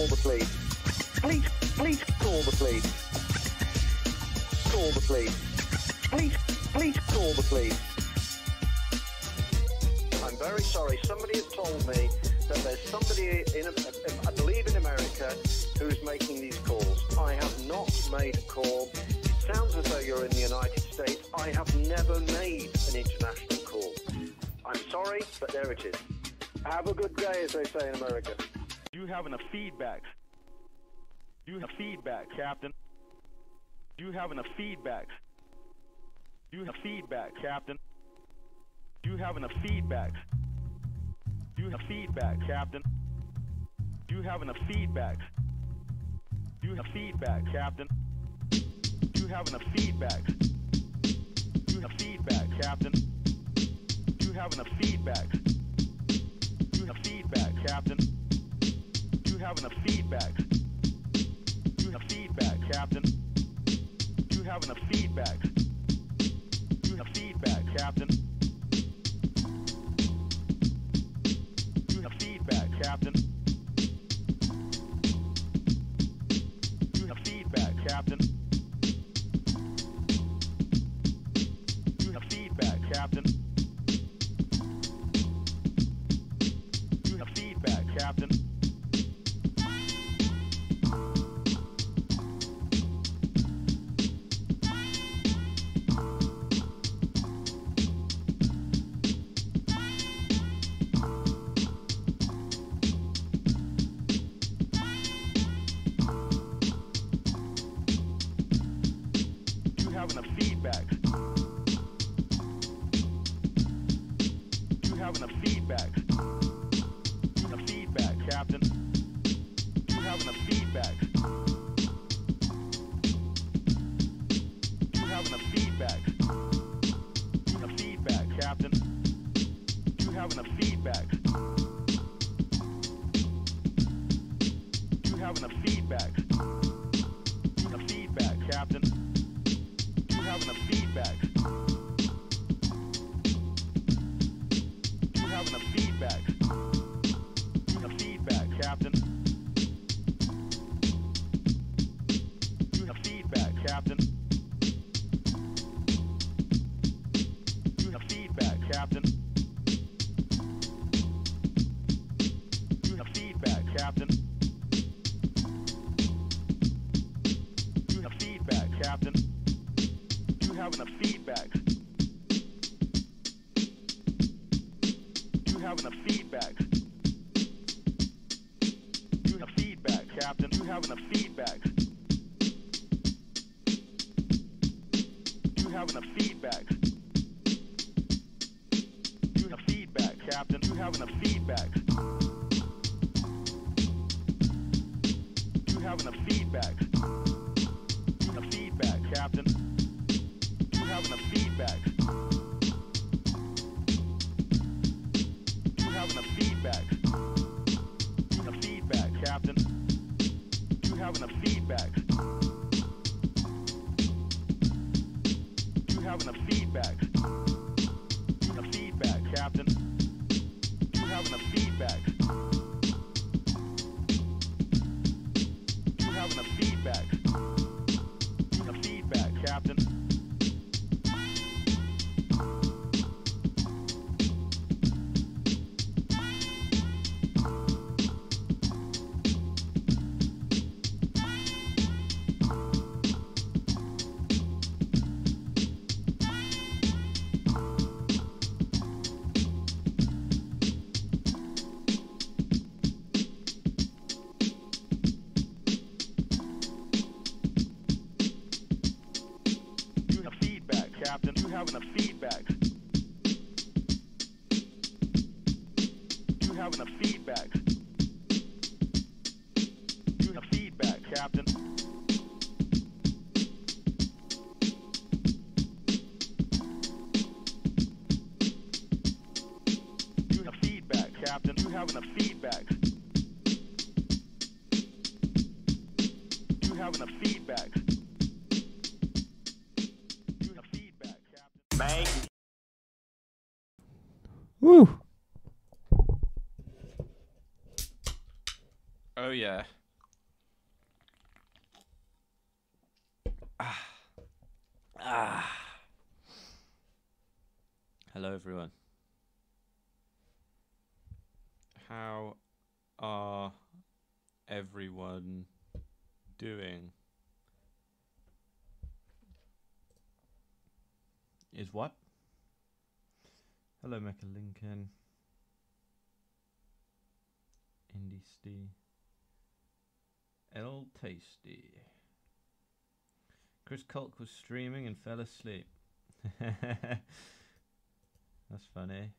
Call the police. Please, please call the police. Call the police. Please, please call the police. I'm very sorry. Somebody has told me that there's somebody, I believe in America, who's making these calls. I have not made a call. It sounds as though you're in the United States. I have never made an international call. I'm sorry, but there it is. Have a good day, as they say in America. You having a feedback. You have feedback, Captain. You having a feedback. You have feedback, Captain. You having a feedback. You have feedback, Captain. You having a feedback. You have feedback, Captain. You having a feedback. You have feedback, Captain. You having a feedback. You have feedback, Captain. You having a feedback. You have feedback, Captain. You having a feedback. You have feedback, Captain. You have feedback, Captain. You have feedback, Captain. You have feedback, Captain. You have feedback, Captain. Oh yeah. Hello, everyone. How are everyone doing? Is what? Hello, Mecha Lincoln. Indy Stee. El Tasty. Chris Kolk was streaming and fell asleep. That's funny.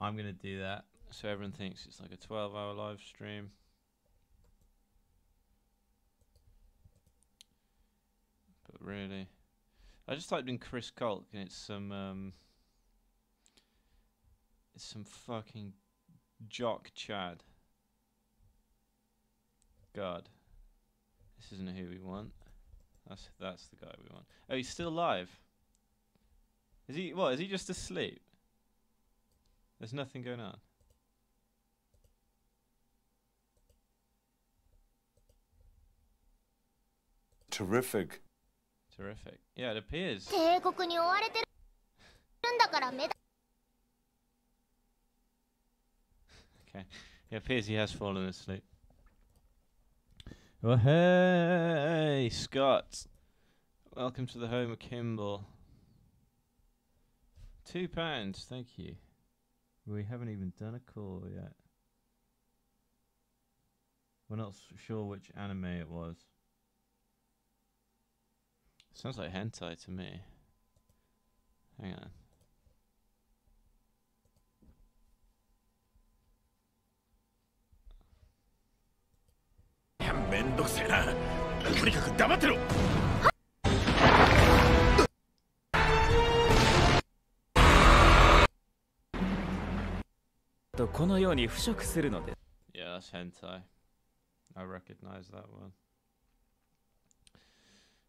I'm going to do that so everyone thinks it's like a 12-hour live stream. But really, I just typed in Chris Kolk and it's some fucking jock chad. God, this isn't who we want. That's the guy we want. Oh, he's still alive. Is he? What? Is he just asleep? There's nothing going on. Terrific. Terrific. Yeah, it appears. Okay. It appears he has fallen asleep. Well, hey, Scott. Welcome to the home of Kimball. £2, thank you. We haven't even done a call yet. We're not sure which anime it was. Sounds like hentai to me. Hang on. Yeah, that's hentai. I recognize that one.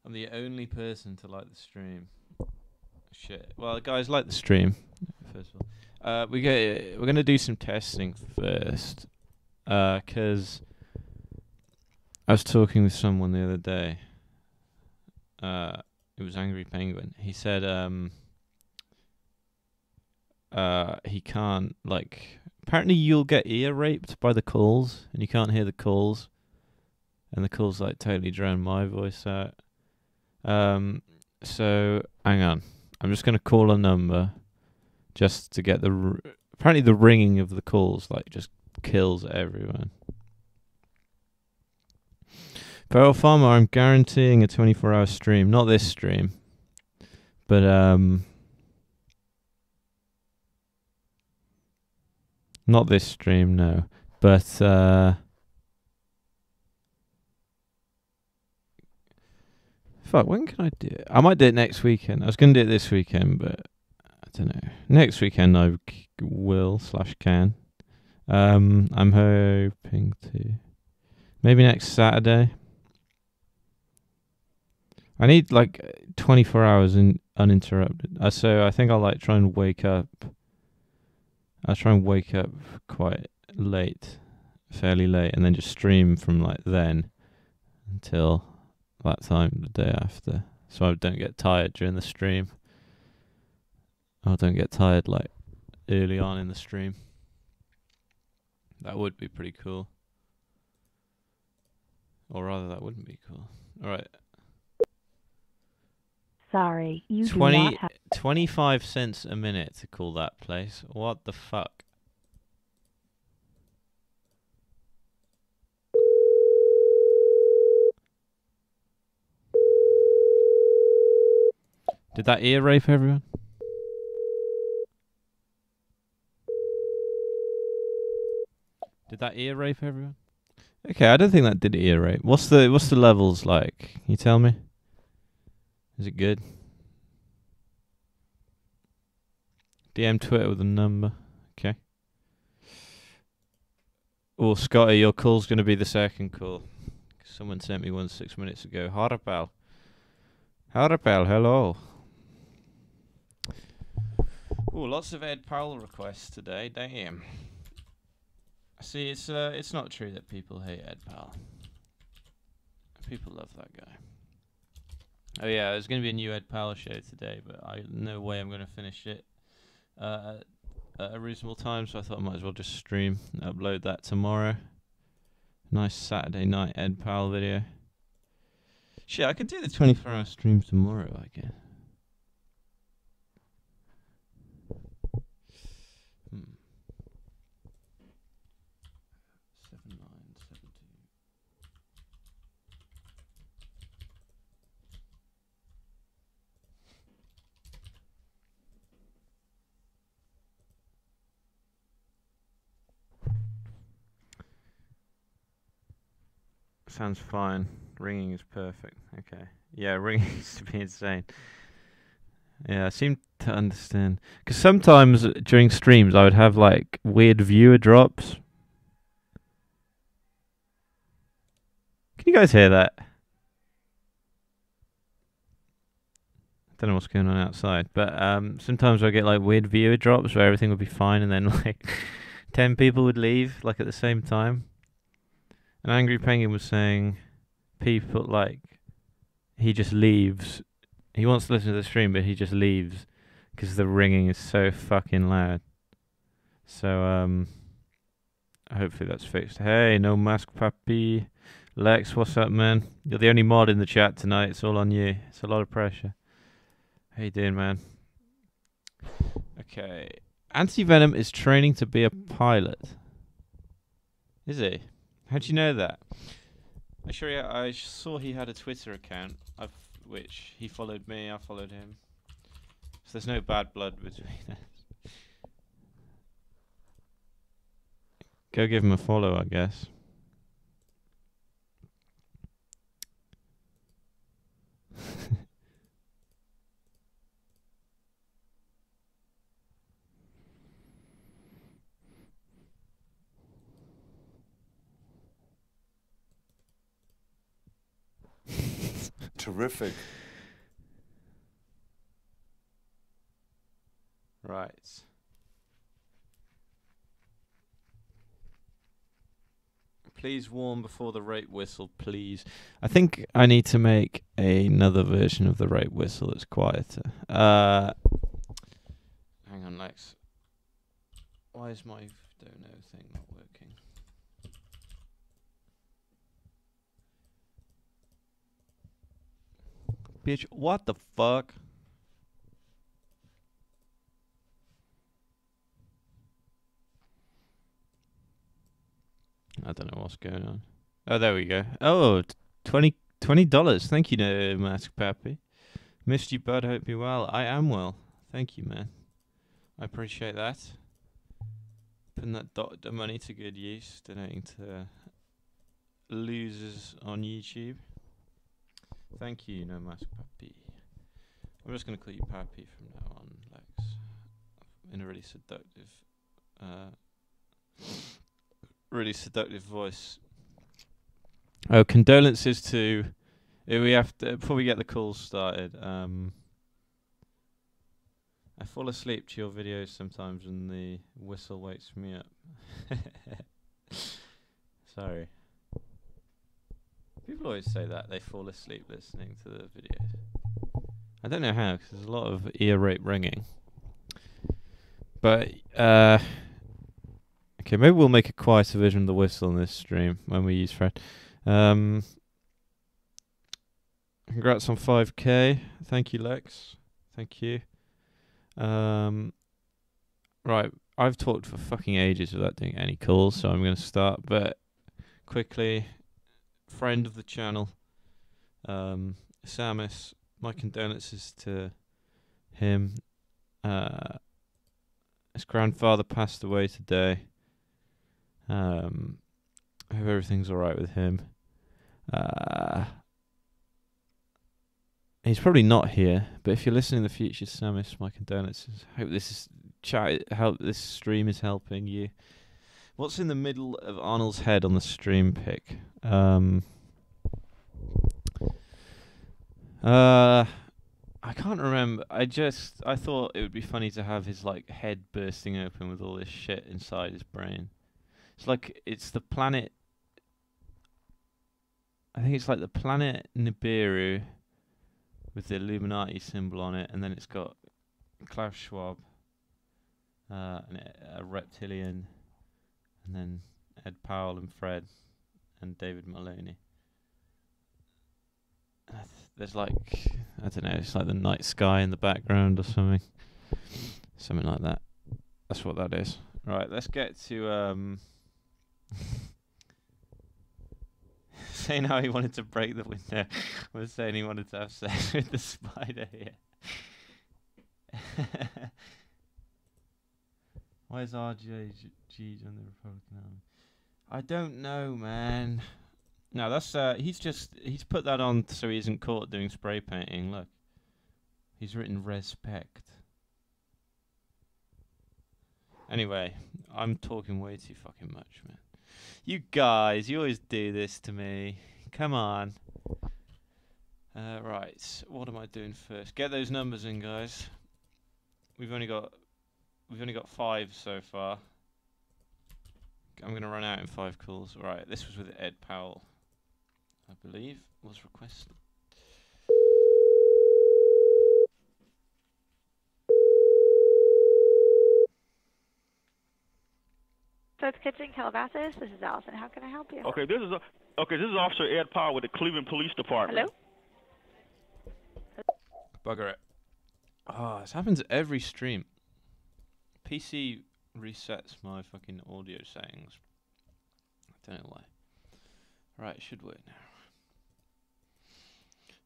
I'm the only person to like the stream. Shit. Well, guys, like the stream. First of all, we're gonna do some testing first, cause I was talking with someone the other day. It was Angry Penguin. He said he can't, like, apparently you'll get ear raped by the calls and you can't hear the calls, and the calls like totally drown my voice out. So hang on. I'm just going to call a number just to get the apparently the ringing of the calls like just kills everyone. Feral Farmer, I'm guaranteeing a 24-hour stream. Not this stream, but not this stream, no. But fuck, when can I do it? I might do it next weekend. I was gonna do it this weekend, but I don't know. Next weekend I will / can. I'm hoping to. Maybe next Saturday. I need like 24 hours in uninterrupted. So I think I'll like try and wake up. I'll try and wake up quite late, fairly late, and then just stream from like then until that time the day after. So I don't get tired during the stream. I don't get tired like early on in the stream. That would be pretty cool. Or rather, that wouldn't be cool. All right. Sorry, you 25 cents a minute to call that place. What the fuck? Did that ear rape everyone? Did that ear rape everyone? Okay, I don't think that did ear rape. What's the levels like? Can you tell me? Is it good? DM Twitter with a number. Okay. Oh, Scotty, your call's going to be the second call. Someone sent me one 6 minutes ago. Harapal. Harapal, hello. Oh, lots of Ed Powell requests today. Damn. See, it's not true that people hate Ed Powell. People love that guy. Oh yeah, there's going to be a new Ed Powell show today, but no way I'm going to finish it at a reasonable time, so I thought I might as well just stream and upload that tomorrow. Nice Saturday night Ed Powell video. Shit, I could do the 24-hour stream tomorrow, I guess. Sounds fine. Ringing is perfect. Okay. Yeah, ringing used to be insane. Yeah, I seem to understand. Because sometimes during streams I would have like weird viewer drops. Can you guys hear that? I don't know what's going on outside. But sometimes I get like weird viewer drops where everything would be fine and then like 10 people would leave like at the same time. An Angry Penguin was saying people, like, he just leaves. He wants to listen to the stream, but he just leaves because the ringing is so fucking loud. So, hopefully that's fixed. Hey, no mask, papi. Lex, what's up, man? You're the only mod in the chat tonight. It's all on you. It's a lot of pressure. How you doing, man? Okay. Anti-Venom is training to be a pilot. Is he? How do you know that? I saw he had a Twitter account, which he followed me, I followed him. So there's no bad blood between us. Go give him a follow, I guess. Terrific. Right. Please warn before the rape whistle, please. I think I need to make another version of the rape whistle that's quieter. Hang on, Lex. Why is my don't know thing not working? Bitch, what the fuck? I don't know what's going on. Oh, there we go. Oh, $20. Thank you, No Mask Pappy. Missed you, bud. Hope you're well. I am well. Thank you, man. I appreciate that. Putting that the money to good use, donating to losers on YouTube. Thank you, No Mask Pappy. I'm just going to call you Pappy from now on, Lex. In a really seductive voice. Oh, condolences to. We have to before we get the calls started. I fall asleep to your videos sometimes, and the whistle wakes me up. Sorry. People always say that they fall asleep listening to the videos. I don't know how, because there's a lot of ear rape ringing. But okay, maybe we'll make a quieter version of the whistle in this stream when we use Fred. Congrats on 5K. Thank you, Lex. Thank you. Right, I've talked for fucking ages without doing any calls, so I'm going to start. But quickly. Friend of the channel, Samus, my condolences to him. His grandfather passed away today. I hope everything's alright with him. He's probably not here, but if you're listening in the future, Samus, my condolences. Hope this is this stream is helping you. What's in the middle of Arnold's head on the stream pic? I can't remember. I thought it would be funny to have his like head bursting open with all this shit inside his brain. It's like it's the planet. I think it's like the planet Nibiru with the Illuminati symbol on it, and then it's got Klaus Schwab, and a reptilian, and then Ed Powell and Fred and David Maloney. There's like, I don't know, it's like the night sky in the background or something. Something like that. That's what that is. Right, let's get to saying how he wanted to break the window. Was saying he wanted to have sex with the spider here. Why is RGG on the Republican Army? I don't know, man. No, that's he's put that on so he isn't caught doing spray painting. Look, he's written respect. Anyway, I'm talking way too fucking much, man. You guys, you always do this to me. Come on. Right, what am I doing first? Get those numbers in, guys. We've only got 5 so far. I'm gonna run out in 5 calls. Right, this was with Ed Powell, I believe, was requested. Toad's Kitchen, Calabasas. This is Allison. How can I help you? Okay, this is Officer Ed Powell with the Cleveland Police Department. Hello. Bugger it. Ah, oh, this happens every stream. PC resets my fucking audio settings. I don't know why. Right, it should work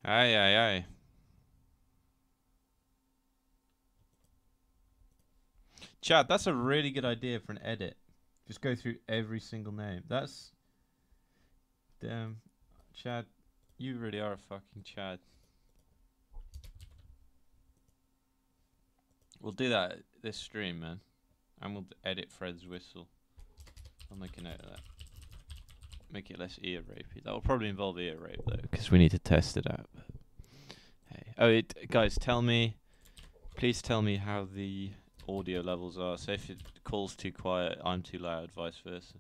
now. Aye, aye, aye. Chat, that's a really good idea for an edit. Just go through every single name. That's... Damn. Chad, you really are a fucking Chad. We'll do that at this stream, man. And we'll edit Fred's whistle. I'll make a note of that. Make it less ear rapey. That will probably involve ear rape, though, because we need to test it out. Hey. Oh, guys, tell me... Please tell me how the... audio levels are. So if it calls too quiet, I'm too loud, vice versa.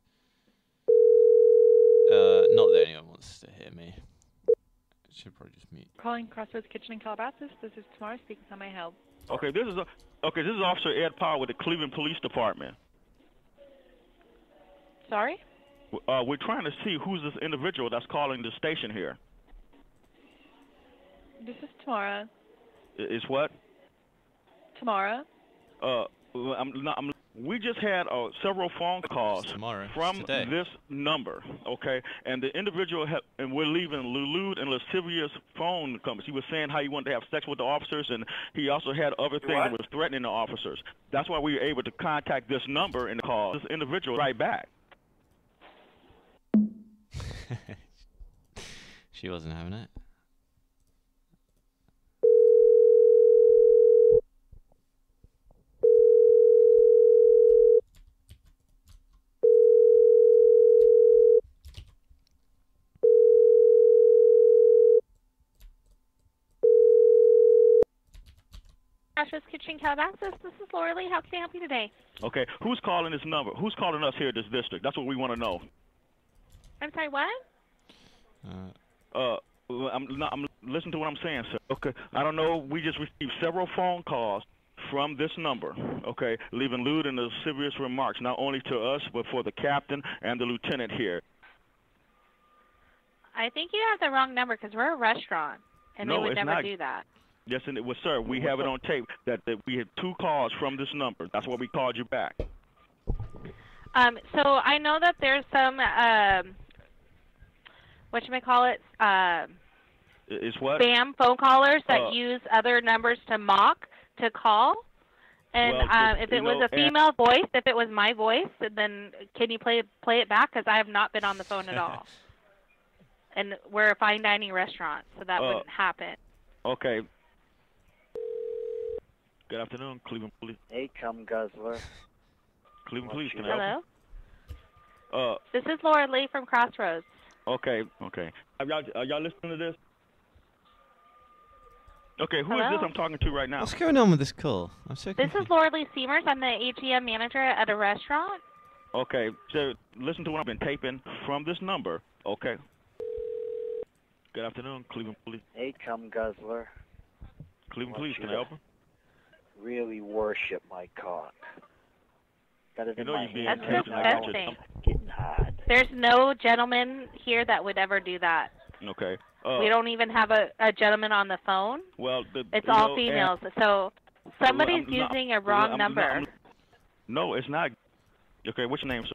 Not that anyone wants to hear me. I should probably just mute. Calling Crossroads Kitchen in Calabasas. This is Tamara speaking. How may I help? Okay, this is Officer Ed Powell with the Cleveland Police Department. Sorry? We're trying to see who's this individual that's calling the station here. This is Tamara. It's what? Tamara. We just had several phone calls from this number, okay? And the individual, and we're leaving lewd and lascivious phone companies. He was saying how he wanted to have sex with the officers, and he also had other things that was threatening the officers. That's why we were able to contact this number and call this individual right back. She wasn't having it. Ashes Kitchen, Calabasas. This is Laura Lee. How can I help you today? Okay, who's calling this number? Who's calling us here at this district? That's what we want to know. I'm sorry, what? I'm listening to what I'm saying, sir. Okay, I don't know. We just received several phone calls from this number, okay, leaving lewd and serious remarks, not only to us, but for the captain and the lieutenant here. I think you have the wrong number because we're a restaurant, and they would never do that. Yes, and it was, sir. We have it on tape that we had 2 calls from this number. That's why we called you back. So I know that there's some whatchamacallit, it's what? Spam phone callers that use other numbers to mock to call. And well, if it was a female voice, if it was my voice, then can you play it back? Because I have not been on the phone at all. And we're a fine dining restaurant, so that wouldn't happen. Okay. Good afternoon, Cleveland Police. Hey, come, Guzzler. Cleveland Police, can I help you? Hello? This is Laura Lee from Crossroads. Okay, okay. Are y'all listening to this? Okay, who is this I'm talking to right now? What's going on with this call? I'm so confused. This is Laura Lee Seamers. I'm the ATM manager at a restaurant. Okay, so listen to what I've been taping from this number. Okay. Good afternoon, Cleveland Police. Hey, come, Guzzler. Cleveland Police, can I help him? Really worship my cock. Better than my hand. That's disgusting. Getting hot. There's no gentleman here that would ever do that. Okay. We don't even have a gentleman on the phone. Well, it's all females. So somebody's using a wrong number. No, it's not. Okay, what's your name, sir?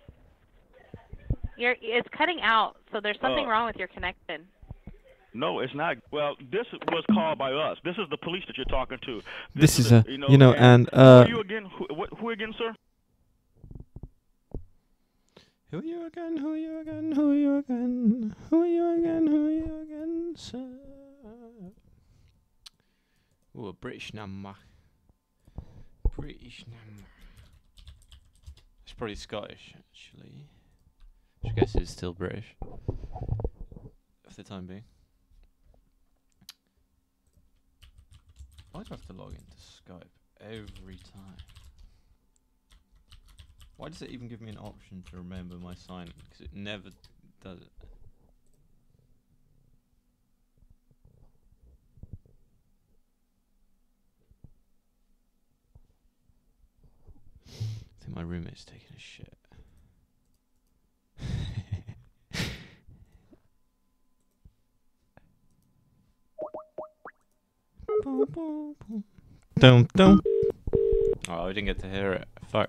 It's cutting out, so there's something wrong with your connection. No, it's not. Well, this was called by us. This is the police that you're talking to. This is a, and who are you again? Who again, sir? Who are you again? Who are you again? Who are you again? Who are you again? Who are you again, sir? Oh, a British number. British number. It's probably Scottish, actually. Which I guess is still British. For the time being. Why do I have to log into Skype every time? Why does it even give me an option to remember my sign-in? Because it never does it. I think my roommate's taking a shit. Dum dum. Oh, I didn't get to hear it. Fuck.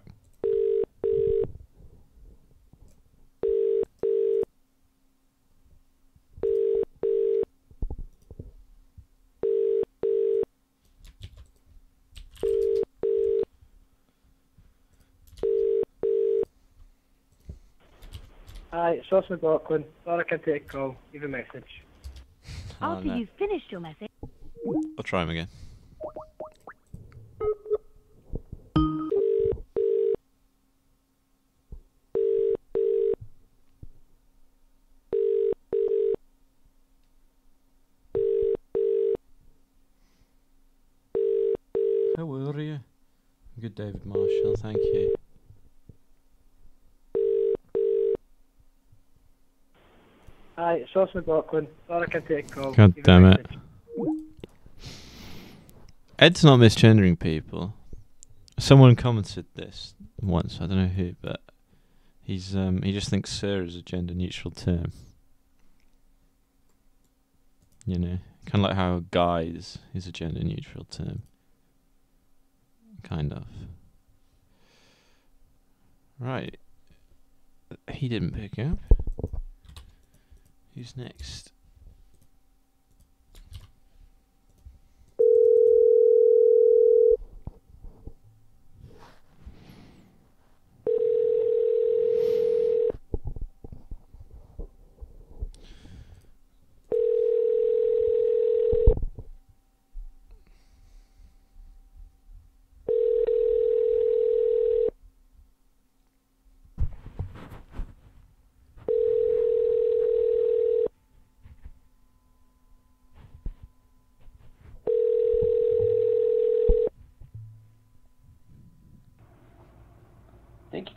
Hi, it's Ross McLaughlin. Sorry I can't take a call. Leave a message. After you've finished your message. I'll try him again. How are you? Good, David Marshall, thank you. Hi, it's Ross McLaughlin. Sorry I can't take a call. God damn it. Ed's not misgendering people. Someone commented this once, I don't know who, but he's he just thinks sir is a gender neutral term. You know, kind of like how guys is a gender neutral term. Kind of. Right. He didn't pick up. Who's next?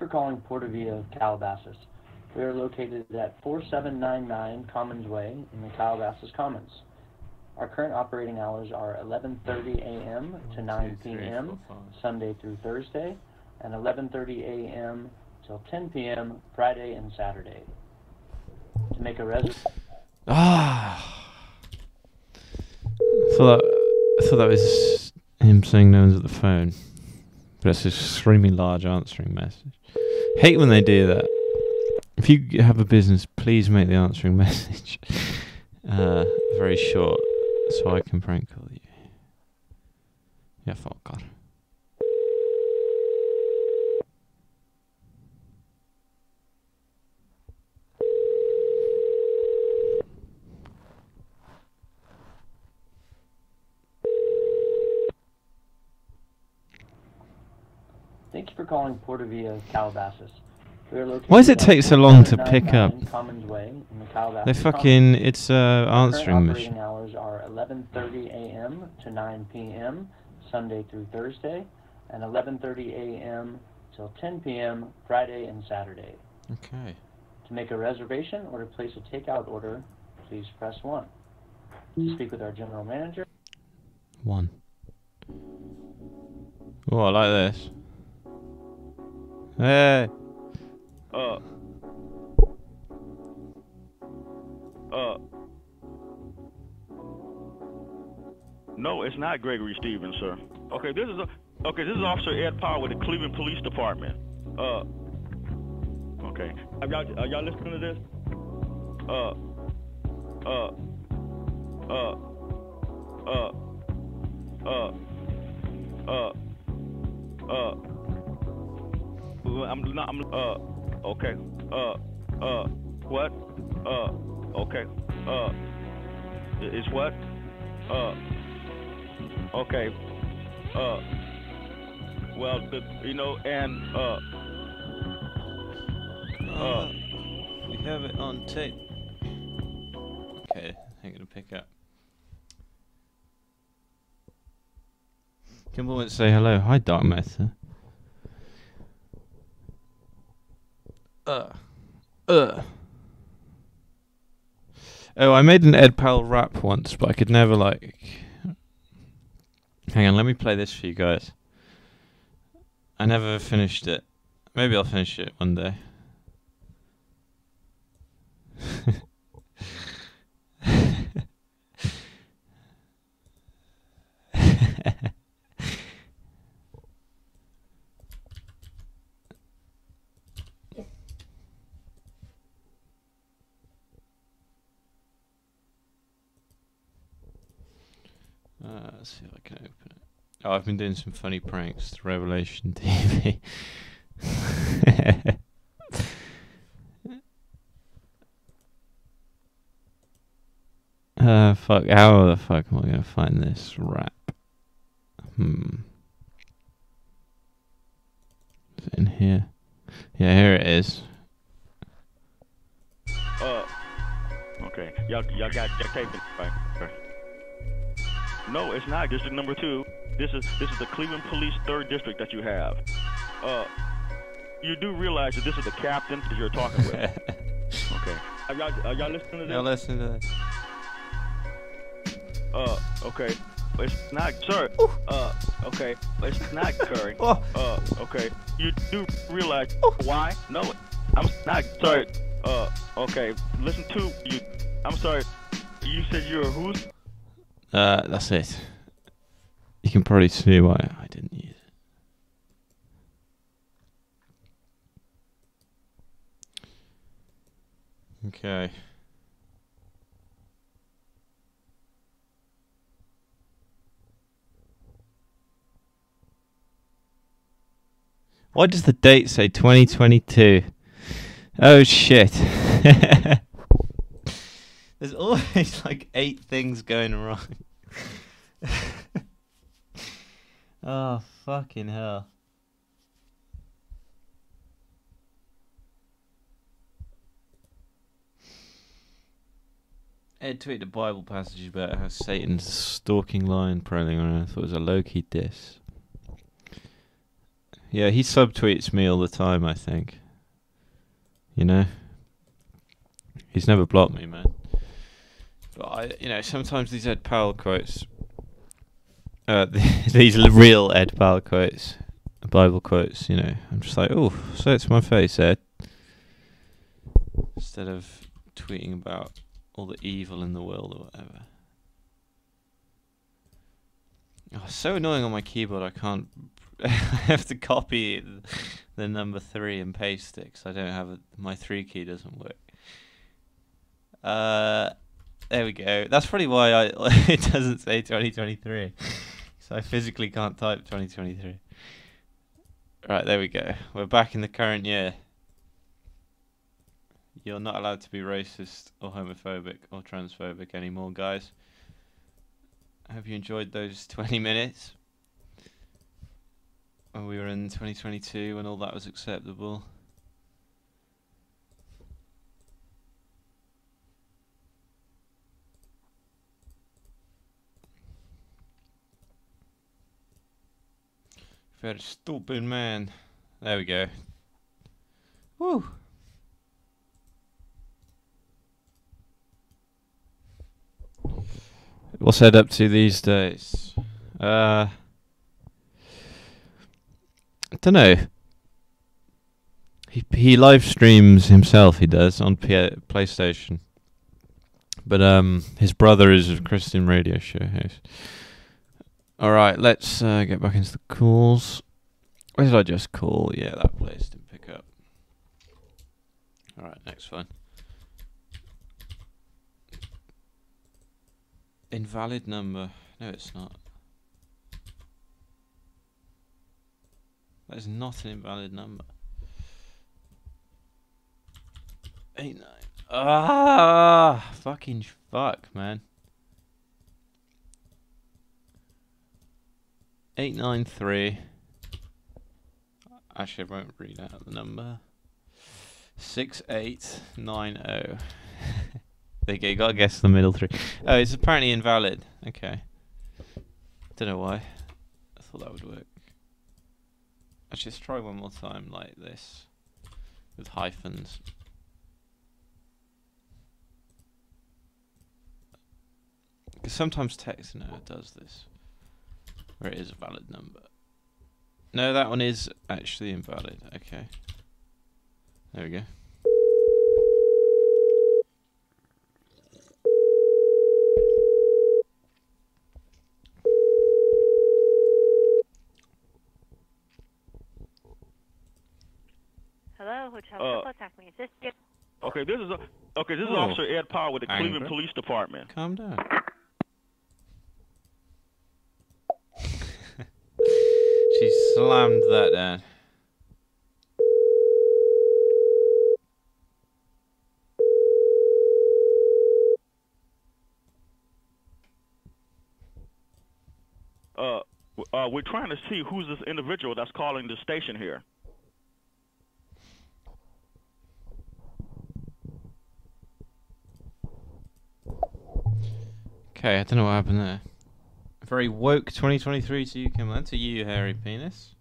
Calling Puerto Villa, Calabasas. We are located at 4799 Commons Way in the Calabasas Commons. Our current operating hours are 11:30 a.m. to 9 p.m. Sunday through Thursday, and 11:30 a.m. till 10 p.m. Friday and Saturday. To make a reservation. Ah. I thought that was him saying no one's at the phone, but it's an extremely large answering message. Hate when they do that. If you have a business, please make the answering message very short, so I can prank call you. Yeah, fuck God. Thank you for calling Puerto Villa, Calabasas. Why does it take so long to pick up? They fucking, it's answering machine. Current operating hours are 11:30 a.m. to 9 p.m. Sunday through Thursday, and 11:30 a.m. till 10 p.m. Friday and Saturday. Okay. To make a reservation or to place a takeout order, please press 1. To speak with our general manager. 1. Oh, I like this. Hey. No, it's not Gregory Stevens, sir. Okay, this is a, okay. This is Officer Ed Powell with the Cleveland Police Department. Okay. Are y'all listening to this? Okay. What? Okay. It's what? Okay. Well, you know, and we have it on tape. Okay, I'm gonna pick up. Kimball wants to say hello. Hi, Dark Matter. Oh, I made an Ed Powell rap once, but I could never, like... Hang on, let me play this for you guys. I never finished it. Maybe I'll finish it one day. Let's see if I can open it. Oh, I've been doing some funny pranks to Revelation TV. Fuck, how the fuck am I gonna find this rap? Is it in here? Yeah, here it is. Okay. Y'all got your tape in, right? No, it's not District Number 2. This is the Cleveland Police 3rd District that you have. You do realize that this is the captain that you're talking with. Okay. Are y'all listening to this? Y'all listening to this. Okay. It's not sir. Ooh. Okay. It's not Curry. Oh. Okay. You do realize why? No, I'm not sorry. Okay. Listen to you. I'm sorry. You said you're who's? That's it. You can probably see why I didn't use it. Okay. Why does the date say 2022? Oh shit. There's always like 8 things going wrong. Oh, fucking hell. Ed tweeted a Bible passage about how Satan's stalking lion prowling around. I thought it was a low-key diss. Yeah, he subtweets me all the time, I think. You know? He's never blocked me, man. But I, you know, sometimes these Ed Powell quotes, these real Ed Powell quotes, Bible quotes, you know, I'm just like, oh, say it to my face, Ed. Instead of tweeting about all the evil in the world or whatever. Oh, it's so annoying on my keyboard, I can't, I have to copy the number 3 and paste it, because I don't have, my 3 key doesn't work. There we go. That's probably why I it doesn't say 2023. So I physically can't type 2023. Right, there we go. We're back in the current year. You're not allowed to be racist or homophobic or transphobic anymore, guys. I hope you enjoyed those 20 minutes. When we were in 2022 when all that was acceptable. Very stupid man. There we go. Woo. What's Ed up to these days? I don't know. He live streams himself. He does on PlayStation. But his brother is a Christian radio show host. All right, let's get back into the calls. Where did I just call? Yeah, that place didn't pick up. All right, next one. Invalid number. No, it's not. That is not an invalid number. 89. Ah, fucking fuck, man. 893. Actually, I won't read out the number. 6890. Okay, you gotta guess the middle three. Oh, it's apparently invalid. Okay. Don't know why. I thought that would work. Actually, let's try one more time like this. With hyphens. Because sometimes TextNow does this. Where it is a valid number. No, that one is actually invalid. Okay. There we go. Hello, Hotel Triple Attack Me. Is this you? Okay, this is Officer Ed Powell with the Cleveland Police Department. Calm down. She slammed that down. We're trying to see who's this individual that's calling the station here. Okay, I don't know what happened there. Very woke 2023 to you, come on. To you, hairy penis.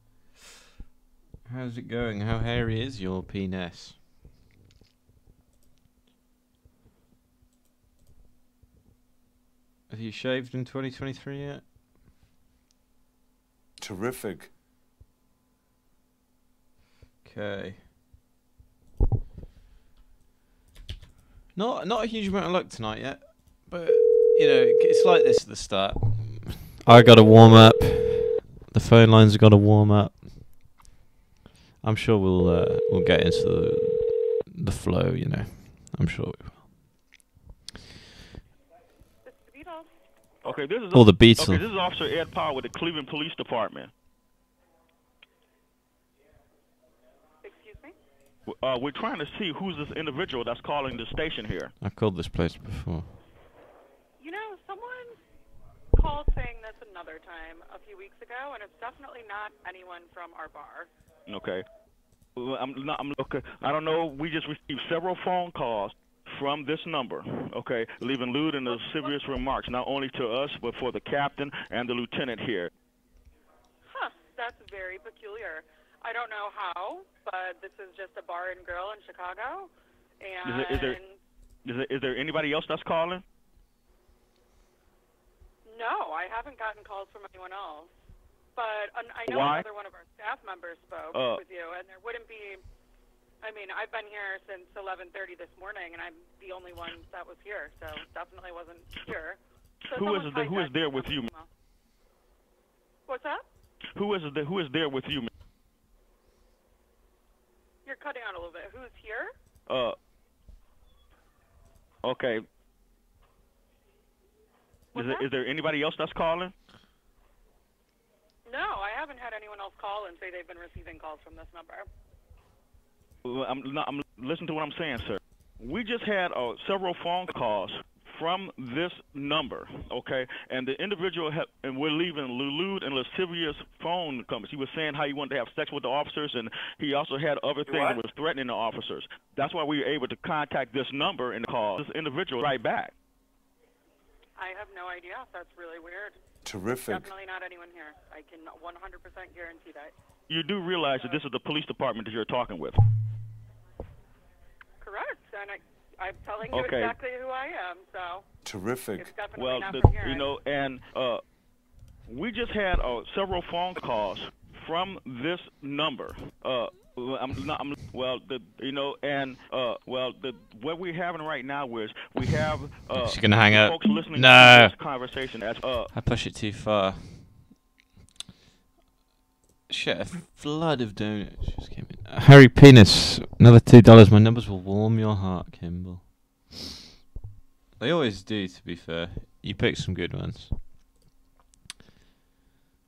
How's it going? How hairy is your penis? Have you shaved in 2023 yet? Terrific. Okay. Not a huge amount of luck tonight yet, but you know it's like this at the start. I gotta warm up. The phone lines have gotta warm up. I'm sure we'll get into the flow, you know. I'm sure we will. Okay, this is the Beatles. Okay, this is Officer Ed Powell with the Cleveland Police Department. Excuse me? We're trying to see who's this individual that's calling the station here. I've called this place before. You know, someone called saying this another time a few weeks ago, and it's definitely not anyone from our bar. Okay. I'm looking. I don't know. We just received several phone calls from this number, okay, leaving lewd and serious remarks, not only to us, but for the captain and the lieutenant here. Huh. That's very peculiar. I don't know how, but this is just a bar and grill in Chicago. And is there anybody else that's calling? No, I haven't gotten calls from anyone else. But I know another one of our staff members spoke with you, and there wouldn't be... I mean, I've been here since 11:30 this morning, and I'm the only one that was here, so definitely wasn't here. So who is there with you? What's up? Who is there with you? You're cutting out a little bit. Who's here? Okay. Is there anybody else that's calling? No, I haven't had anyone else call and say they've been receiving calls from this number. I'm listening to what I'm saying, sir. We just had several phone calls from this number, okay? And the individual, and we're leaving lewd and lascivious phone comments. He was saying how he wanted to have sex with the officers, and he also had other things that was threatening the officers. That's why we were able to contact this number and call this individual right back. I have no idea. That's really weird. Terrific. Definitely not anyone here. I can 100% guarantee that. You do realize that this is the police department that you're talking with? Correct. And I'm telling you exactly who I am, so... Terrific. It's definitely not from here. You know, and we just had several phone calls from this number. What we're having right now is we have she's gonna hang up. No. This conversation as, I push it too far. Shit! A flood of donuts just came in. Hairy Penis, another $2. My numbers will warm your heart, Kimball. They always do. To be fair, you pick some good ones.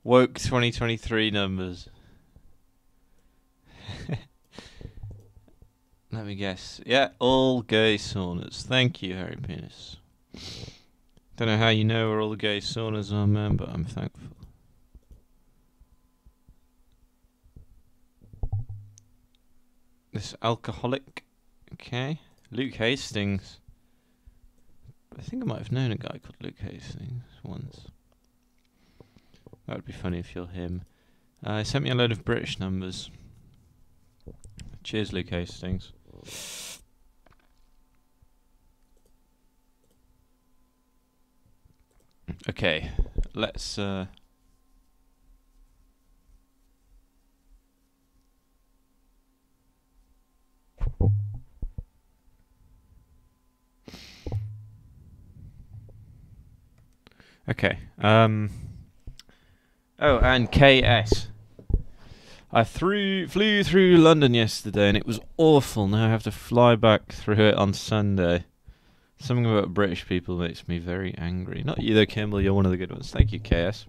Woke 2023 numbers. Let me guess. Yeah, all gay saunas. Thank you, Hairy Penis. Don't know how you know where all the gay saunas are, man, but I'm thankful. This alcoholic. Okay. Luke Hastings. I think I might have known a guy called Luke Hastings once. That would be funny if you're him. He sent me a load of British numbers. Cheers, Luke Hastings. Okay, let's okay. Oh, and KS. I flew through London yesterday and it was awful. Now I have to fly back through it on Sunday. Something about British people makes me very angry. Not you though, Kimball. You're one of the good ones. Thank you, KS.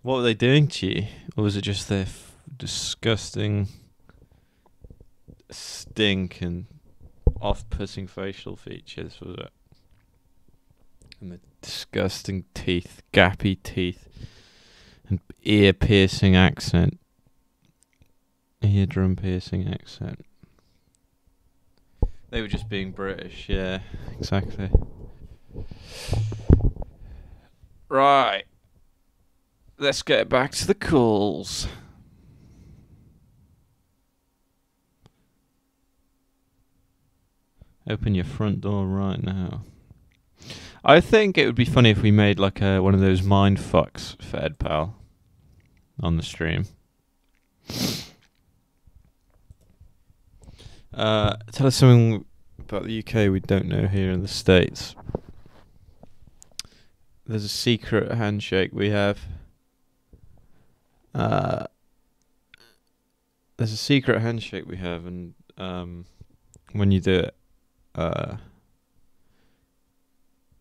What were they doing to you? Or was it just their disgusting stink and off-putting facial features, was it? And the disgusting teeth, gappy teeth. An ear-piercing accent. Eardrum-piercing accent. They were just being British, yeah, exactly. Right. Let's get back to the calls. Open your front door right now. I think it would be funny if we made like a, one of those mind fucks for Ed Powell on the stream. Tell us something about the UK we don't know here in the States. There's a secret handshake we have. There's a secret handshake we have, and when you do it,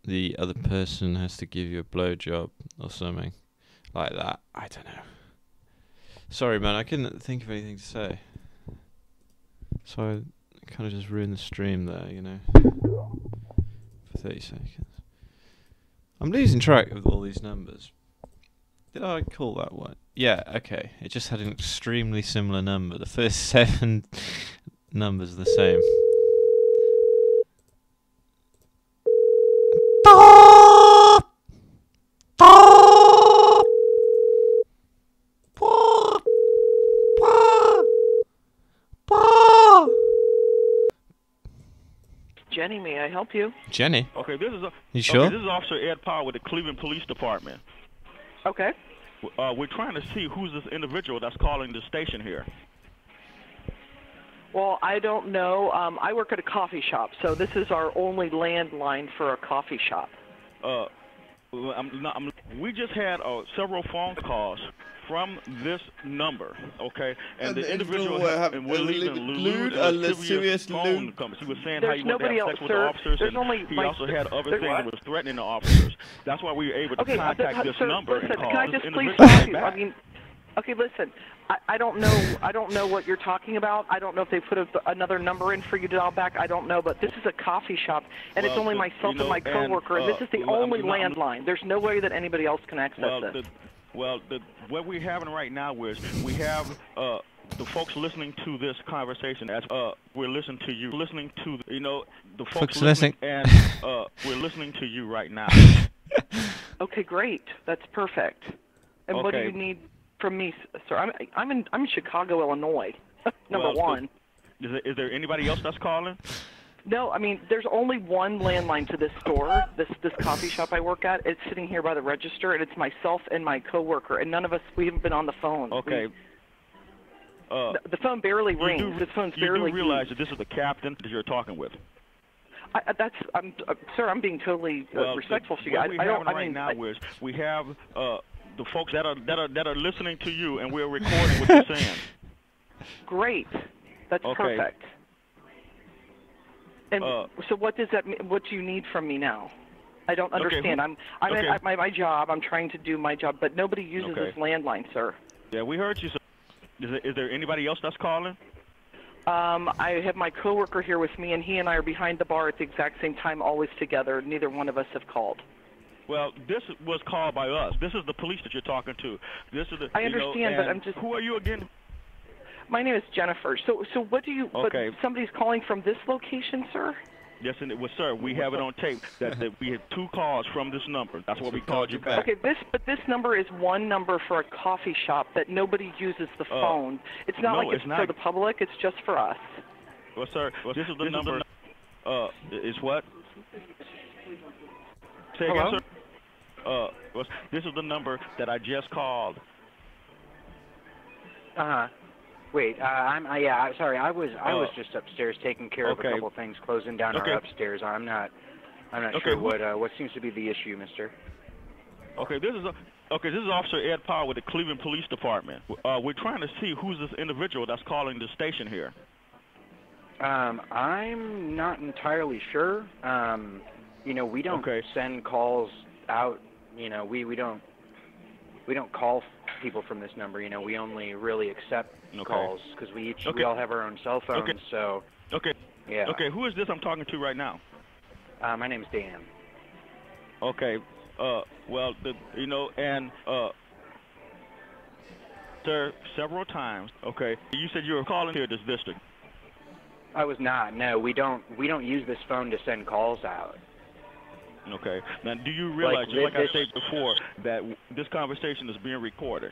the other person has to give you a blowjob or something like that. I don't know. Sorry, man, I couldn't think of anything to say. So I kind of just ruined the stream there, you know, for 30 seconds. I'm losing track of all these numbers. Did I call that one? Yeah, okay. It just had an extremely similar number. The first 7 numbers are the same. Jenny, may I help you? Jenny? Okay, this is okay, this is Officer Ed Powell with the Cleveland Police Department. Okay. We're trying to see who's this individual that's calling the station here. Well, I don't know. I work at a coffee shop, so this is our only landline for a coffee shop. We just had several phone calls from this number, okay? And the individual has been lewd and lascivious phone comments. He was saying how he wanted to have sex with the officers, and he also had other things that was threatening the officers. That's why we were able to contact this number and call this individual back. I mean, okay, listen. I don't know. I don't know what you're talking about. I don't know if they put another number in for you to dial back. I don't know. But this is a coffee shop, and it's only myself and my coworker, and this is the only landline. There's no way that anybody else can access this. What we're having right now is we have the folks listening to this conversation as we're listening to you, the folks listening, and we're listening to you right now. Okay, great. That's perfect. And what do you need from me, sir? I'm in Chicago, Illinois. Number one. Is there anybody else that's calling? No, I mean, there's only one landline to this store, this coffee shop I work at. It's sitting here by the register, and it's myself and my coworker, and none of us, we haven't been on the phone. Okay. The phone barely rings. This phone's barely. You do realize that this is the captain that you're talking with. Sir, I'm being totally respectful to you. What we have right now is we have the folks that are listening to you, and we're recording what you're saying. Great. That's perfect. And so what does that mean? What do you need from me now? I don't understand. I'm at my job. I'm trying to do my job, but nobody uses this landline, sir. Yeah, we heard you, sir. Is there anybody else that's calling? I have my coworker here with me, and he and I are behind the bar at the exact same time, always together. Neither one of us have called. Well, this was called by us. This is the police that you're talking to. This is the. I understand, but I'm just. Who are you again? My name is Jennifer. So what do you? Okay. But somebody's calling from this location, sir. Yes, and it was, sir. We have it on tape that we had two calls from this number. That's what we called you back. Okay, this number is one number for a coffee shop that nobody uses the phone. It's not like it's for the public. It's just for us. Well, sir, this is the number. Is what? Say again, hello? Sir. This is the number that I just called. Uh-huh. Wait, sorry. I was just upstairs taking care of a couple things, closing down our upstairs. I'm not sure what seems to be the issue, mister. Okay, this is Officer Ed Powell with the Cleveland Police Department. We're trying to see who's this individual that's calling the station here. I'm not entirely sure. We don't send calls out. We don't call people from this number. We only really accept calls because we all have our own cell phones. Who is this I'm talking to right now? My name's Dan. Okay. Sir, several times. Okay. You said you were calling here this district. I was not. No, we don't use this phone to send calls out. Okay. Now, do you realize, like I said before, that this conversation is being recorded?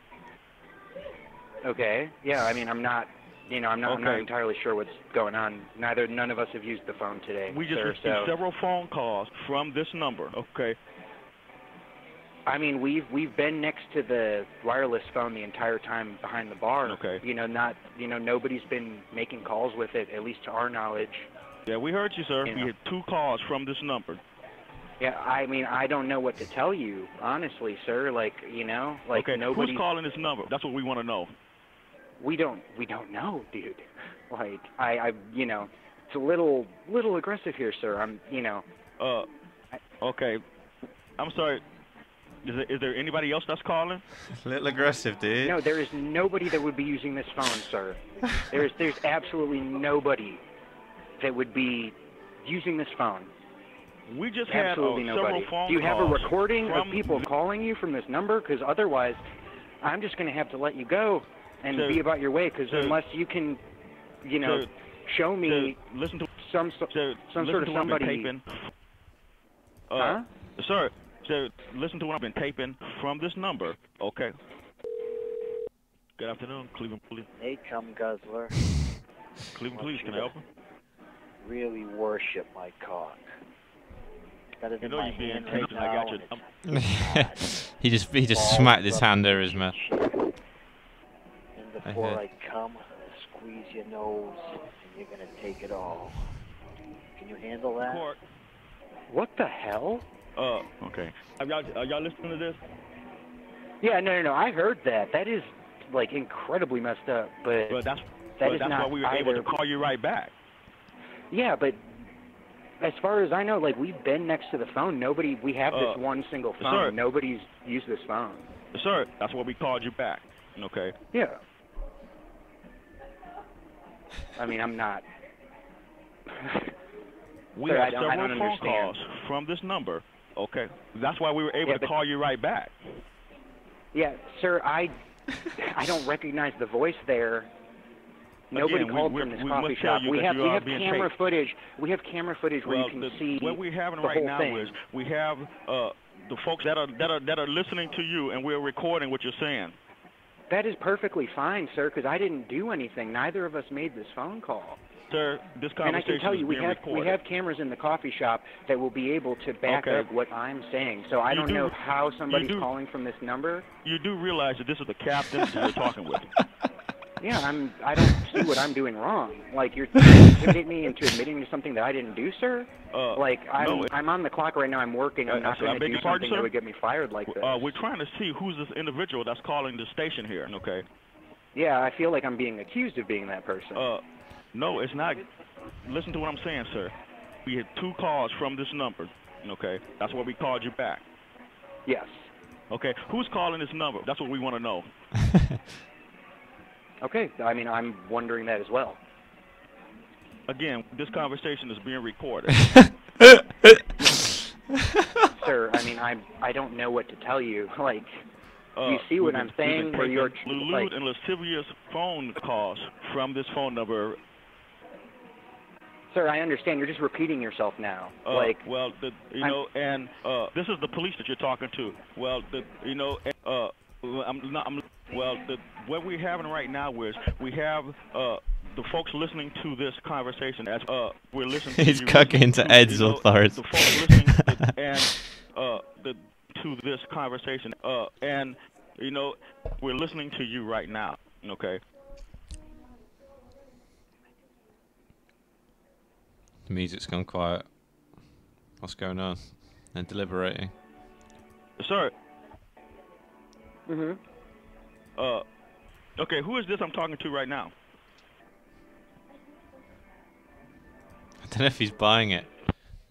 Okay. Yeah. I mean, I'm not entirely sure what's going on. None of us have used the phone today. We just received several phone calls from this number. Okay. I mean, we've been next to the wireless phone the entire time behind the bar. Okay. Nobody's been making calls with it, at least to our knowledge. Yeah, we heard you, sir. We had two calls from this number. Yeah, I mean, I don't know what to tell you, honestly, sir. Nobody. Who's calling this number? That's what we want to know. We don't know, dude. It's a little aggressive here, sir. Okay. I'm sorry. Is there anybody else that's calling? A little aggressive, dude. No, there is nobody that would be using this phone, sir. There's absolutely nobody that would be using this phone. We just had several phone calls. Do you have a recording of people calling you from this number? Because otherwise, I'm just going to have to let you go and be about your way. Because unless you can, show me some sort of somebody. Sir, listen to what I've been taping from this number. Okay. Good afternoon, Cleveland Police. Hey, chum guzzler. Cleveland Police, can I help you? Really worship my cock. He just smacked his hand over his mouth. And before I come, squeeze your nose, and you're gonna take it all. Can you handle that? What the hell? Okay. Are y'all listening to this? Yeah, no. I heard that. That is like incredibly messed up. But that's why we were able to call you right back. Yeah, but. As far as I know, we've been next to the phone. We have this one single phone. Sir, nobody's used this phone. Sir, that's why we called you back. Okay. Yeah. I mean, I'm not. I don't phone calls from this number. Okay. That's why we were able to call you right back. Yeah, sir, I don't recognize the voice there. Nobody called from this coffee shop. We have camera footage where you can see what we're having right now is we have the folks that are listening to you, and we're recording what you're saying. That is perfectly fine, sir, because I didn't do anything. Neither of us made this phone call. Sir, this conversation and I can tell you, we have cameras in the coffee shop that will be able to back up what I'm saying. So I don't know how somebody's calling from this number. You do realize that this is the captain you're talking with. Yeah, I don't see what I'm doing wrong. Like, you're trying to intimidate me into admitting to something that I didn't do, sir? Like, I'm on the clock right now. I'm working. I'm not going to do something that would get me fired like this. We're trying to see who's this individual that's calling the station here, okay? Yeah, I feel like I'm being accused of being that person. No, it's not. Listen to what I'm saying, sir. We had 2 calls from this number, okay? That's why we called you back. Yes. Okay, who's calling this number? That's what we want to know. Okay, I mean, I'm wondering that as well. Again, this conversation is being recorded. Sir, I mean, I don't know what to tell you. Like, you see what I'm saying? Where you're lewd and lascivious phone calls from this phone number. Sir, I understand. You're just repeating yourself now. Well, this is the police that you're talking to. Well, what we're having right now is we have the folks listening to this conversation as we're listening. He's cucking to Ed's authority. The folks listening to this conversation and we're listening to you right now. Okay. The music's gone quiet. What's going on? They're deliberating. Sir. Mhm. Okay, who is this I'm talking to right now? I don't know if he's buying it.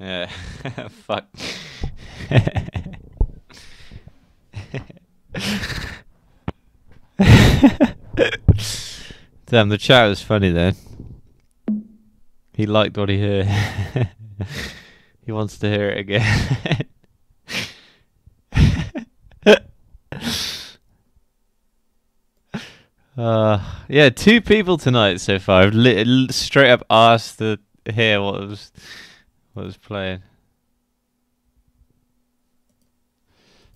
Yeah. Fuck. Damn, the chat was funny then. He liked what he heard. He wants to hear it again. Yeah, 2 people tonight so far. I've straight up asked to hear what was playing.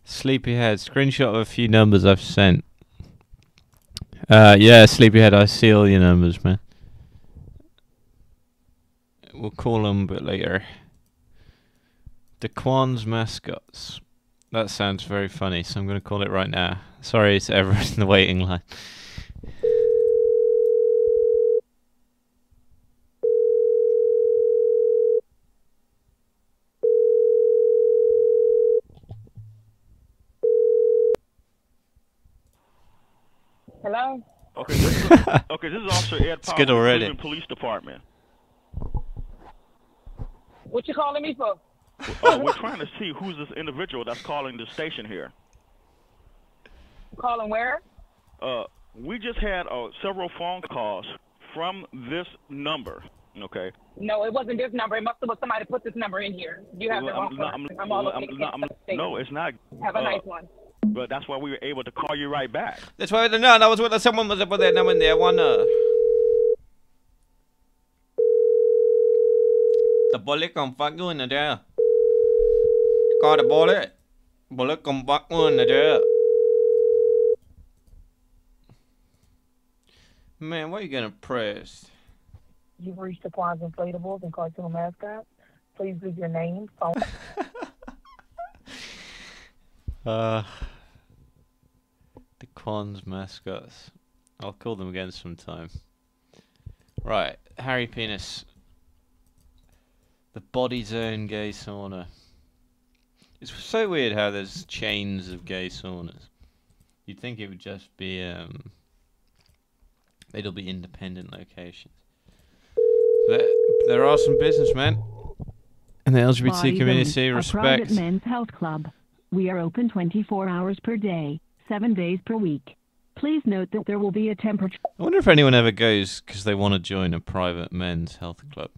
Sleepyhead, screenshot of a few numbers I've sent. Yeah, Sleepyhead, I see all your numbers, man. We'll call them a bit later. Daquan's mascots. That sounds very funny, so I'm going to call it right now. Sorry to everyone in the waiting line. Hello? Okay, this is Officer Ed Powell, Cleveland Police Department. What you calling me for? We're trying to see who's this individual that's calling the station here. Calling where? We just had several phone calls from this number. Okay. No, it wasn't this number. It must have been somebody put this number in here. You have the wrong number. I'm all over the station. No, it's not. Have a nice one. But that's why we were able to call you right back. That's why I was wondering someone was up with that number in there. The bullet come fuck you in the jail. Call the bullet. Bullet come fuck you in the jail. Man, what are you gonna press? You've reached the Quan's Inflatables and Cartoon Mascot. Please leave your name, phone. The Quan's Mascots. I'll call them again sometime. Right, Hairy Penis. The Body Zone Gay Sauna. It's so weird how there's chains of gay saunas. You'd think it would just be, they'll be independent locations. But there are some businessmen in the LGBT community. Respect. A private men's health club. We are open 24 hours per day, 7 days per week. Please note that there will be a temperature. I wonder if anyone ever goes because they want to join a private men's health club.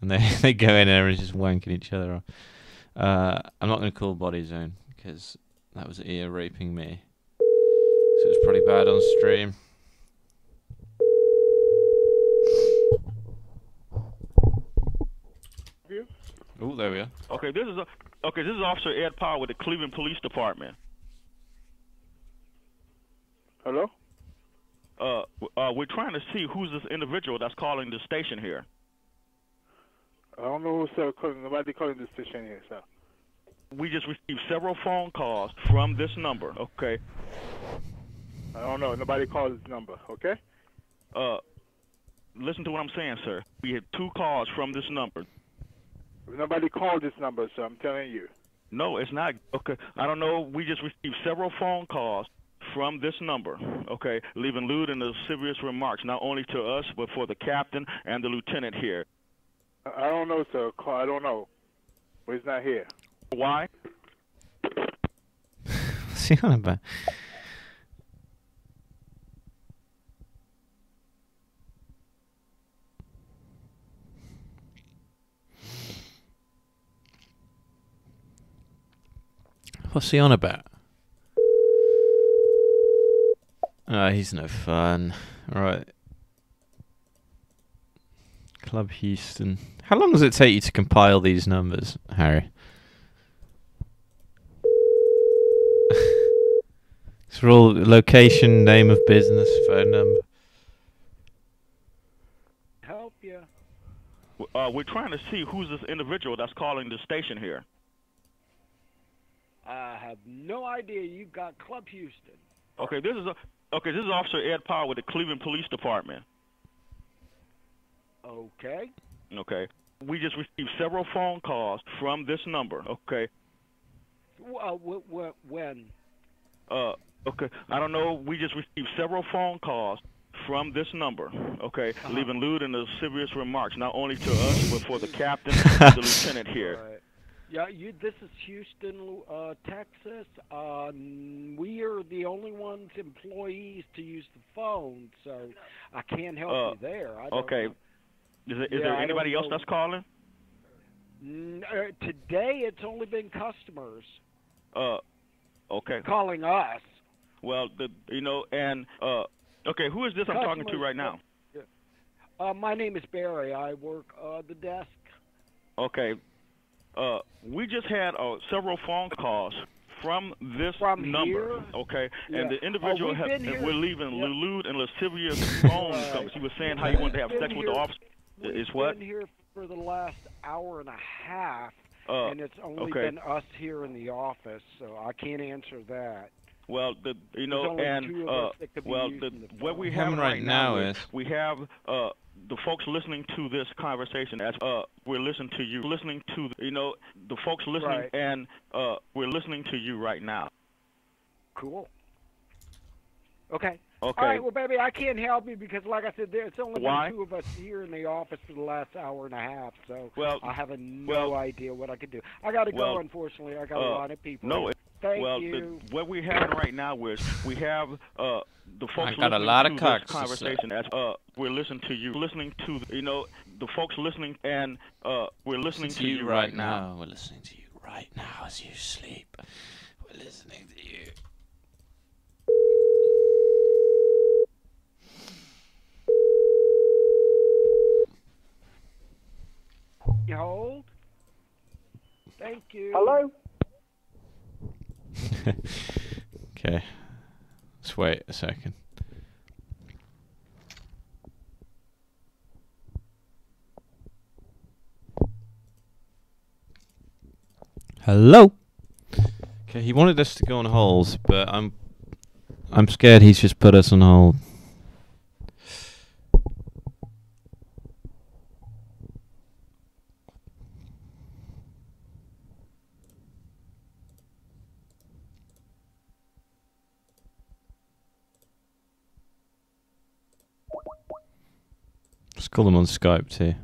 And they go in there and just wanking each other off. I'm not going to call Body Zone because that was ear raping me. So it's pretty bad on stream. Oh, there we are. Okay, this is Officer Ed Powell with the Cleveland Police Department. Hello? We're trying to see who's this individual that's calling the station here. I don't know who's calling. Nobody calling the station here, sir. We just received several phone calls from this number, okay? I don't know. Nobody called this number, okay? Listen to what I'm saying, sir. We had 2 calls from this number. Nobody called this number, sir. I'm telling you. No, it's not. Okay. I don't know. We just received several phone calls from this number, okay, leaving lewd and lascivious remarks, not only to us, but for the captain and the lieutenant here. I don't know, sir. I don't know. But he's not here. Why? What's he on about? What's he on about? Ah, he's no fun. Right. Club Houston. How long does it take you to compile these numbers, Harry? It's all location, name of business, phone number. Help you. We're trying to see who's this individual that's calling the station here. I have no idea. You've got Club Houston. Okay, this is Officer Ed Powell with the Cleveland Police Department. Okay. Okay. We just received several phone calls from this number. Okay. When? Okay. I don't know. We just received several phone calls from this number. Okay. Leaving lewd and lascivious remarks, not only to us, but for the captain and the lieutenant here. All right. Yeah, this is Houston, Texas. We are the only ones employees to use the phone, so I can't help you there. I don't okay. Know. Is there anybody else that's calling? Today, it's only been customers. Okay. Calling us. Well, okay, who is this customers I'm talking to right now? My name is Barry. I work the desk. Okay. We just had several phone calls from this number, here? Okay? Yeah. And the individual we're leaving lewd and lascivious phone calls. He was saying how you wanted to have sex with the officer. Is what? We've been here for the last hour and a half, and it's only been us here in the office, so I can't answer that. Well, what we have right now is we have the folks listening to this conversation as we're listening to you, the folks listening, right. And we're listening to you right now. Cool. Okay. Okay. All right, well, baby, I can't help you because, like I said, it's only been 2 of us here in the office for the last hour and a half, so I have no idea what I can do. I got to go, unfortunately. I got a lot of people. No. Thank you. What we have right now is we have the folks listening to this conversation as we're listening to you, the folks listening, and we're listening to you right now. We're listening to you right now as you sleep. We're listening to you. You hold. Thank you. Hello. Okay, let's wait a second. Hello. Okay, he wanted us to go on hold, but I'm scared he's just put us on hold. Let's call them on Skype too.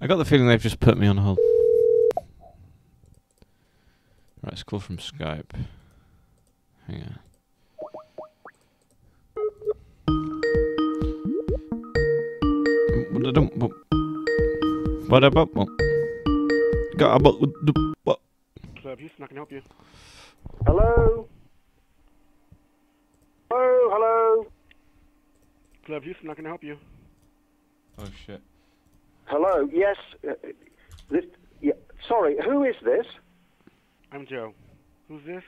I got the feeling they've just put me on hold. Right, let's call from Skype. Hang on. Club Houston, I can help you. Hello? Hello, hello? Club Houston, I can help you. Oh, shit. Hello, yes. Sorry, who is this? I'm Joe. Who's this?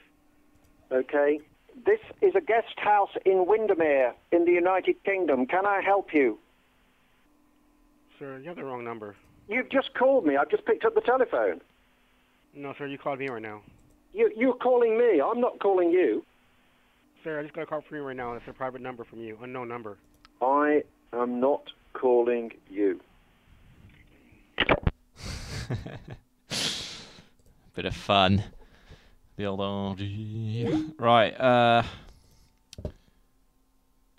Okay. This is a guest house in Windermere in the United Kingdom. Can I help you? Sir, you have the wrong number. You've just called me. I've just picked up the telephone. No, sir, you called me right now. You're calling me. I'm not calling you. Sir, I just got a call from you right now. It's a private number from you, unknown number. I am not calling you. Bit of fun. The old orgy. Right,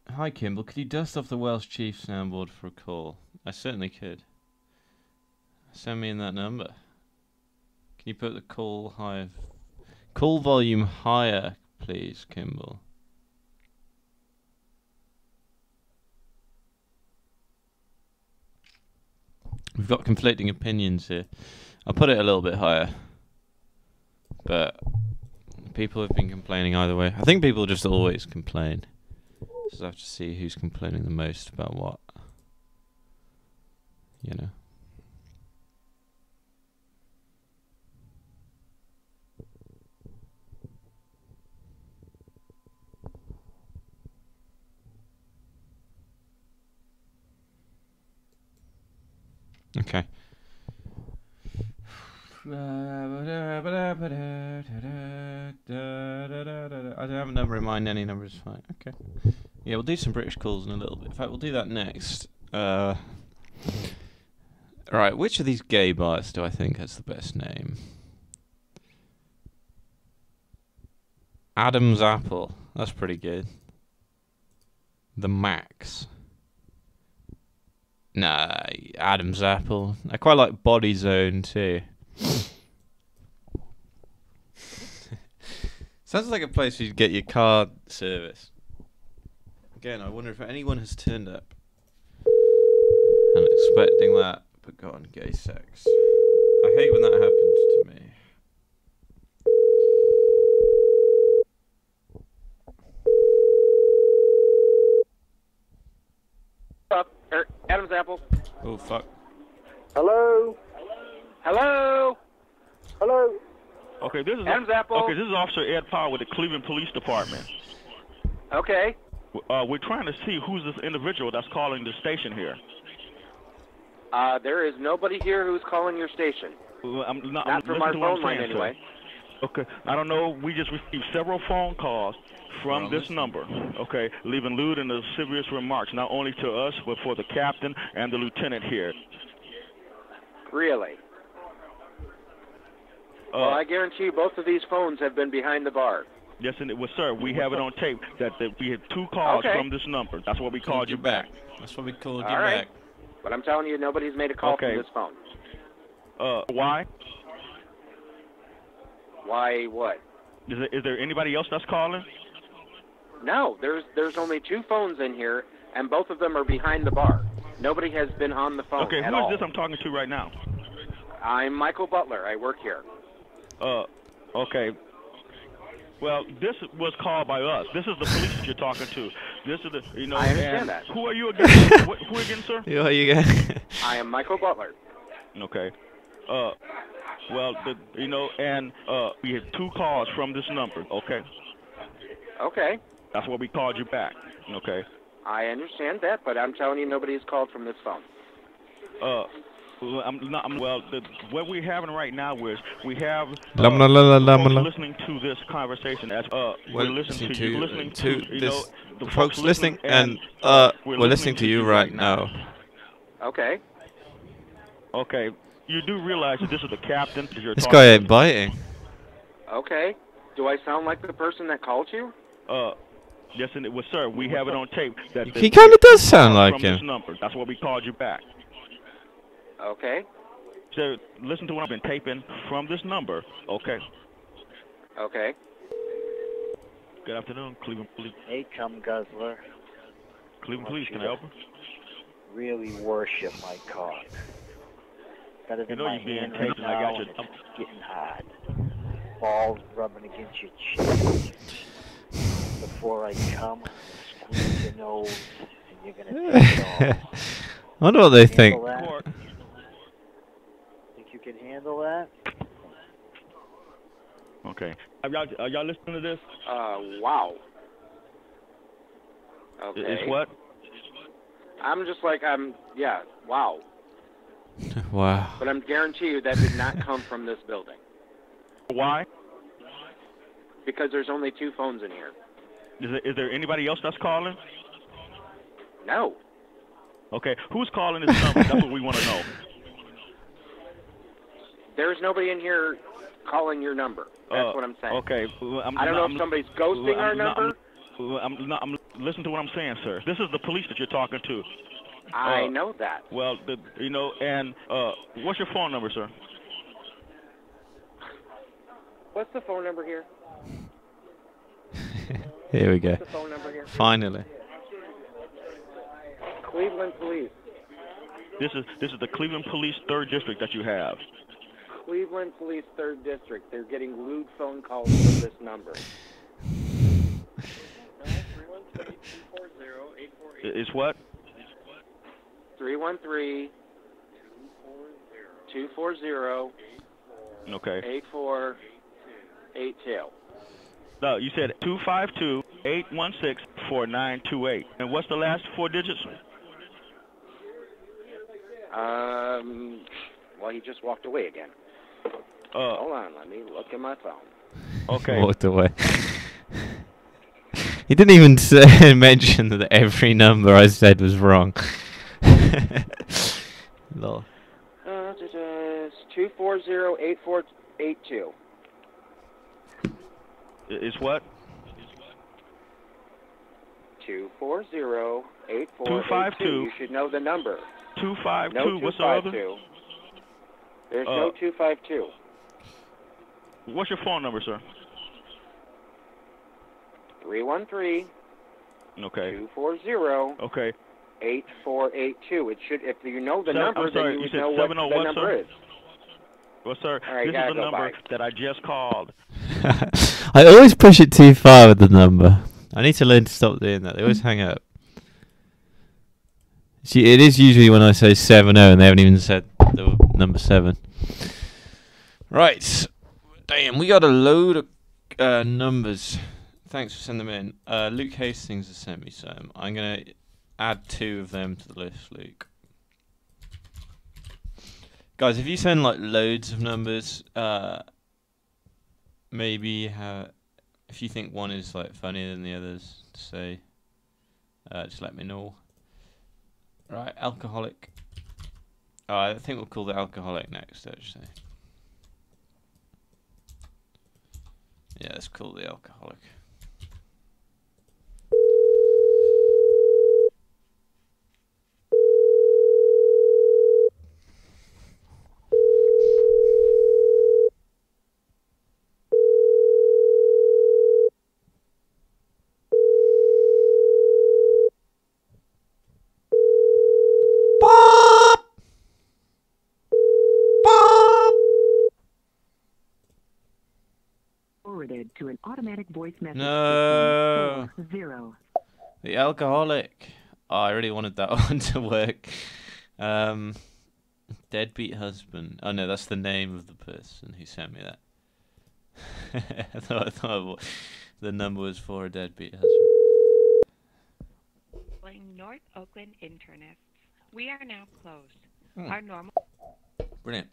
hi, Kimball. Could you dust off the Welsh Chief soundboard for a call? I certainly could. Send me in that number. Can you put the call higher? Call volume higher, please, Kimball. We've got conflicting opinions here. I'll put it a little bit higher. But people have been complaining either way. I think people just always complain. Just have to see who's complaining the most about what. You know. Okay. I don't have a number in mind, any number is fine. Okay. Yeah, we'll do some British calls in a little bit. In fact, we'll do that next. Alright, which of these gay bars do I think has the best name? Adam's Apple. That's pretty good. The Max. Nah, Adam's Apple. I quite like Body Zone too. Sounds like a place where you get your car service. Again, I wonder if anyone has turned up and expecting that, but got on gay sex. I hate when that happens to me. Adam's Apple. Oh fuck. Hello. Hello? Hello? Okay, this is Adam's Apple. Okay, this is Officer Ed Powell with the Cleveland Police Department. Okay. We're trying to see who's this individual that's calling the station here. There is nobody here who's calling your station. Well, not from our phone line, anyway. Okay, I don't know. We just received several phone calls from this number, okay, leaving lewd and serious remarks, not only to us, but for the captain and the lieutenant here. Really? Well, I guarantee you both of these phones have been behind the bar. Yes, and it was, sir. We have it on tape that we had two calls from this number. That's what we called you back. That's what we called you back. But I'm telling you, nobody's made a call from this phone. Why? Why what? Is there anybody else that's calling? No, there's only two phones in here, and both of them are behind the bar. Nobody has been on the phone at all. Okay, who is this I'm talking to right now? I'm Michael Butler. I work here. Okay. Well, this was called by us. This is the police that you're talking to. This is the, you know. I understand that. Who are you again? Who again, sir? Who are you again? I am Michael Butler. Okay. Well, you know, and we had two calls from this number. Okay. Okay. That's what we called you back. Okay. I understand that, but I'm telling you, nobody's called from this phone. What we're having right now is we have listening to this conversation as we're listening to you right now. Okay. Okay. You do realize that this is the captain. This guy ain't biting. Okay. Do I sound like the person that called you? Yes, and it was, sir. We have it on tape. He kind of does sound like him. That's what we called you back. Okay. So listen to what I've been taping from this number. Okay. Okay. Good afternoon, Cleveland Police. Hey, Chum Guzzler. Cleveland Police, can I help you? really worship my cock. Better than my hand right now, and it's getting hot. Balls rubbing against your chin. Before I come, I'm gonna squeeze your nose, and you're gonna take it all. I wonder what they think. Think you can handle that? Okay. Are y'all listening to this? Wow. Okay. It's what? I'm just like, yeah, wow. Wow. But I'm guarantee you that did not come from this building. Why? Because there's only two phones in here. Is there anybody else that's calling? No. Okay, who's calling this number? That's what we want to know. There's nobody in here calling your number. That's what I'm saying. Okay. I don't know if somebody's ghosting our number. Listen to what I'm saying, sir. This is the police that you're talking to. I know that. Well, you know, and what's your phone number, sir? What's the phone number here? Here we go. What's the phone number here? Finally. Cleveland Police. This is the Cleveland Police 3rd District that you have. Cleveland Police 3rd District. They're getting lewd phone calls from this number. It's what? 313-240-8482. Okay. 8482. No, you said 252-816-4928. And what's the last four digits? Well, he just walked away again. Hold on, let me look at my phone. Okay. Walked away. He didn't even say, mention that every number I said was wrong. Lol. 240-8482. It's what? 240-8482. You should know the number. 252. No two, what's the other? There's no 252. What's your phone number, sir? 313. Okay. 240. Okay. 8482. It should, if you know the number, then you would know what the number is. Well, sir, this is the number that I just called. I always push it too far with the number. I need to learn to stop doing that. They always hang up. See, it is usually when I say 70 and they haven't even said the number 7. Right. Damn, we got a load of numbers. Thanks for sending them in. Luke Hastings has sent me some. I'm going to add 2 of them to the list, Luke. Guys, if you send like loads of numbers, maybe if you think one is like funnier than the others, say, just let me know. Right, alcoholic. I think we'll call the alcoholic next, actually. Yeah, let's call the alcoholic. To an automatic voice message. No. 0. The alcoholic. Oh, I really wanted that one to work. Deadbeat Husband. Oh no, that's the name of the person who sent me that. I thought the number was for a deadbeat husband. Calling North Oakland Internists. We are now closed. Our normal. Brilliant.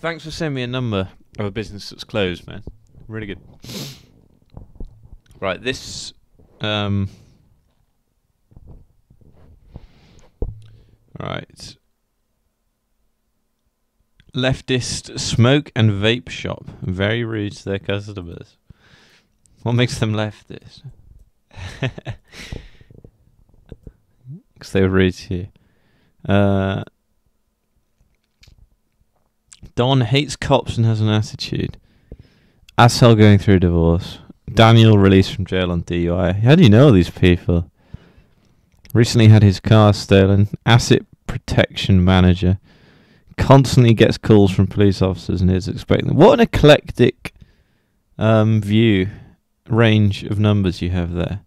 Thanks for sending me a number of a business that's closed, man. Really good. Right, this right. Leftist smoke and vape shop. Very rude to their customers. What makes them leftist? Because they were rude to you. Don hates cops and has an attitude. Asshole going through divorce. Daniel released from jail on DUI. How do you know all these people? Recently had his car stolen. Asset protection manager. Constantly gets calls from police officers and is expecting them. What an eclectic view, range of numbers you have there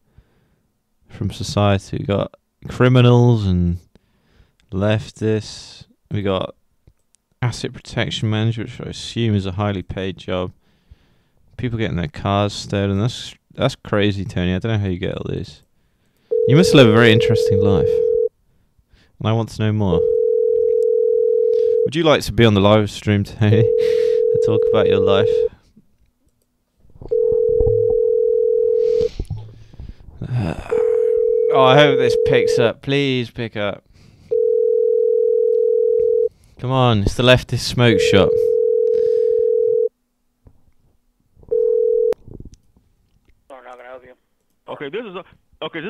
from society. We've got criminals and leftists. We got asset protection manager, which I assume is a highly paid job. People getting their cars stolen. That's crazy, Tony. I don't know how you get all this. You must live a very interesting life. And I want to know more. Would you like to be on the live stream, Tony, to talk about your life? Oh, I hope this picks up. Please pick up. Come on, it's the leftist smoke shop. Sorry, how can I help you? Okay, this is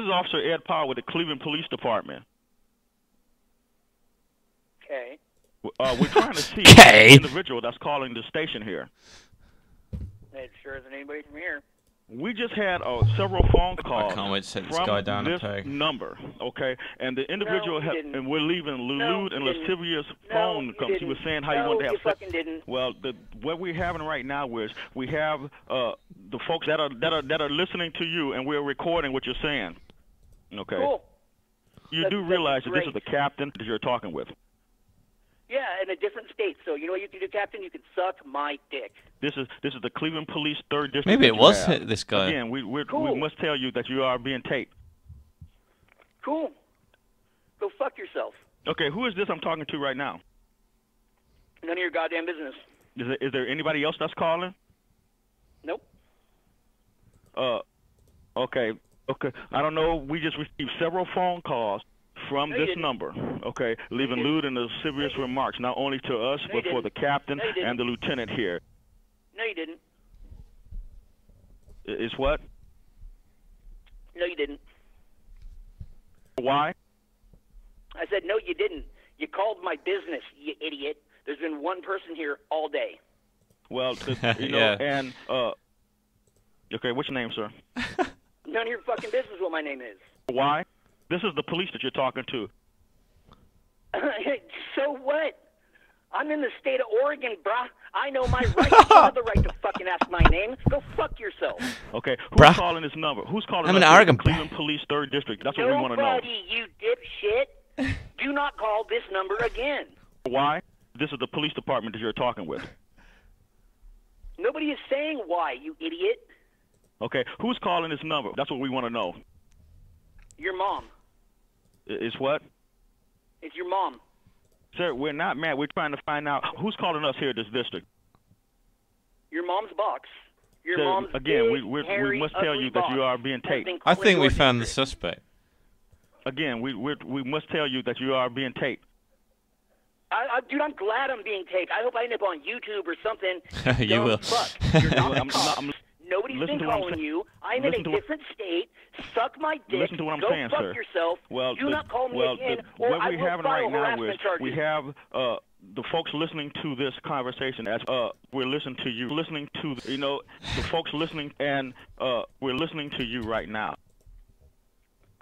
Officer Ed Powell with the Cleveland Police Department. Okay. We're trying to see the individual that's calling the station here. It sure isn't anybody from here. We just had several phone calls. I can't wait to set this guy down a peg. Number, okay? And the individual and we're leaving lewd and lascivious phone calls. He was saying how you wanted to have sex. Well, what we're having right now is we have the folks that are listening to you, and we're recording what you're saying. Okay. Cool. You do realize that this is the captain that you're talking with. Yeah, in a different state. So you know what you can do, Captain? You can suck my dick. This is the Cleveland Police 3rd District. Maybe it was this guy. Again, we must tell you that you are being taped. Cool. Go fuck yourself. Okay, who is this I'm talking to right now? None of your goddamn business. Is there anybody else that's calling? Nope. Okay. I don't know. We just received several phone calls from this number, okay, leaving lewd and serious remarks, not only to us, but for the captain and the lieutenant here. No, you didn't. It's what? No, you didn't. Why? I said, no, you didn't. You called my business, you idiot. There's been one person here all day. Well, you know, and, okay, what's your name, sir? None of your fucking business what my name is. Why? This is the police that you're talking to. So what? I'm in the state of Oregon, bruh. I know my rights. You have the right to fucking ask my name. Go fuck yourself. Okay, who's calling this number? Who's calling this number? I'm in Oregon. Cleveland Police 3rd District. That's what we want to know. Nobody, you dipshit. Do not call this number again. Why? This is the police department that you're talking with. Nobody is saying why, you idiot. Okay, who's calling this number? That's what we want to know. Your mom. It's what? It's your mom. Sir, we're not mad. We're trying to find out who's calling us here at this district. Your mom's box. Your mom's again, big, we must tell you that you are being taped. I think we found the suspect. Again, we must tell you that you are being taped. Dude, I'm glad I'm being taped. I hope I end up on YouTube or something. You will. Fuck. You're not Nobody's been calling you. I'm in a different state. Suck my dick. Listen to what I'm saying, sir. Go fuck yourself. Well, do not call me again, or I will file harassment charges. We have the folks listening to this conversation as we're listening to you. The folks listening, and we're listening to you right now.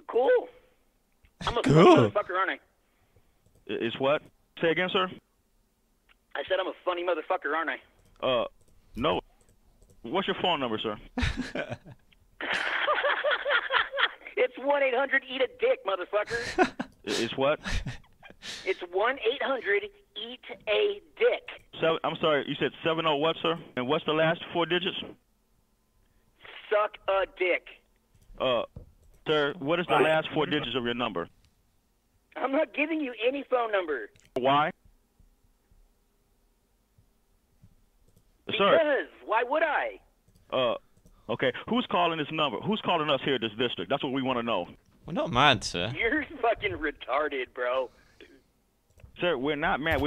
Cool. I'm a funny motherfucker, aren't I? It's what? Say again, sir? I said I'm a funny motherfucker, aren't I? No. What's your phone number, sir? It's 1-800-EAT-A-DICK, motherfucker. It's what? It's 1-800-EAT-A-DICK. I'm sorry, you said 70 what, sir? And what's the last four digits? Suck a dick. Sir, what is the last four digits of your number? I'm not giving you any phone number. Why? Because, sir, why would I? Okay, who's calling this number? Who's calling us here at this district? That's what we want to know. We're not mad, sir. You're fucking retarded, bro. Sir, we're not mad.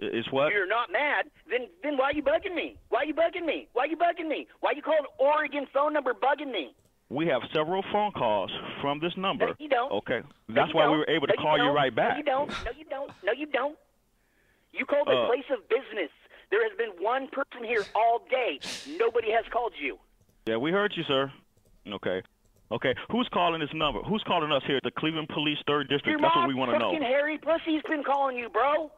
It's what? If you're not mad, then why are you bugging me? Why are you bugging me? Why are you bugging me? Why are you calling an Oregon phone number bugging me? We have several phone calls from this number. No, you don't. Okay, that's why we were able to call you right back. No, you don't. No, you don't. No, you don't. You called the place of business. There has been one person here all day. Nobody has called you. Yeah, we heard you, sir. Okay. Okay, who's calling this number? Who's calling us here at the Cleveland Police 3rd District? Your That's what we want to know. Your mom, fucking hairy pussy's been calling you, bro.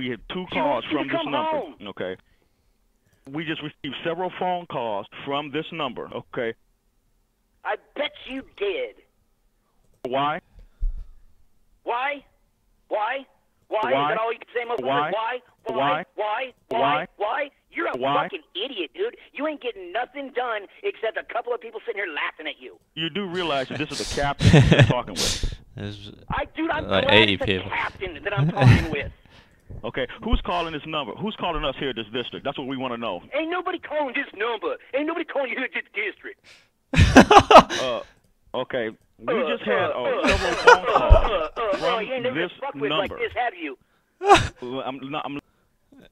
We had two calls from this number. Home. Okay. We just received several phone calls from this number. Okay. I bet you did. Why? Why? Why? Why? Why? Is that all you can say, motherfucker? Why? Why? Why? Why? Why? You're a fucking idiot, dude. You ain't getting nothing done except a couple of people sitting here laughing at you. You do realize that this is the captain you're talking with. I'm like 80 people. The captain that I'm talking with. Okay, who's calling this number? Who's calling us here at this district? That's what we want to know. Ain't nobody calling this number. Ain't nobody calling you here at this district. Okay. We just had several phone calls from you ain't never this fucked with number. Like this, have you?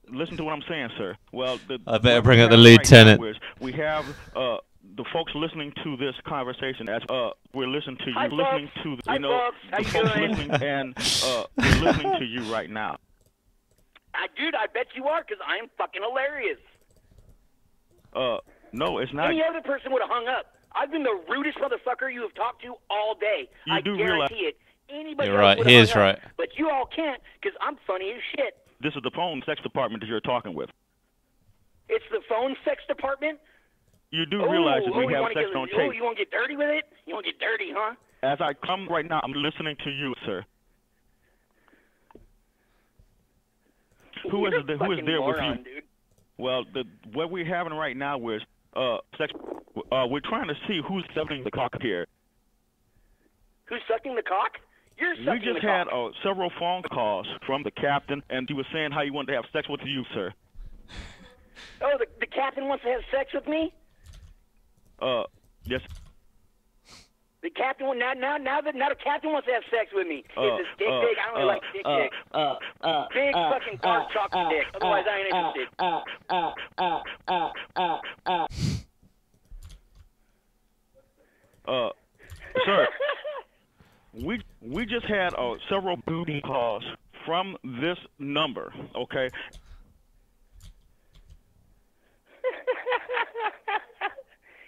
Listen to what I'm saying, sir. Well, I better bring up the lieutenant. Right, we have the folks listening to this conversation as we're listening to you. Hi, listening folks. To the, you know, the folks doing? Listening and we're listening to you right now. Dude, I bet you are, because I'm fucking hilarious. No, it's not. Any other person would have hung up. I've been the rudest motherfucker you have talked to all day. You I do guarantee it. Anybody You're else right. He is up, right. But you all can't, because I'm funny as shit. This is the phone sex department that you're talking with. It's the phone sex department? You do realize that we have sex on tape. You want to get dirty with it? You want to get dirty, huh? As I come right now, I'm listening to you, sir. Who is the, who is there moron, with you? Dude. Well, what we're having right now is sex. We're trying to see who's sucking the cock here. Who's sucking the cock? You're sucking the cock. We just had several phone calls from the captain, and he was saying how he wanted to have sex with you, sir. Oh, the captain wants to have sex with me? Yes. The captain now the captain wants to have sex with me. It's a dick dick. I don't like dick dick. Big fucking dark chocolate dick. Otherwise, I ain't interested. Sir, we just had several booty calls from this number. Okay.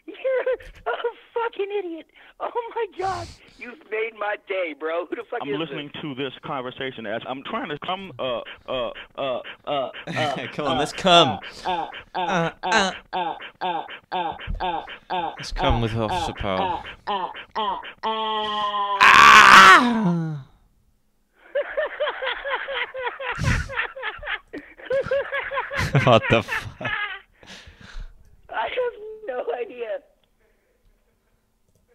You're a fucking idiot. Oh, my God. You've made my day, bro. Who the fuck is this? I'm listening to this conversation as I'm trying to come. Come on, let's come. Let's come with Officer Powell. What the fuck? I have no idea.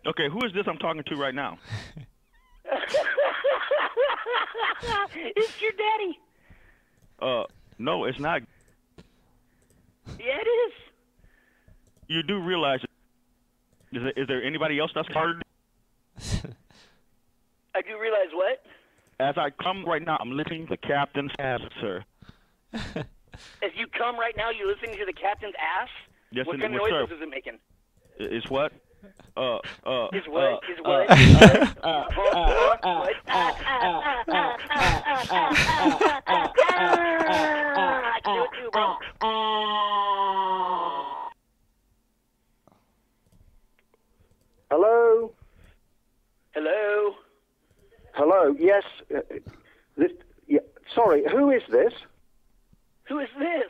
Okay, who is this I'm talking to right now? It's your daddy. No, it's not. Yeah, it is. You do realize, is there anybody else that's harder? I do realize what? As I come right now, I'm listening to the captain's ass, sir. As you come right now, you're listening to the captain's ass? Yes, what kind of noises is it making? It's what? His what? His what? I can do it too, bro. Hello? Hello? Hello, yes. Sorry, who is this? Who is this?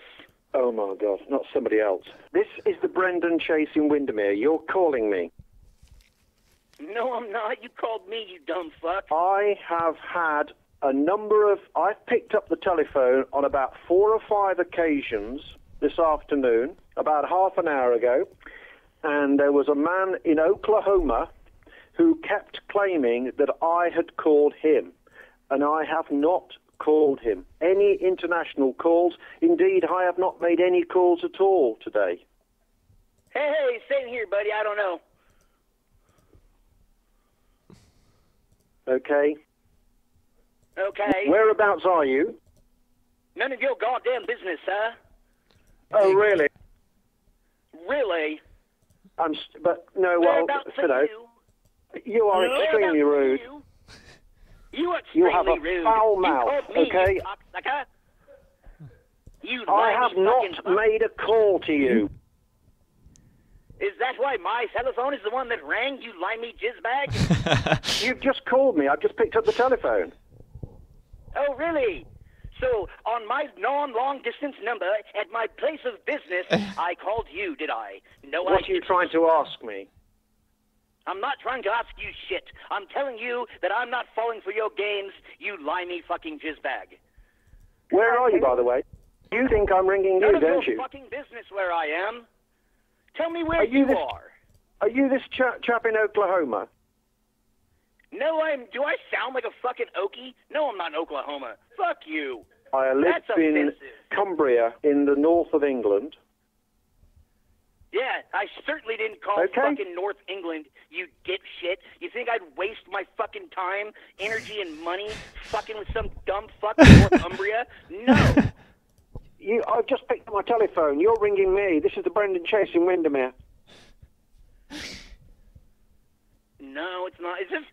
Oh, my God, not somebody else. This is the Brendan Chase in Windermere. You're calling me. No, I'm not. You called me, you dumb fuck. I have had a number of... I've picked up the telephone on about 4 or 5 occasions this afternoon, about half an hour ago, and there was a man in Oklahoma who kept claiming that I had called him, and I have not called him. Any international calls? Indeed, I have not made any calls at all today. Hey, same here, buddy. I don't know. Okay. Okay. Whereabouts are you? None of your goddamn business, sir. Oh, really? Really? But no, well, you know, you are extremely rude. You have a foul mouth, okay? I have not made a call to you. Is that why my telephone is the one that rang, you limey jizzbag? You've just called me. I've just picked up the telephone. Oh, really? So, on my non-long-distance number, at my place of business, I called you, did I? No, what are you trying to ask me? I'm not trying to ask you shit. I'm telling you that I'm not falling for your games, you limey fucking jizzbag. Where are you, by the way? You think I'm ringing you, don't you? None of your fucking business where I am. Tell me where you are. Are you this chap in Oklahoma? No, I'm... Do I sound like a fucking Okie? No, I'm not in Oklahoma. Fuck you. I live in Cumbria, in the north of England. Yeah, I certainly didn't call fucking North England, you dipshit. You think I'd waste my fucking time, energy, and money fucking with some dumb fuck in Northumbria? No. I've just picked up my telephone. You're ringing me. This is the Brendan Chase in Windermere. No, it's not. It's just...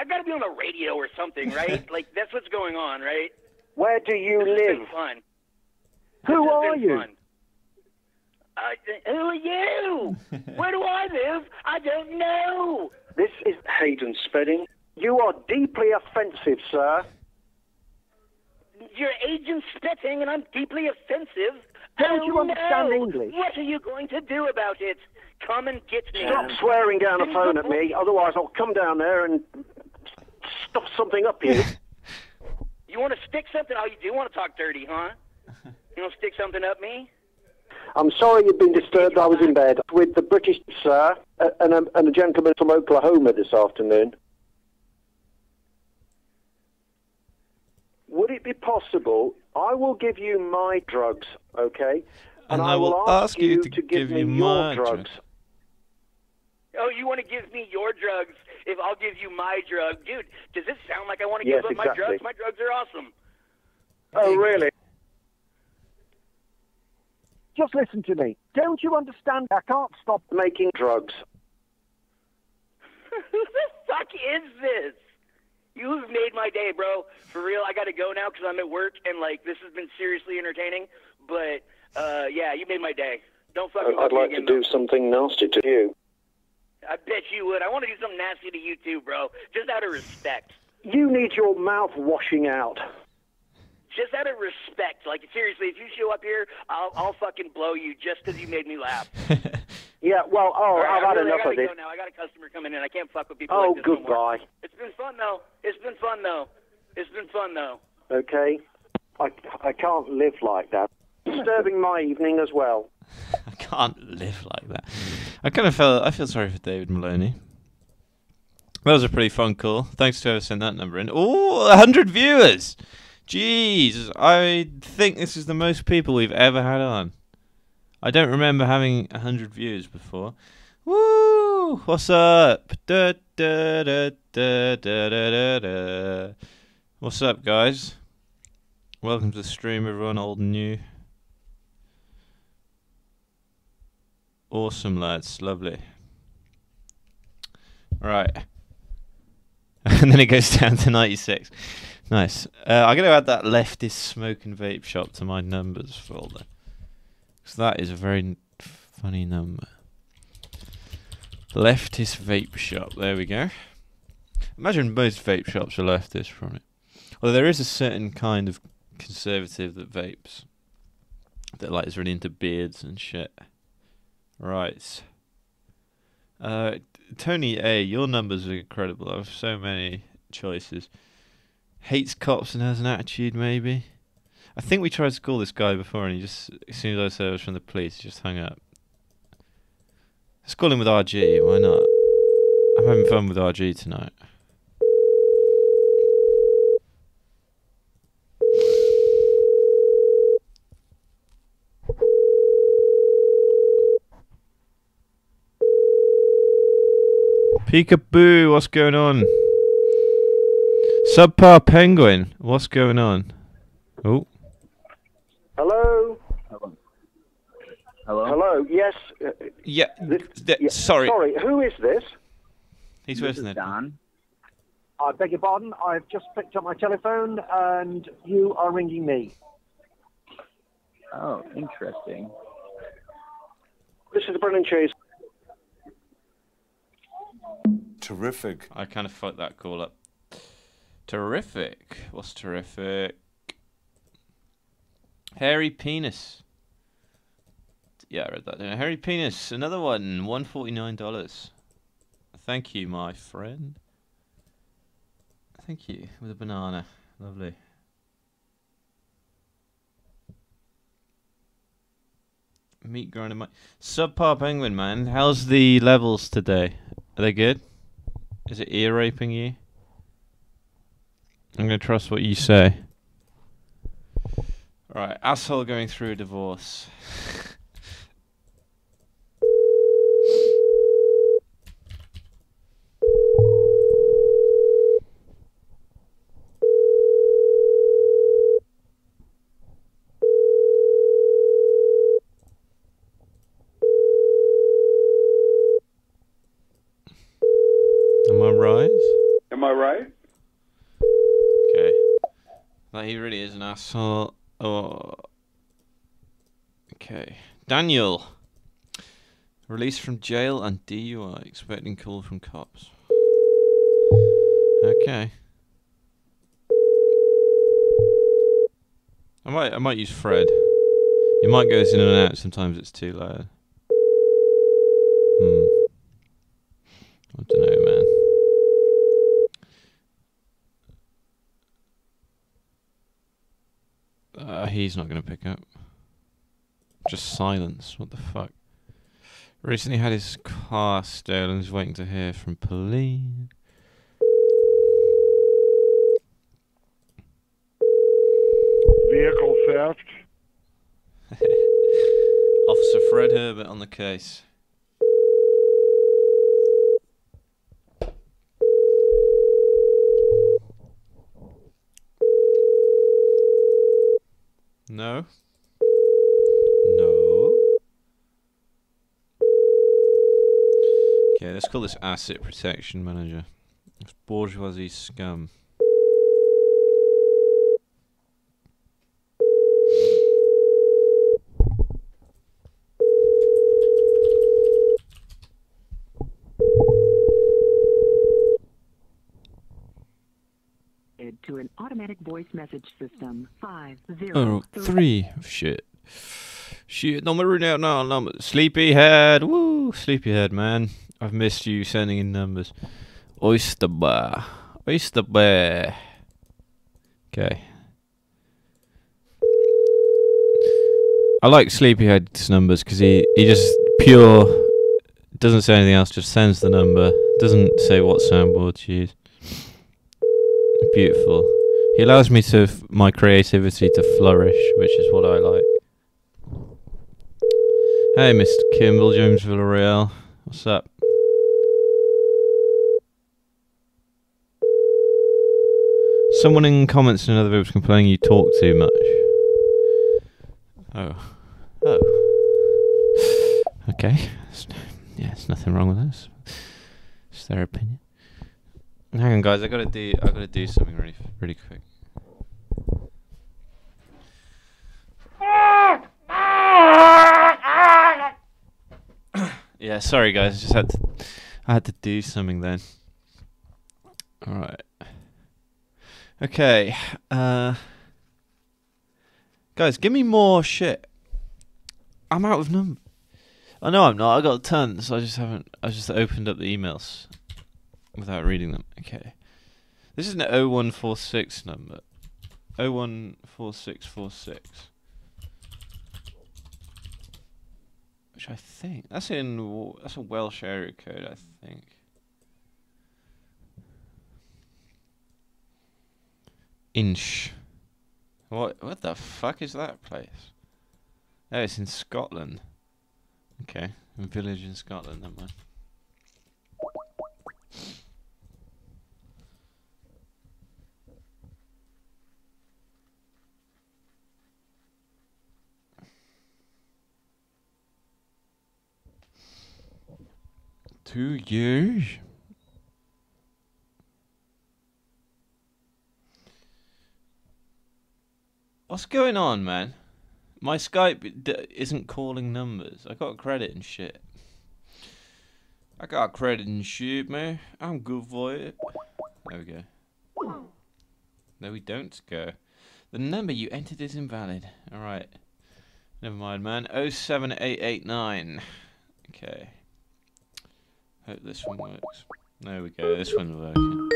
I've got to be on the radio or something, right? Like, that's what's going on, right? Where do you live? Who are you? Who are you? Where do I live? I don't know. This is Hayden Spedding. You are deeply offensive, sir. You're Agent Spedding, and I'm deeply offensive. Don't you understand English? What are you going to do about it? Come and get me. Stop swearing down the phone at me, otherwise I'll come down there and stuff something up you. You want to stick something? Oh, you do want to talk dirty, huh? You want to stick something up me? I'm sorry you've been disturbed. I was in bed with the British, sir, and a gentleman from Oklahoma this afternoon. Would it be possible? I will give you my drugs, okay? And I will ask you to give me your drugs. Oh, you want to give me your drugs if I'll give you my drug? Dude, does this sound like I want to give up my drugs? My drugs are awesome. Oh, really? Just listen to me. Don't you understand? I can't stop making drugs. Who the fuck is this? You've made my day, bro. For real, I gotta go now because I'm at work, and, like, this has been seriously entertaining, but... yeah, you made my day. Don't fucking I'd like again, to do something nasty to you. I bet you would. I want to do something nasty to you too, bro. Just out of respect. You need your mouth washing out. Just out of respect. Like, seriously, if you show up here, I'll fucking blow you just because you made me laugh. Yeah, well, oh, right, I've had enough of this. I got a customer coming in. I can't fuck with people like this anymore. Oh, goodbye. It's been fun, though. It's been fun, though. It's been fun, though. Okay. I can't live like that. Disturbing my evening as well. I can't live like that. I feel sorry for David Maloney. That was a pretty fun call. Thanks to whoever sent that number in. Oh, 100 viewers! Jeez, I think this is the most people we've ever had on. I don't remember having 100 views before. Woo! What's up? Da, da, da, da, da, da, da. What's up, guys? Welcome to the stream, everyone, old and new. Awesome, lads. Lovely. Right. And then it goes down to 96. Nice. I'm going to add that leftist smoke and vape shop to my numbers folder. Because that is a very funny number. Leftist vape shop. There we go. Imagine most vape shops are leftist, probably. Although there is a certain kind of conservative that vapes. That, like, is really into beards and shit. Right. Tony A, your numbers are incredible. I have so many choices. Hates cops and has an attitude, maybe. I think we tried to call this guy before, and he just, as soon as I said it was from the police, he just hung up. Let's call him with RG, why not? I'm having fun with RG tonight. Peekaboo, what's going on? Subpar Penguin, what's going on? Oh. Hello. Hello. Hello. Hello. Yes. Yeah. Sorry. Sorry. Who is this? He's worse than Dan. I beg your pardon. I've just picked up my telephone, and you are ringing me. Oh, interesting. This is Brendan Chase. Terrific. I kind of fucked that call up. Terrific. What's terrific? Hairy Penis. Yeah, I read that down. Hairy Penis, another one. $149. Thank you, my friend. Thank you. With a banana. Lovely. Meat grinder. Subpar Penguin, man. How's the levels today? Are they good? Is it ear raping you? I'm going to trust what you say. Alright, asshole going through a divorce. Am I right? Okay. Like, he really is an asshole. Oh. Okay. Daniel. Released from jail and DUI. Expecting call from cops. Okay. I might use Fred. You might go in and out. Sometimes it's too loud. I don't know, man. He's not going to pick up. Just silence. What the fuck? Recently had his car stolen and is waiting to hear from police. Vehicle theft. Officer Fred Herbert on the case. No. No. Okay, let's call this Asset Protection Manager. It's bourgeoisie scum. To an automatic voice message system. 503. Oh, shit. Shit, no, I'm rooting out now. Number. Sleepyhead. Woo. Sleepyhead, man. I've missed you sending in numbers. Oyster Bar. Oyster Bar. Okay. I like Sleepyhead's numbers because he just pure. Doesn't say anything else, just sends the number. Doesn't say what soundboard to use. Beautiful. He allows me to my creativity to flourish, which is what I like. Hey, Mr. Kimball, James Villarreal. What's up? Someone in comments in another video was complaining you talk too much. Oh. Oh. Okay. Yeah, there's nothing wrong with us. It's their opinion. Hang on, guys. I gotta do something really quick. Yeah, sorry, guys. I had to do something then. All right. Okay. Guys, give me more shit. I'm out of numbers. I know I'm not. I got tons. I just opened up the emails. Without reading them. Okay. This is an 0146 number. 014646. Which I think that's a Welsh area code, I think. Inch. What the fuck is that place? Oh, it's in Scotland. Okay. A village in Scotland, never mind. Two years. What's going on, man? My Skype isn't calling numbers. I got credit and shit. I got credit and shit, man. I'm good for it. There we go. No, we don't go. The number you entered is invalid. Alright. Never mind, man. 07889. Okay. Hope this one works. There we go. This one's working.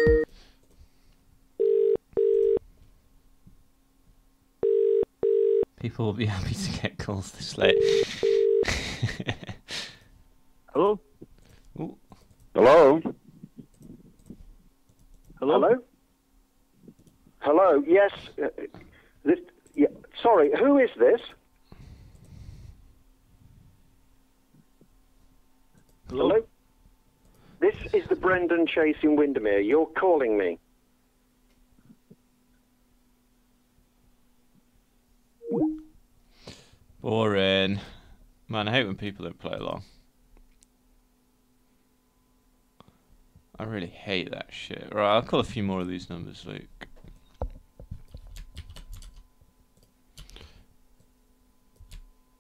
People will be happy to get calls this late. Hello? Ooh. Hello? Hello? Hello? Hello, yes. This, yeah, sorry, who is this? Hello? Hello? This is the Brendan Chase in Windermere. You're calling me. Boring. Man, I hate when people don't play along. I really hate that shit. Right, I'll call a few more of these numbers, Luke.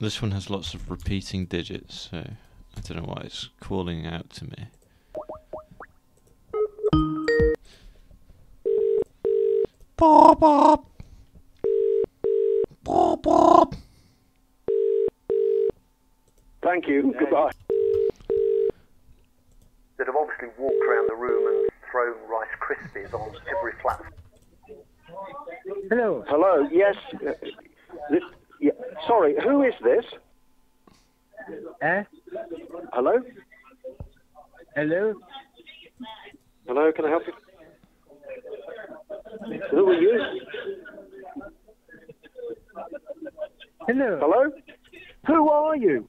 This one has lots of repeating digits, so I don't know why it's calling out to me. Bop, bop. Bop, bop. Thank you. Goodbye. That have obviously walked around the room and thrown Rice Krispies on every flat. Hello. Hello. Yes. This, yeah. Sorry. Who is this? Eh? Hello. Hello. Hello. Can I help you? Who are you? Hello. Hello. Who are you?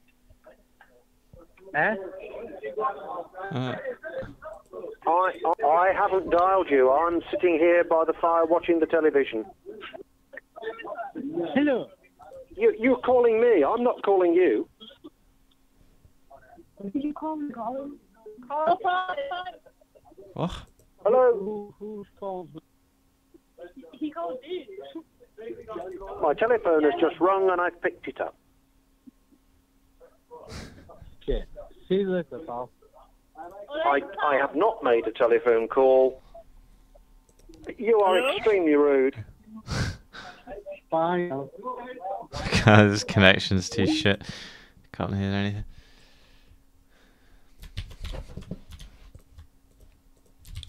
Eh? I haven't dialed you. I'm sitting here by the fire watching the television. Hello. You're calling me. I'm not calling you. Did you call me? What? Hello. Who's called? He called you. My telephone has just rung and I picked it up. Shit. See the call. I have not made a telephone call. You are extremely rude. Bye. God, this connection's too shit. Can't hear anything.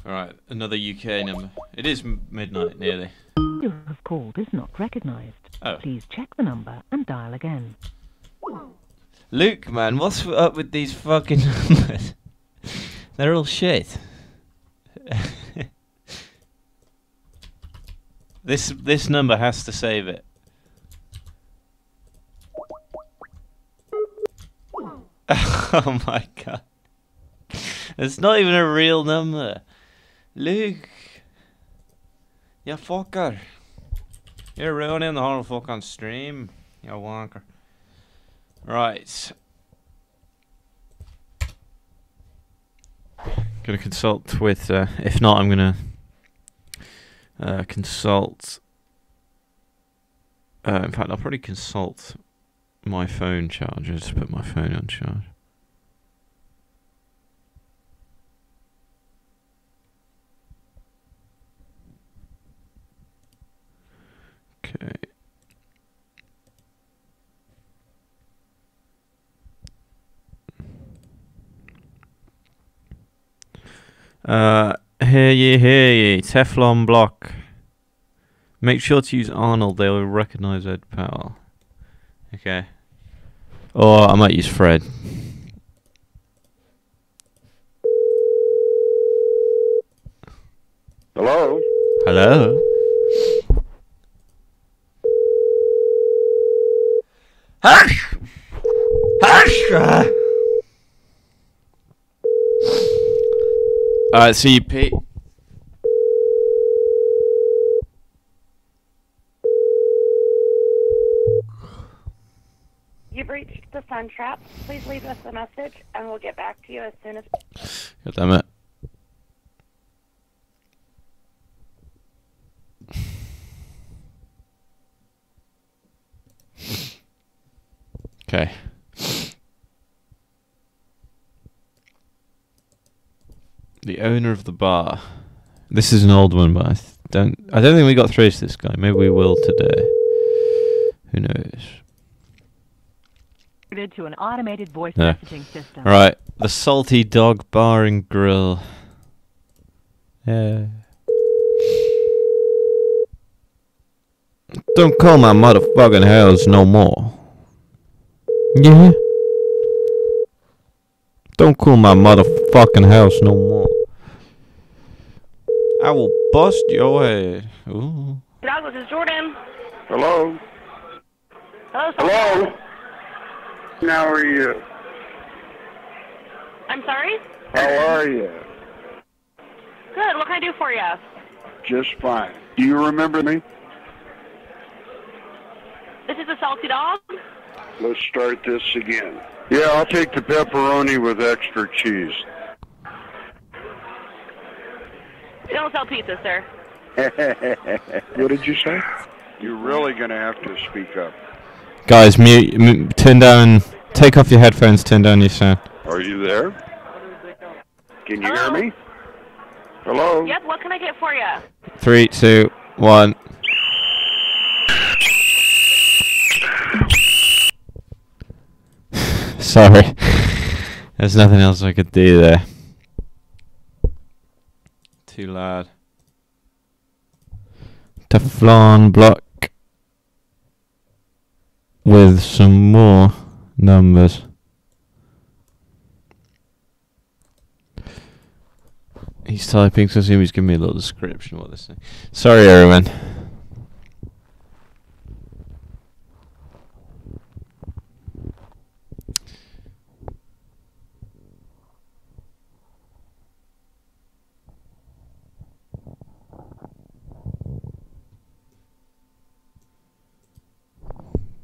Alright, another UK number. It is midnight, nearly. You have called is not recognised. Oh. Please check the number and dial again. Luke, man, what's up with these fucking numbers? They're all shit. This number has to save it. Oh my god. It's not even a real number. Luke. You fucker. You're ruining the whole fucking stream. You wonker. Right. Gonna consult Twitter. If not, I'm gonna consult. In fact, I'll probably consult my phone charger. Just put my phone on charge. Okay. Hear ye, Teflon Block. Make sure to use Arnold, they will recognise Ed Powell. Okay. Or I might use Fred. Hello? Hello? Hush! Hush! Alright, see you, Pete. You've reached the Sun Trap. Please leave us a message and we'll get back to you as soon as... God damn it. Okay. The owner of the bar. This is an old one, but I don't think we got through to this guy. Maybe we will today. Who knows? To an automated voice messaging system. Right, the Salty Dog Bar and Grill. Yeah. Don't call my motherfucking house no more. Yeah. Don't call my motherfucking house no more. I will bust your head. Ooh. Douglas, it's Jordan. Hello. Hello. Hello. How are you? I'm sorry? How are you? Good. What can I do for you? Just fine. Do you remember me? This is a Salty Dog. Let's start this again. Yeah, I'll take the pepperoni with extra cheese. We don't sell pizza, sir. What did you say? You're really going to have to speak up. Guys, mute, turn down, take off your headphones, turn down your sound. Are you there? Can you hear me? Hello? Yep, what can I get for you? 3, 2, 1. Sorry. There's nothing else I could do there. Too loud. Teflon Block. With some more numbers. He's typing, so I assume he's giving me a little description of what this is. Sorry, everyone.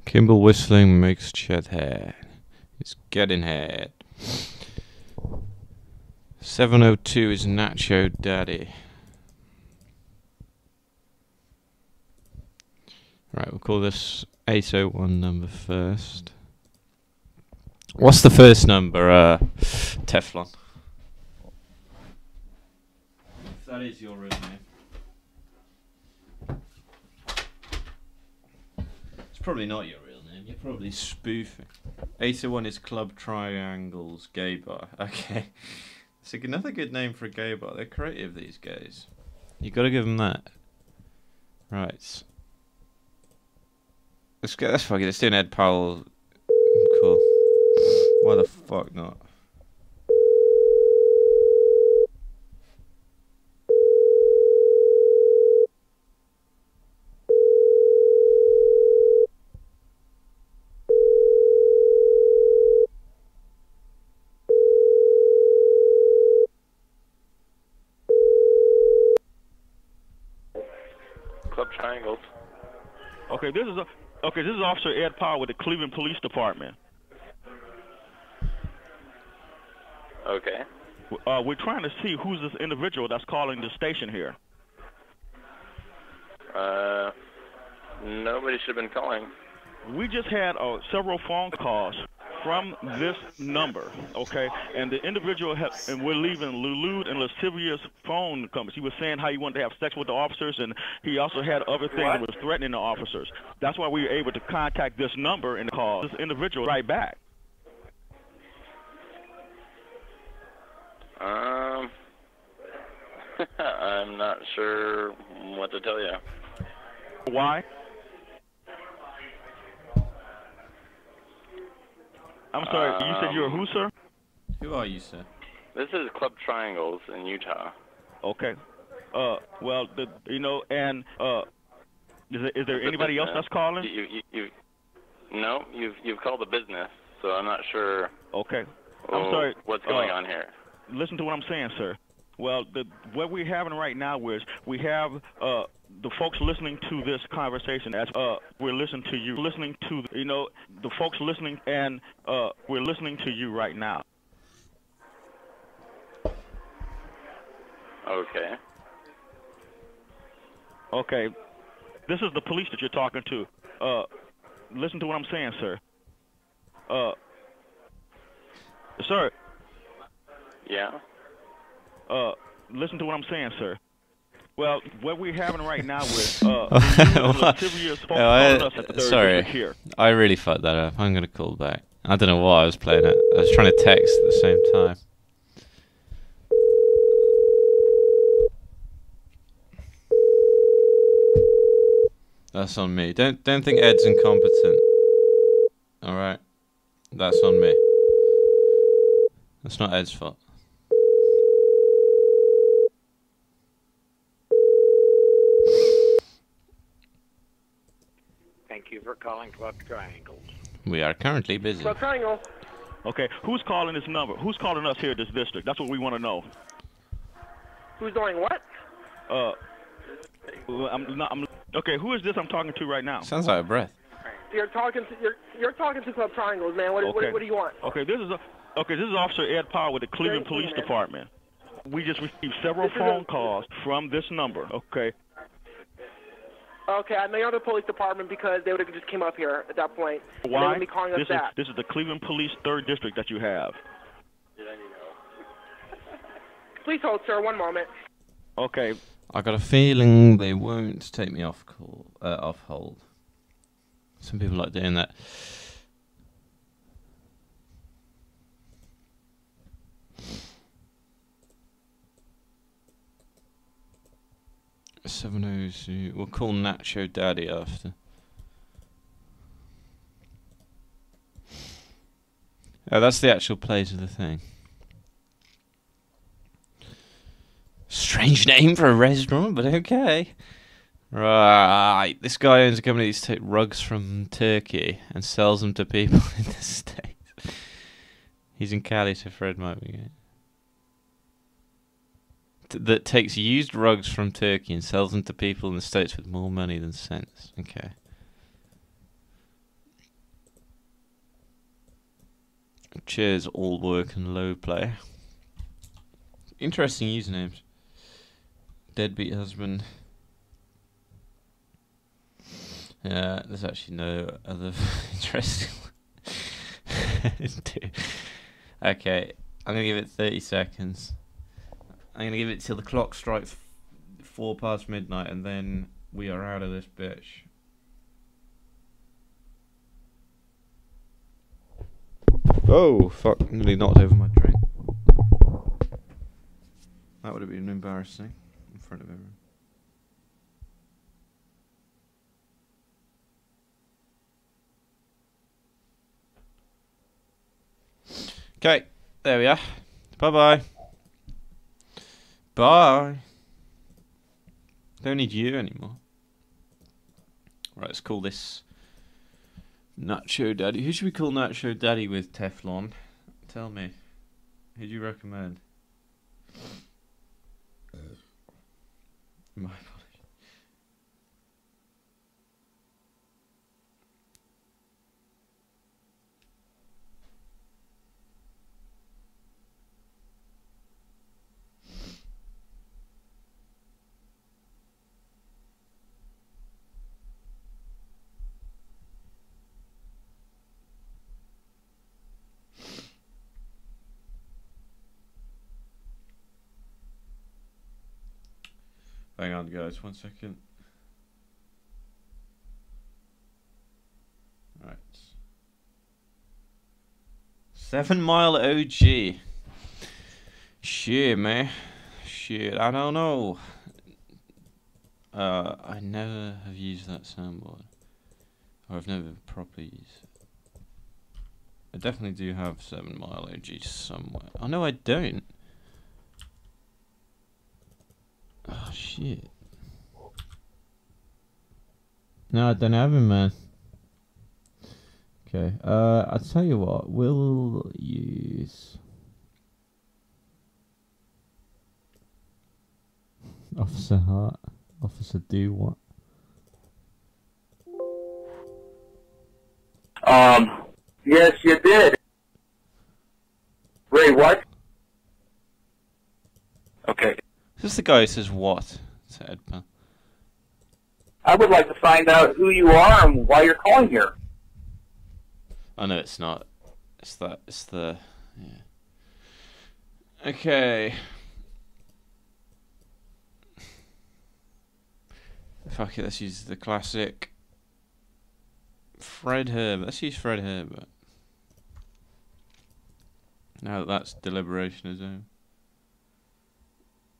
Kimball whistling makes Chet head. It's getting head. 702 is Nacho Daddy. Right, we'll call this 801 number first. What's the first number, Teflon? If that is your room name. Probably not your real name, you're probably spoofing. 801 is Club Triangles Gay Bar. Okay. It's another good name for a gay bar. They're creative, these guys. You gotta give them that. Right. Let's go, that's fucking, let's do an Ed Powell. Cool. Why the fuck not? Okay, this is Officer Ed Powell with the Cleveland Police Department. Okay. We're trying to see who's this individual that's calling the station here. Nobody should have been calling. We just had several phone calls from this number, okay? And the individual and we're leaving lewd and lascivious phone companies. He was saying how he wanted to have sex with the officers, and he also had other things that was threatening the officers. That's why we were able to contact this number and call this individual right back. I'm not sure what to tell you. Why? I'm sorry, you said you were who, sir? Who are you, sir? This is Club Triangles in Utah. Okay. Well, is there anybody else that's calling? No, you've called the business, so I'm not sure. Okay. I'm sorry. What's going on here? Listen to what I'm saying, sir. Well, what we're having right now is we have the folks listening to this conversation as we're listening to you, the folks listening, and we're listening to you right now. Okay. Okay. This is the police that you're talking to. Listen to what I'm saying, sir. Sir. Yeah. Listen to what I'm saying, sir. Well, what we're having right now is sorry, I really fucked that up. I'm gonna call back. I don't know why I was playing it. I was trying to text at the same time. That's on me. Don't think Ed's incompetent. All right, that's on me. That's not Ed's fault. Thank you for calling Club Triangles. We are currently busy. Club Triangle. Okay, who's calling this number? Who's calling us here at this district? That's what we want to know. Who's doing what? Okay, who is this I'm talking to right now? Sounds like a breath. You're talking to Club Triangles, man. What do you want? Okay, this is Officer Ed Powell with the Cleveland Police Department. We just received several phone calls from this number. Okay. Okay, I mailed the police department because they would have just came up here at that point. Why? They wouldn't be calling us back. This is the Cleveland Police 3rd District that you have. Please hold, sir. One moment. Okay. I got a feeling they won't take me off call, off hold. Some people like doing that. We'll call Nacho Daddy after. Oh, that's the actual place of the thing. Strange name for a restaurant, but okay. Right, this guy owns a company that takes rugs from Turkey and sells them to people in the States. He's in Cali, so Fred might be good. That takes used rugs from Turkey and sells them to people in the States with more money than sense. Okay. Cheers, all work and low play. Interesting usernames. Deadbeat Husband. Yeah, there's actually no other interesting one. Okay, I'm going to give it 30 seconds. I'm going to give it till the clock strikes 4 past midnight, and then we are out of this bitch. Oh, fuck. Nearly knocked over my drink. That would have been embarrassing in front of everyone. Okay, there we are. Bye-bye. Bye. Don't need you anymore. Right, let's call this Nacho Daddy. Who should we call Nacho Daddy with, Teflon? Tell me. Who do you recommend? My apologies. Hang on, guys, 1 second. Right. 7 Mile OG. Shit, man. Shit, I don't know. I never have used that soundboard. Or I've never properly used it. I definitely do have 7 Mile OG somewhere. Oh, no, I don't. Oh shit. No, I don't have him, man. Okay, I'll tell you what, we'll use Officer Hart. Officer Do What? Yes, you did. Ray, what? Okay. Is this the guy who says what? To Ed Powell. I would like to find out who you are and why you're calling here. Oh no, it's not. It's the... yeah. Okay. Fuck it, let's use the classic Fred Herbert. Let's use Fred Herbert. Now that's deliberation is over.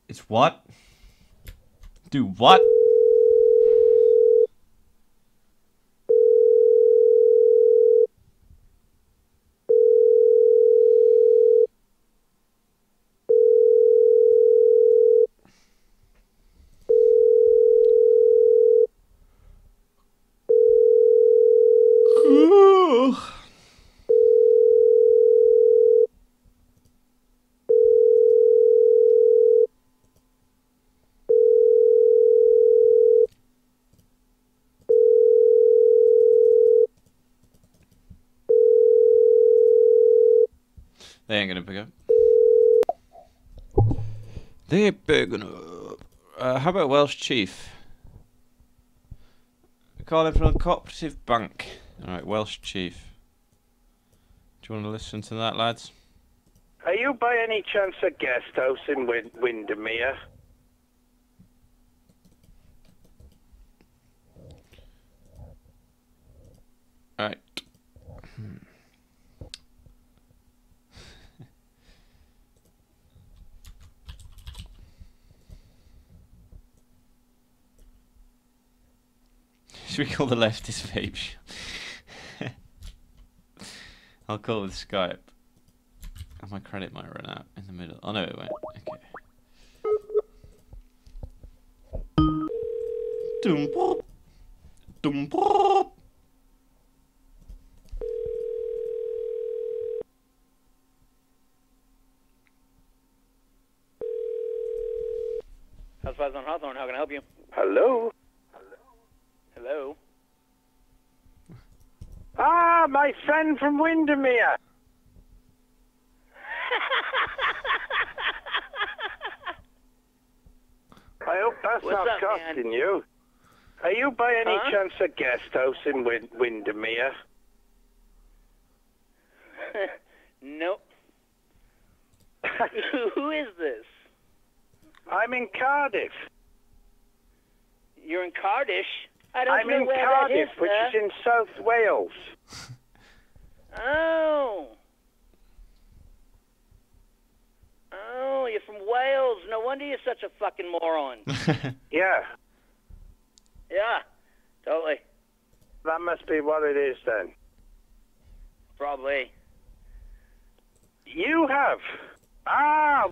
It's what? Do what? They ain't gonna pick up. They ain't picking up. How about Welsh Chief? Calling from a cooperative bank. Alright, Welsh Chief. Do you want to listen to that, lads? Are you by any chance a guest house in Windermere? Alright. Should we call the leftist vape shop? I'll call it with Skype. And my credit might run out in the middle. Oh no, it won't. Okay. Doom pop. Doom pop. How's Hawthorne? How can I help you? Hello? Hello. Ah, my friend from Windermere. I hope that's not costing you. Are you by any chance a guest house in Windermere? Nope. Who is this? I'm in Cardiff. You're in Cardiff? I'm in Cardiff, which is in South Wales. Oh. Oh, you're from Wales. No wonder you're such a fucking moron. Yeah. Yeah, totally. That must be what it is then. Probably. You have? Ah.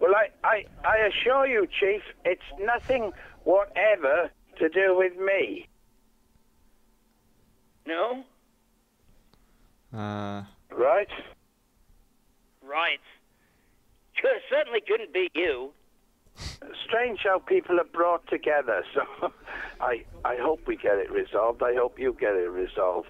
Well, I assure you, Chief, it's nothing whatever to do with me. No? Right? Right. Certainly couldn't be you. Strange how people are brought together, so I hope we get it resolved. I hope you get it resolved.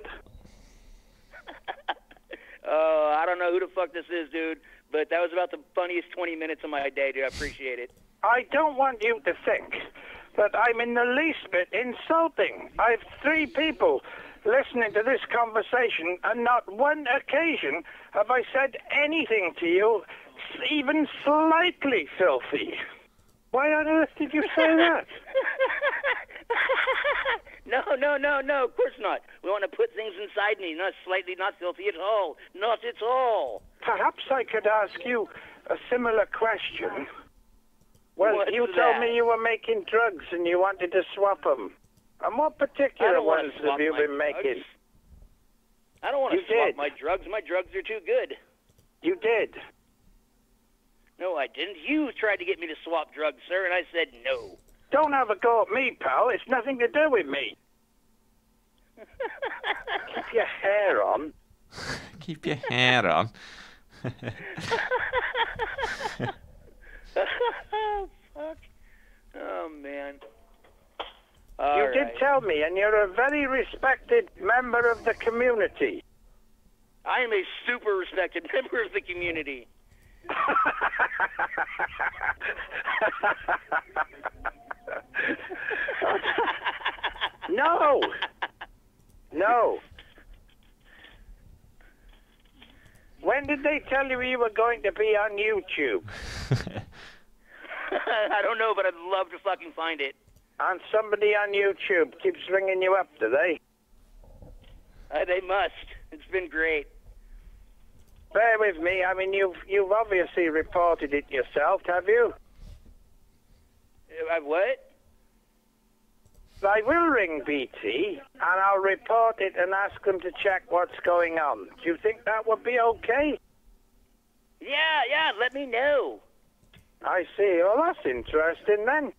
Oh, I don't know who the fuck this is, dude, but that was about the funniest 20 minutes of my day, dude. I appreciate it. I don't want you to think that I'm in the least bit insulting. I have 3 people listening to this conversation, and not one occasion have I said anything to you even slightly filthy. Why on earth did you say that? No, of course not. We want to put things inside me, not slightly, not filthy at all. Not at all. Perhaps I could ask you a similar question. Well, what's you told me you were making drugs and you wanted to swap them. And what particular ones have you been making? I don't want to swap my drugs. My drugs are too good. You did. No, I didn't. You tried to get me to swap drugs, sir, and I said no. Don't have a go at me, pal. It's nothing to do with me. Keep your hair on. Keep your hair on. Fuck. Oh, man. You did tell me, and you're a very respected member of the community. I am a super respected member of the community. No! No. When did they tell you you were going to be on YouTube? I don't know, but I'd love to fucking find it. And somebody on YouTube keeps ringing you up, do they? They must. It's been great. Bear with me. I mean, you've obviously reported it yourself, have you? I've what? I will ring BT, and I'll report it and ask them to check what's going on. Do you think that would be okay? Yeah, let me know. I see. Well, that's interesting, then.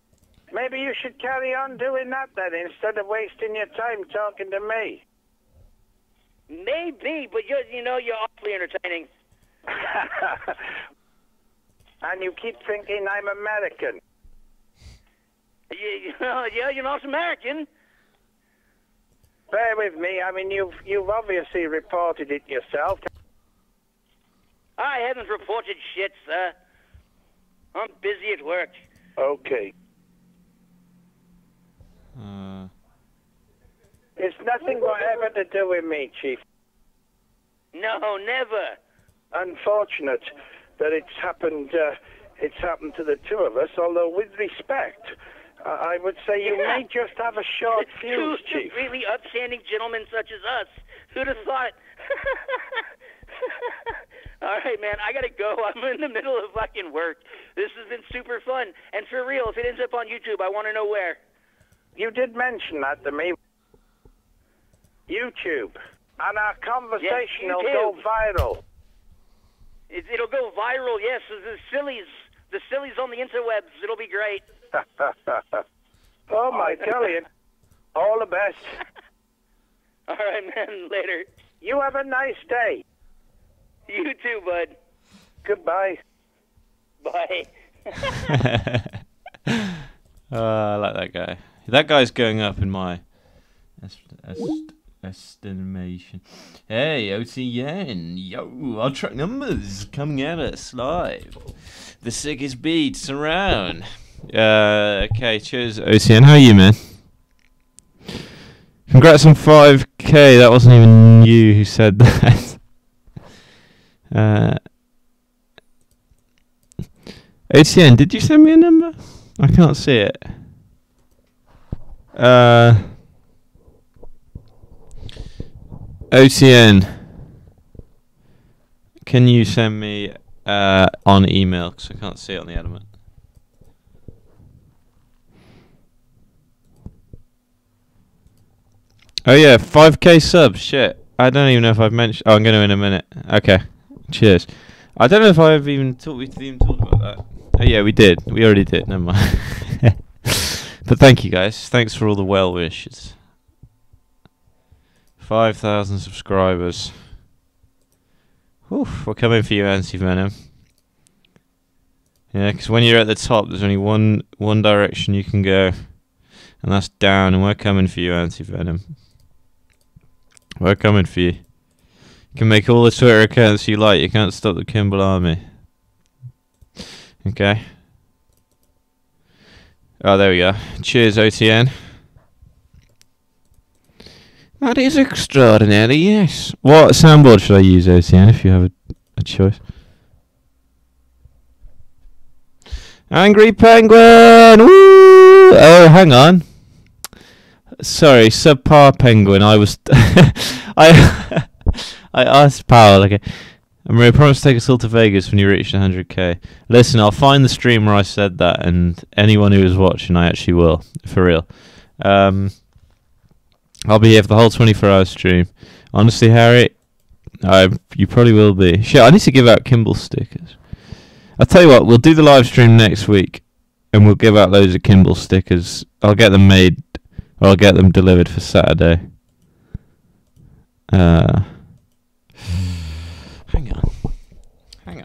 Maybe you should carry on doing that, then, instead of wasting your time talking to me. Maybe, but you're awfully entertaining. And you keep thinking I'm American. Yeah, you're not American. Bear with me. I mean, you've obviously reported it yourself. I haven't reported shit, sir. I'm busy at work. Okay. It's nothing whatever to do with me, Chief. No, never. Unfortunate that it's happened. It's happened to the two of us. Although, with respect, I would say you may just have a short fuse, Chief. Two really upstanding gentlemen such as us. Who'd have thought? All right, man, I gotta go. I'm in the middle of fucking work. This has been super fun. And for real, if it ends up on YouTube, I want to know where. You did mention that to me. YouTube. And our conversation will go viral. It'll go viral, yes. The sillies on the interwebs. It'll be great. Oh, my golly. All the best. All right, man. Later. You have a nice day. You too, bud. Goodbye. Bye. I like that guy. That guy's going up in my estimation. Hey, OTN. Yo, our truck numbers coming at us live. The sickest beats around. Okay, cheers, OCN. How are you, man? Congrats on 5K. That wasn't even you who said that. OCN, did you send me a number? I can't see it. OCN, can you send me on email? Because I can't see it on the adamant. Oh yeah, 5K subs, shit. I don't even know if I've mentioned... Oh, I'm going to in a minute. Okay, cheers. I don't know if I've even talked about that. Oh yeah, we did. We already did, never mind. But thank you guys. Thanks for all the well wishes. 5,000 subscribers. Whew, we're coming for you, Anti-Venom. Yeah, because when you're at the top, there's only one direction you can go. And that's down, and we're coming for you, Anti-Venom. We're coming for you. You can make all the Twitter accounts you like. You can't stop the Kimball Army. Okay. Oh, there we go. Cheers, OTN. That is extraordinary, yes. What soundboard should I use, OTN, if you have a choice? Angry Penguin! Woo! Oh, hang on. Sorry, Subpar Penguin. I was... I asked Powell, okay. I'm really promised to take us all to Vegas when you reach 100K. Listen, I'll find the stream where I said that, and anyone who is watching, I actually will. For real. I'll be here for the whole 24-hour stream. Honestly, Harry, you probably will be. Shit, I need to give out Kimball stickers. I'll tell you what, we'll do the live stream next week, and we'll give out loads of Kimball stickers. I'll get them made, or I'll get them delivered for Saturday. Hang on.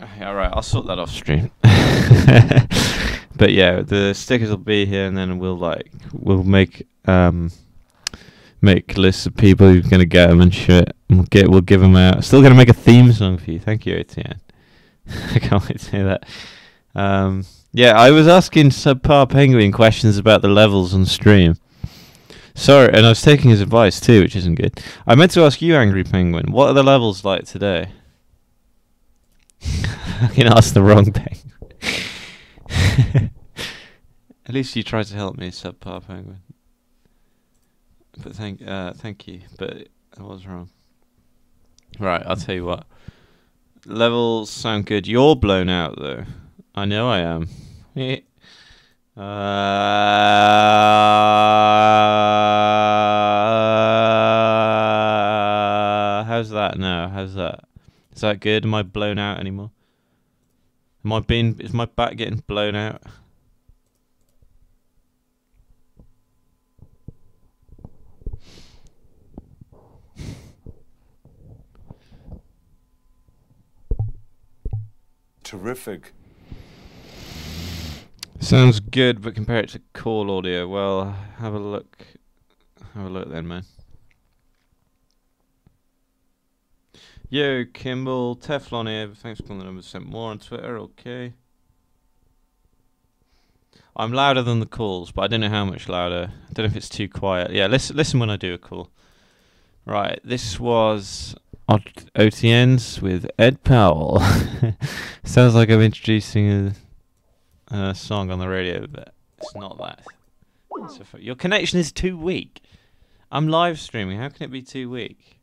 Okay, alright, I'll sort that off stream. But yeah, the stickers will be here, and then we'll make make lists of people who're gonna get them and shit. We'll give them out. Still gonna make a theme song for you. Thank you, OTN. I can't wait to hear that. Yeah, I was asking Subpar Penguin questions about the levels on stream. Sorry, and I was taking his advice too, which isn't good. I meant to ask you, Angry Penguin, what are the levels like today? I can ask the wrong penguin. At least you tried to help me, Subpar Penguin. But thank you, but I was wrong. Right, I'll tell you what. Levels sound good. You're blown out, though. I know I am. How's that now? How's that? Is that good? Am I blown out anymore? Am I being? Is my back getting blown out? Terrific. Sounds good, but compare it to call audio. Well, have a look. Have a look then, man. Yo, Kimball, Teflon here. Thanks for calling the number. Sent more on Twitter. Okay. I'm louder than the calls, but I don't know how much louder. I don't know if it's too quiet. Yeah, listen when I do a call. Right, this was OTNs with Ed Powell. Sounds like I'm introducing a song on the radio, but it's not that. It's your connection is too weak. I'm live streaming. How can it be too weak?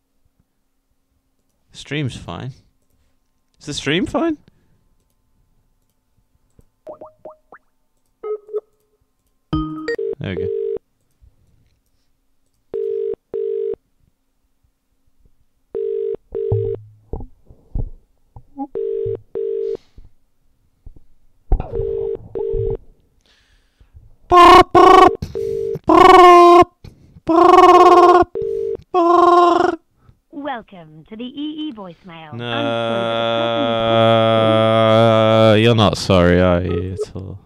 The stream's fine. Is the stream fine? There we go. Welcome to the EE voicemail. No, you're not sorry, are you, at all?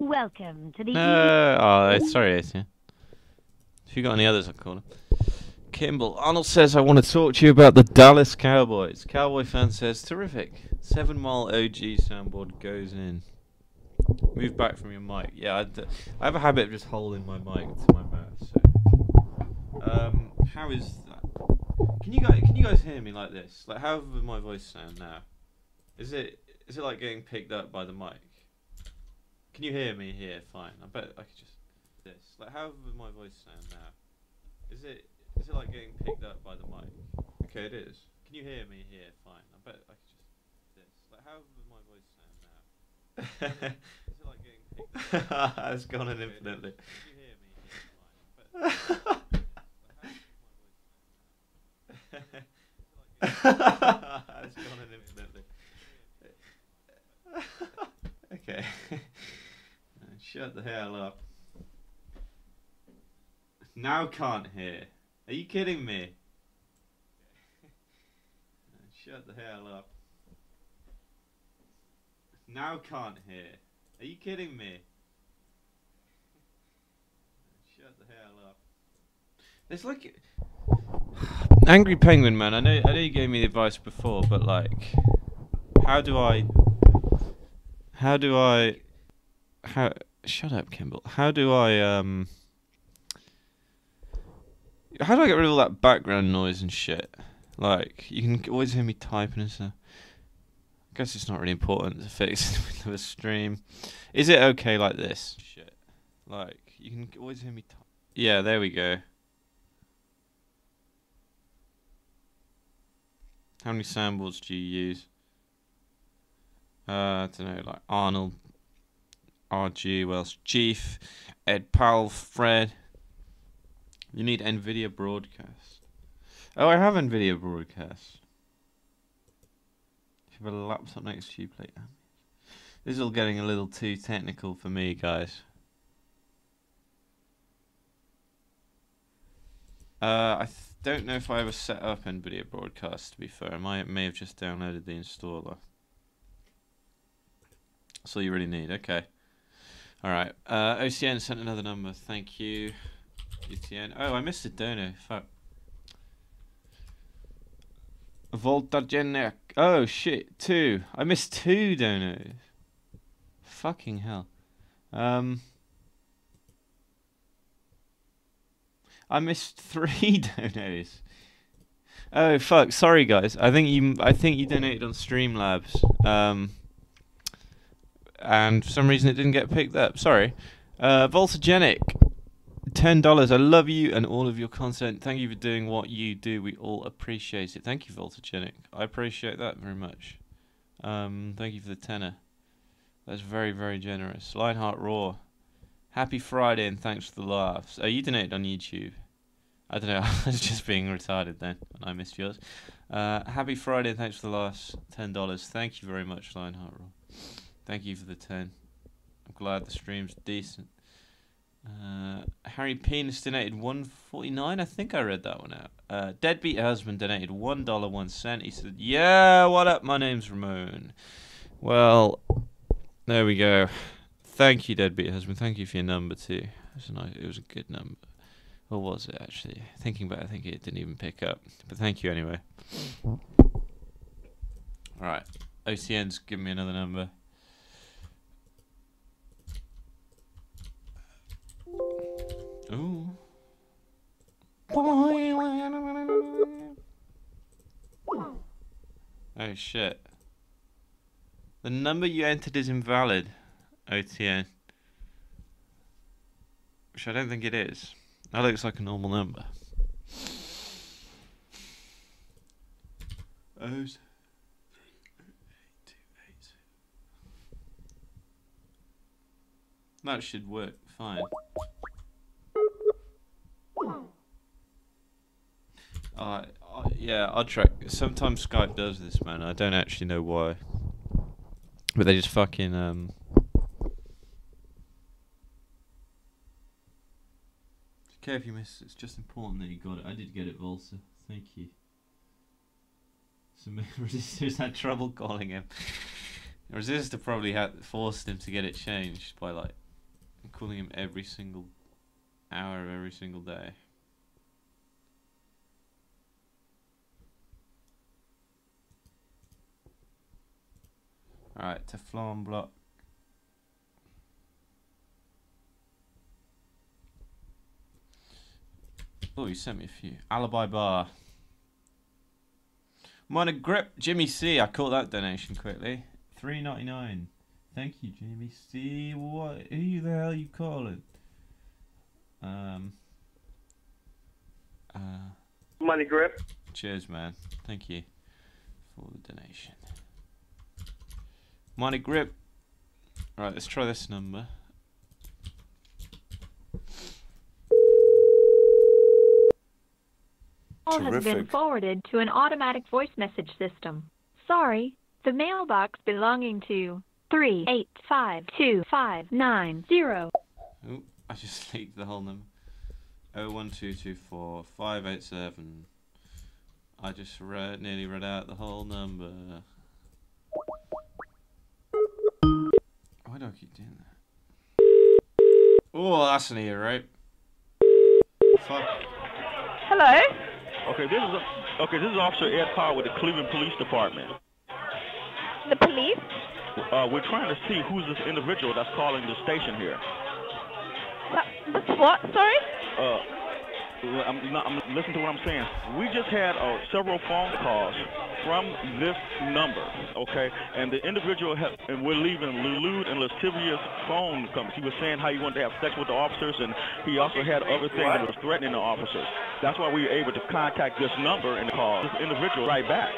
Welcome to the sorry, Etienne. If you got any others, I'll call them. Kimball, Arnold says, I want to talk to you about the Dallas Cowboys. Cowboy fan says, terrific. 7 Mile OG soundboard goes in. Move back from your mic. Yeah, I have a habit of just holding my mic to my mouth. So, how is that? Can you guys hear me like this? Like, how does my voice sound now? Is it like getting picked up by the mic? Can you hear me here? Fine. I bet I could just this. Like, how would my voice sound now? Is it like getting picked up by the mic? Okay, it is. Can you hear me here? Fine. I bet I could just this. Like, how would my voice sound now? Is it like getting picked up? It's gone in infinitely. Can you hear me here? Fine. I bet like, how would my voice sound now? It's gone in infinitely. Okay. Shut the hell up. Now can't hear. Are you kidding me? Shut the hell up. Now can't hear. Are you kidding me? Shut the hell up. It's like Angry Penguin, man. I know you gave me the advice before, but like, how do I shut up, Kimball. How do I get rid of all that background noise and shit? Like, you can always hear me typing and stuff. I guess it's not really important to fix in the middle of a stream. Is it okay like this? Shit. Like, you can always hear me type. Yeah, there we go. How many soundboards do you use? I don't know, like Arnold, RG, Welsh Chief, Ed Powell, Fred. You need NVIDIA Broadcast. Oh, I have NVIDIA Broadcast. If you have a laptop next to you, please. This is all getting a little too technical for me, guys. I don't know if I ever set up NVIDIA Broadcast, to be fair. I may have just downloaded the installer. That's all you really need, okay. Alright, OCN sent another number, thank you. UTN. Oh, I missed a donor, fuck. Voltagenic. Oh shit, 2. I missed 2 donuts. Fucking hell. I missed 3 donuts. Oh fuck, sorry guys. I think you donated on Streamlabs. And for some reason it didn't get picked up. Sorry. Voltagenic. $10. I love you and all of your content. Thank you for doing what you do. We all appreciate it. Thank you, Voltagenic. I appreciate that very much. Thank you for the tenner. That's very, very generous. Lionheart Raw. Happy Friday and thanks for the laughs. Oh, you donated on YouTube. I don't know. I was just being retarded then. I missed yours. Happy Friday and thanks for the laughs. $10. Thank you very much, Lionheart Raw. Thank you for the 10. I'm glad the stream's decent. Hairy Penis donated $1.49. I think I read that one out. Deadbeat Husband donated $1.01. He said, yeah, what up? My name's Ramon. Well, there we go. Thank you, Deadbeat Husband. Thank you for your number, too. It was a good number. Or was it, actually? Thinking back, I think it didn't even pick up. But thank you anyway. Alright. OCN's given me another number. Ooh. Oh shit. The number you entered is invalid, OTN. Which I don't think it is. That looks like a normal number. O's. That should work fine. Yeah, I'll track. Sometimes Skype does this, man. I don't actually know why, but they just fucking Okay, if you miss, it's just important that you got it. I did get it, Volsa. Thank you. So Resistor's had trouble calling him. Resistor probably had forced him to get it changed by like calling him every single hour of every single day. Alright, Teflon Block. Oh, you sent me a few. Alibi Bar. Minor Grip, Jimmy C. I caught that donation quickly. $3.99. Thank you, Jimmy C. What? Who the hell are you calling? Money Grip. Cheers, man. Thank you for the donation. Money Grip. Alright, let's try this number. All has been forwarded to an automatic voice message system. Sorry, the mailbox belonging to 3852590. Ooh, I just leaked the whole number. 0122458 7. I just nearly read out the whole number. Why do I keep doing that? Oh, that's an ear rape. Fuck. Hello? Okay, this is Officer Ed Powell with the Cleveland Police Department. The police? We're trying to see who's this individual that's calling the station here. What? Sorry? I'm listening to what I'm saying. We just had several phone calls from this number, okay? And the individual and we're leaving lewd and lascivious phone companies. He was saying how he wanted to have sex with the officers, and he also had other things that was threatening the officers. That's why we were able to contact this number and call this individual right back.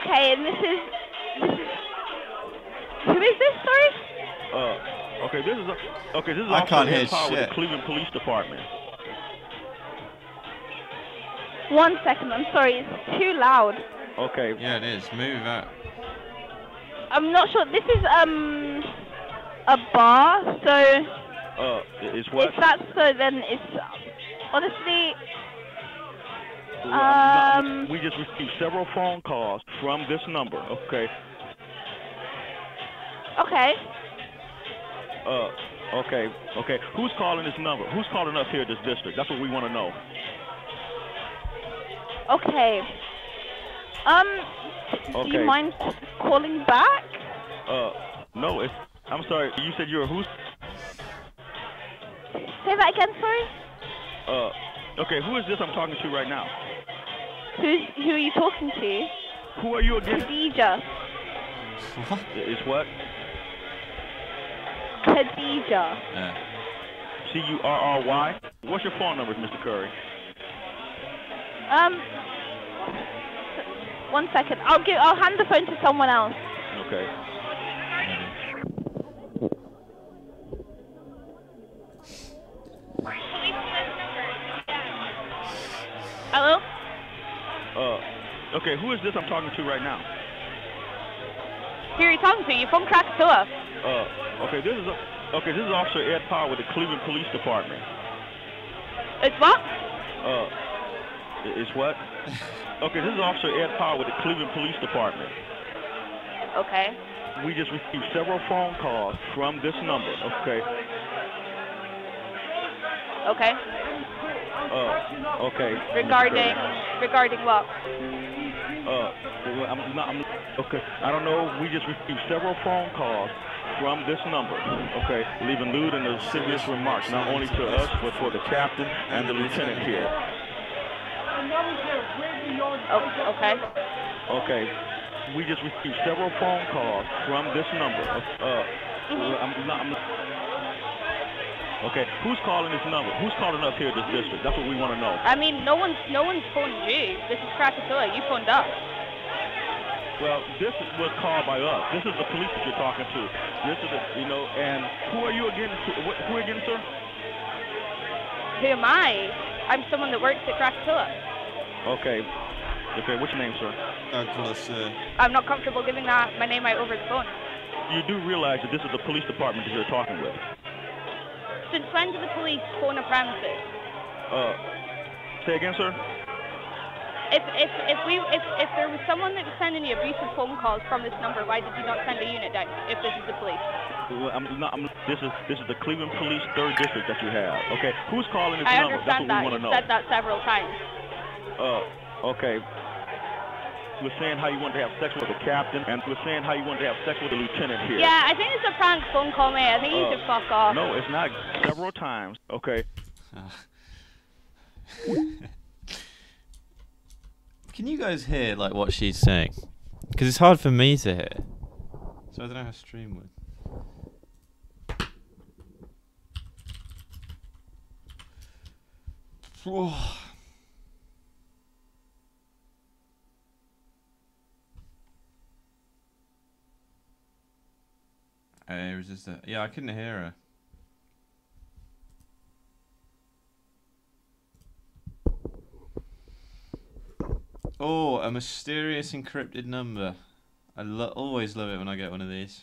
Okay, and this is who is this, sorry? Okay, this is Officer Ed Powell with the Cleveland Police Department. One second, I'm sorry, it's too loud. Okay. Yeah, it is. Move up. I'm not sure. This is a bar, so. It's what? If that's so, then it's honestly. Well, we just received several phone calls from this number. Okay. Okay. Okay. Who's calling this number? Who's calling us here at this district? That's what we want to know. Okay, Okay. Do you mind calling back? No, it's... I'm sorry, you said you were who? Say that again, sorry? Okay, who is this I'm talking to right now? Who are you talking to? Who are you again? Khadija. What? It's what? Khadija. C-U-R-R-Y? What's your phone number, Mr. Curry? One second. I'll hand the phone to someone else. Okay. Hello? Okay, who is this I'm talking to right now? Who are you talking to? You're from Krakatoa. Okay, this is Officer Ed Powell with the Cleveland Police Department. It's what? It's what? Okay, this is Officer Ed Powell with the Cleveland Police Department. Okay. We just received several phone calls from this number, okay? Okay. Okay. Regarding what? Okay, I don't know, we just received several phone calls from this number, okay, leaving lewd and insidious remarks, not only to us, but for the captain and the lieutenant here. Oh, okay. Okay, we just received several phone calls from this number. Okay, who's calling this number? Who's calling us here at this district? That's what we want to know. I mean, no one's phoned you. This is Krakatoa. You phoned us. Well, this was called by us. This is the police that you're talking to. This is, you know, and who are you again? Who are you again, sir? Who am I? I'm someone that works at Krakatoa. Okay. Okay, what's your name, sir? I'm not comfortable giving that my name out over the phone. You do realize that this is the police department that you're talking with. Since when did the police phone a premises? Say again, sir? If there was someone that was sending you abusive phone calls from this number, why did you not send a unit down if this is the police? Well, this is the Cleveland Police 3rd District that you have. Okay, who's calling this number? That's what we want to know. I understand that. You've said that several times. Okay. You were saying how you wanted to have sex with the captain, and you were saying how you wanted to have sex with the lieutenant here. Yeah, I think it's a prank phone call, man. I think you should fuck off. No, it's not. Several times. Okay. Can you guys hear, like, what she's saying? Because it's hard for me to hear. So I don't know how stream would. Whoa. Resistor. Yeah, I couldn't hear her. Oh, a mysterious encrypted number. I always love it when I get one of these.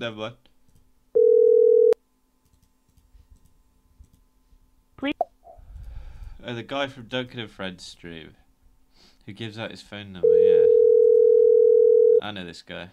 Never please. The guy from Duncan and Fred's stream who gives out his phone number, yeah. I know this guy.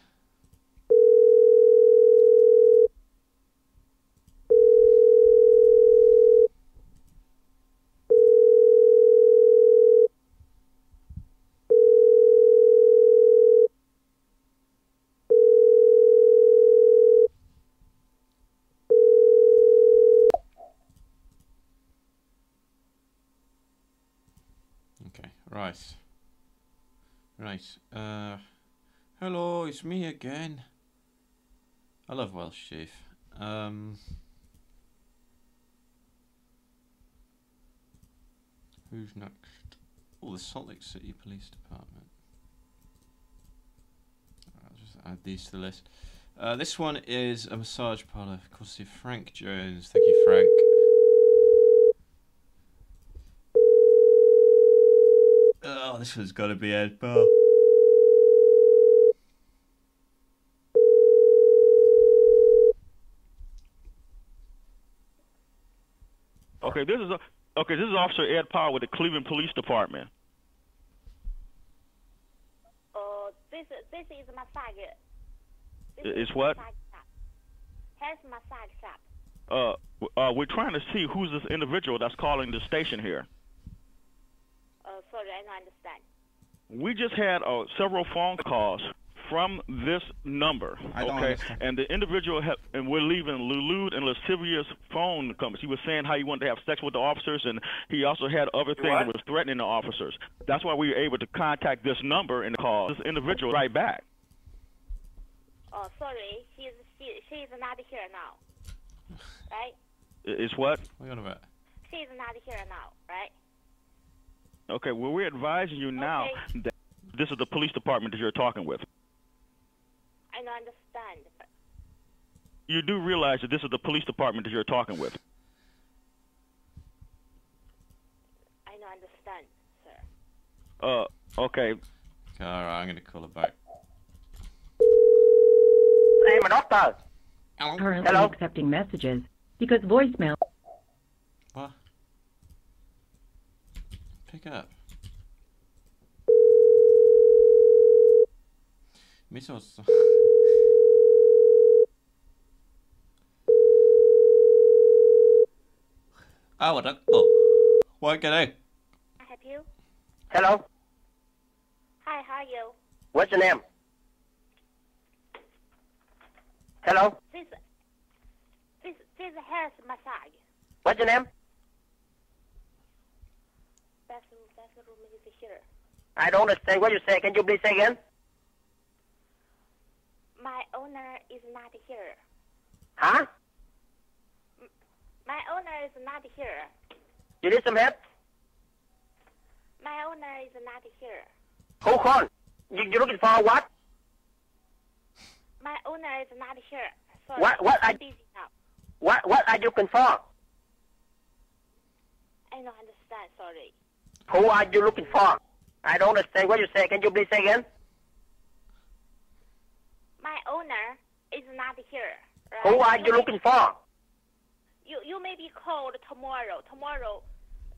Hello, it's me again. I love Welsh Chief. Who's next? Oh, the Salt Lake City Police Department. I'll just add these to the list. This one is a massage parlor, of course, Frank Jones. Thank you, Frank. Oh, this one's got to be Ed Powell. Okay, this is Officer Ed Powell with the Cleveland Police Department. This is massage. It's what? Here's massage shop. We're trying to see who's this individual that's calling the station here. Sorry, I don't understand. We just had several phone calls from this number, okay? And the individual, and we're leaving lewd and lascivious phone comments. He was saying how he wanted to have sex with the officers, and he also had other things that was threatening the officers. That's why we were able to contact this number and call this individual right back. Oh, sorry, she's not here now, right? It's what? Wait a minute. She's not here now, right? Okay, well, we're advising you now that this is the police department that you're talking with. I don't understand. You do realize that this is the police department that you're talking with. I don't understand, sir. Okay. All right, I'm going to call her back. I'm an officer. Hello? Accepting messages because voicemail. What? Pick up. Missiles. What can I help you? Hello. Hi, how are you? What's your name? Hello. This hair massage. What's your name? Bathroom is here. I don't understand what you say. Can you please say again? My owner is not here. Huh? My owner is not here. You need some help? My owner is not here. Hold on. You're looking for what? My owner is not here. Sorry. What I'm busy now. What are you looking for? I don't understand, sorry. Who are you looking for? I don't understand what you say. Can you please say again? My owner is not here. Right? Who are you looking for? You may be called tomorrow,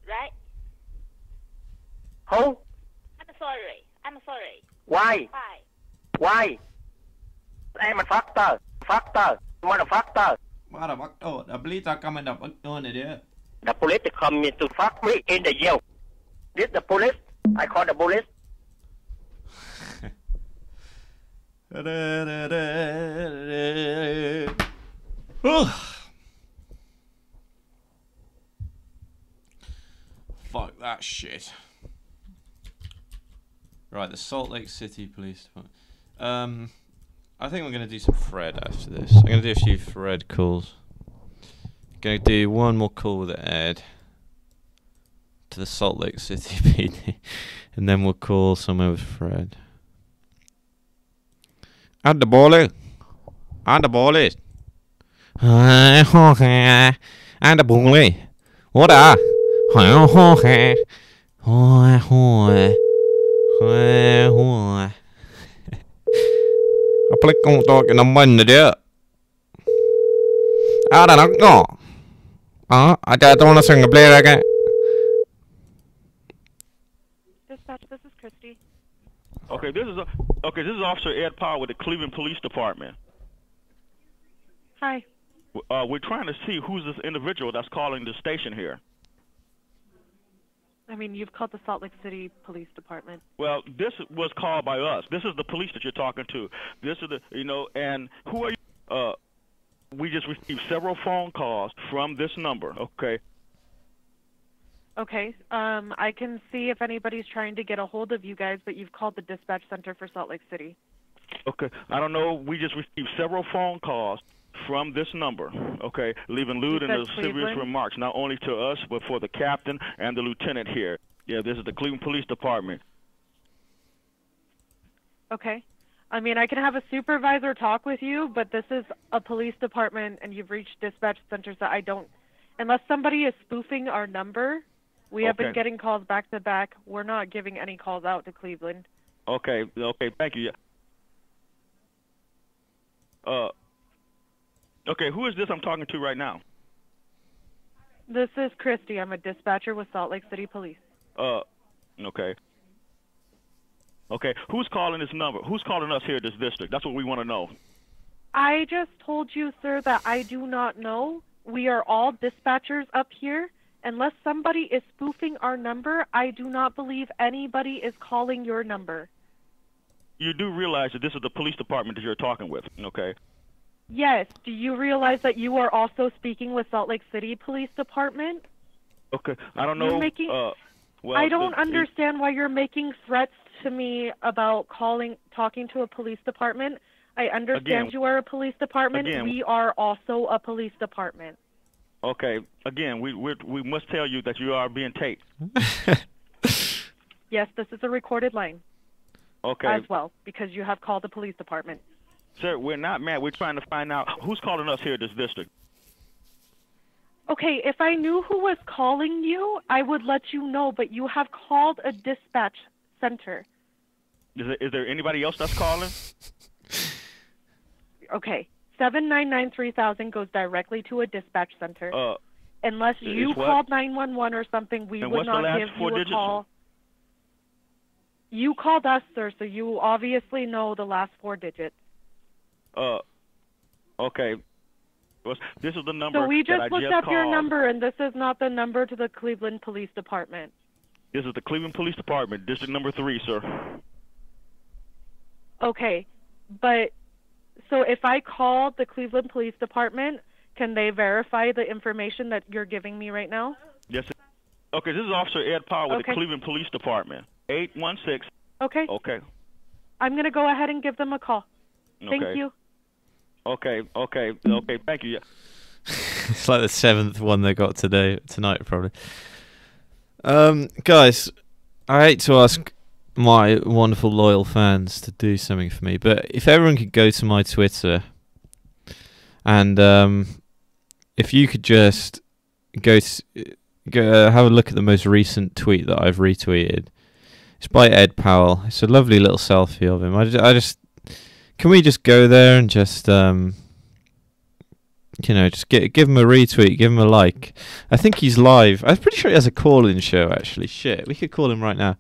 right? Who? I'm sorry. Why? I'm a factor, motherfucker. Motherfucker, the police are coming up on it, yeah? The police are coming to fuck me in the jail. This the police? I call the police. Fuck that shit. Right, the Salt Lake City Police Department. I think we're going to do some Fred after this. I'm going to do a few Fred calls. Going to do one more call with Ed to the Salt Lake City PD, and then we'll call somewhere with Fred. And the bully. What are? I click on talking on Monday, dear. I don't know. I don't want to sing a play again. Dispatch, this is Christy. Okay, this is Officer Ed Powell with the Cleveland Police Department. Hi. We're trying to see who's this individual that's calling the station here. I mean, you've called the Salt Lake City Police Department. Well, this was called by us. This is the police that you're talking to. This is the, you know, and who are you? We just received several phone calls from this number, okay? Okay. I can see if anybody's trying to get a hold of you guys, but you've called the dispatch center for Salt Lake City. Okay. I don't know. We just received several phone calls from this number, okay, leaving lewd and serious remarks, not only to us, but for the captain and the lieutenant here. Yeah, this is the Cleveland Police Department. Okay. I mean, I can have a supervisor talk with you, but this is a police department, and you've reached dispatch centers that I don't, unless somebody is spoofing our number, We have been getting calls back to back. We're not giving any calls out to Cleveland. Okay. Okay. Thank you. Okay. Who is this I'm talking to right now? This is Christy. I'm a dispatcher with Salt Lake City Police. Okay. Okay. Who's calling this number? Who's calling us here at this district? That's what we want to know. I just told you, sir, that I do not know. We are all dispatchers up here. Unless somebody is spoofing our number, I do not believe anybody is calling your number. You do realize that this is the police department that you're talking with, okay? Yes. Do you realize that you are also speaking with Salt Lake City Police Department? Okay. I don't know. Well, I don't understand why you're making threats to me about talking to a police department. I understand you are a police department. We are also a police department. Okay. Again, we must tell you that you are being taped. Yes, this is a recorded line. Okay. As well, because you have called the police department. Sir, we're not mad. We're trying to find out who's calling us here at this district. Okay, if I knew who was calling you, I would let you know, but you have called a dispatch center. Is there anybody else that's calling? Okay. 799-3000 goes directly to a dispatch center. Unless you called 911 or something, we would not give you a call. You called us, sir, so you obviously know the last four digits. Okay. This is the number. So we just looked up your number, and this is not the number to the Cleveland Police Department. This is the Cleveland Police Department, District Number 3, sir. Okay, but so if I called the Cleveland Police Department, can they verify the information that you're giving me right now? Yes. Okay, this is Officer Ed Powell with the Cleveland Police Department. 816. Okay. Okay. I'm going to go ahead and give them a call. Thank you. Okay, okay, okay, thank you. It's like the 7th one they got tonight, probably. Guys, I hate to ask my wonderful loyal fans to do something for me, but if everyone could go to my Twitter, and if you could just go have a look at the most recent tweet that I've retweeted. It's by Ed Powell. It's a lovely little selfie of him. I just... Can we just go there and just, you know, just give him a retweet, give him a like. I think he's live. I'm pretty sure he has a call-in show, actually. Shit, we could call him right now.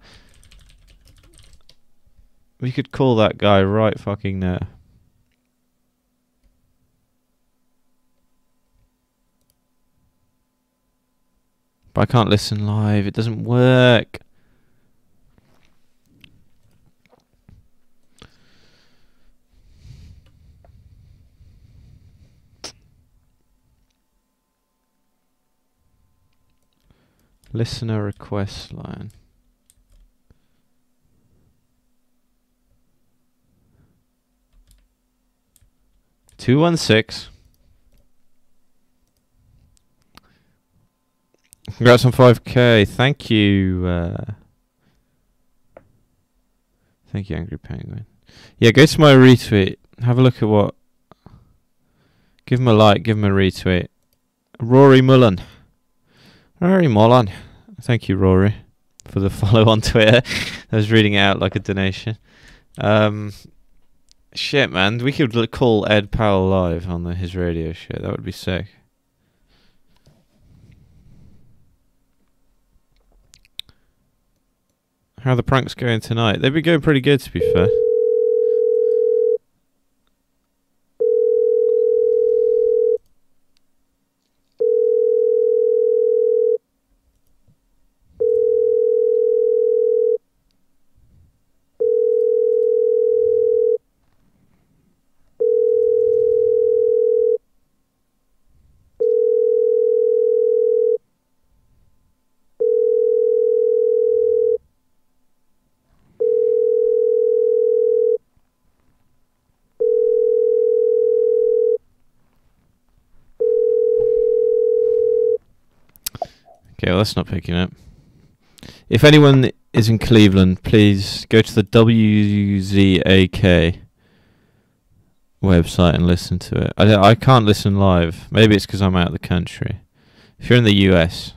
We could call that guy right fucking now. But I can't listen live. It doesn't work. Listener request line. Two 1 6. Congrats on 5K. Thank you. Thank you, Angry Penguin. Yeah, go to my retweet. Have a look at what. Give him a like. Give him a retweet. Rory Mullen. Rory Mullen. Thank you, Rory, for the follow on Twitter. I was reading it out like a donation. Shit, man. We could call Ed Powell live on his radio show. That would be sick. How are the pranks going tonight? They've been going pretty good, to be fair. Okay, well, that's not picking up. If anyone is in Cleveland, please go to the WZAK website and listen to it. I can't listen live. Maybe it's because I'm out of the country. If you're in the US,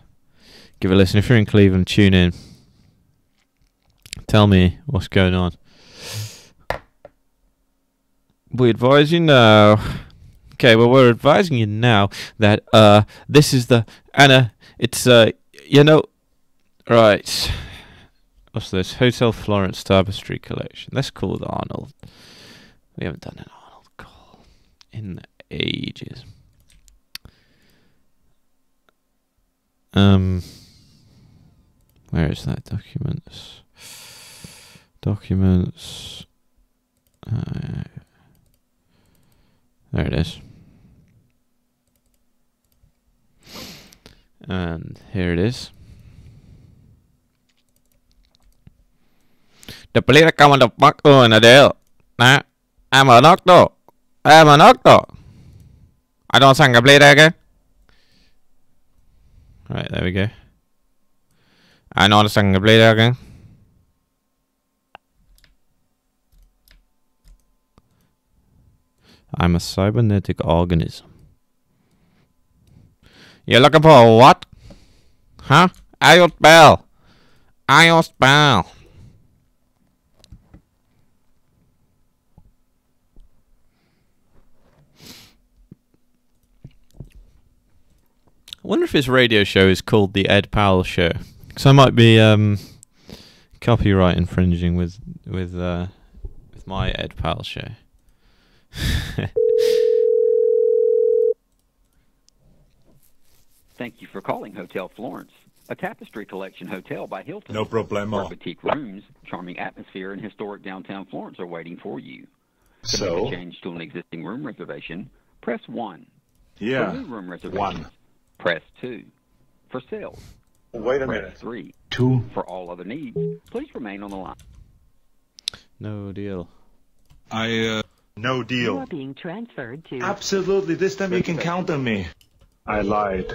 Give it a listen. If you're in Cleveland, tune in. Tell me what's going on. We advise you now. Okay, well, we're advising you now that this is the Anna. It's you know, right. What's this? Hotel Florence Tapestry Collection. Let's call it Arnold. We haven't done an Arnold call in ages. Where is that? Documents. Documents. There it is. And here it is. The police are coming to fuck you in a deal. Nah, I'm a doctor. I'm a doctor. I don't think I play that again. Right, there we go. I know the second I play that again. I'm a cybernetic organism. You're looking for a what? Huh? I'll spell. I'll spell. I wonder if his radio show is called The Ed Powell Show. Because I might be copyright infringing with my Ed Powell show. Thank you for calling Hotel Florence, a tapestry collection hotel by Hilton. No problemo. Our boutique rooms, charming atmosphere, and historic downtown Florence are waiting for you. So, to make a change to an existing room reservation, press 1. Yeah. For new room reservations, 1. Press 2. For sales. Wait a minute. 3. 2. For all other needs, please remain on the line. No deal. No deal. You are being transferred to... Absolutely. This time you can count on me. I lied.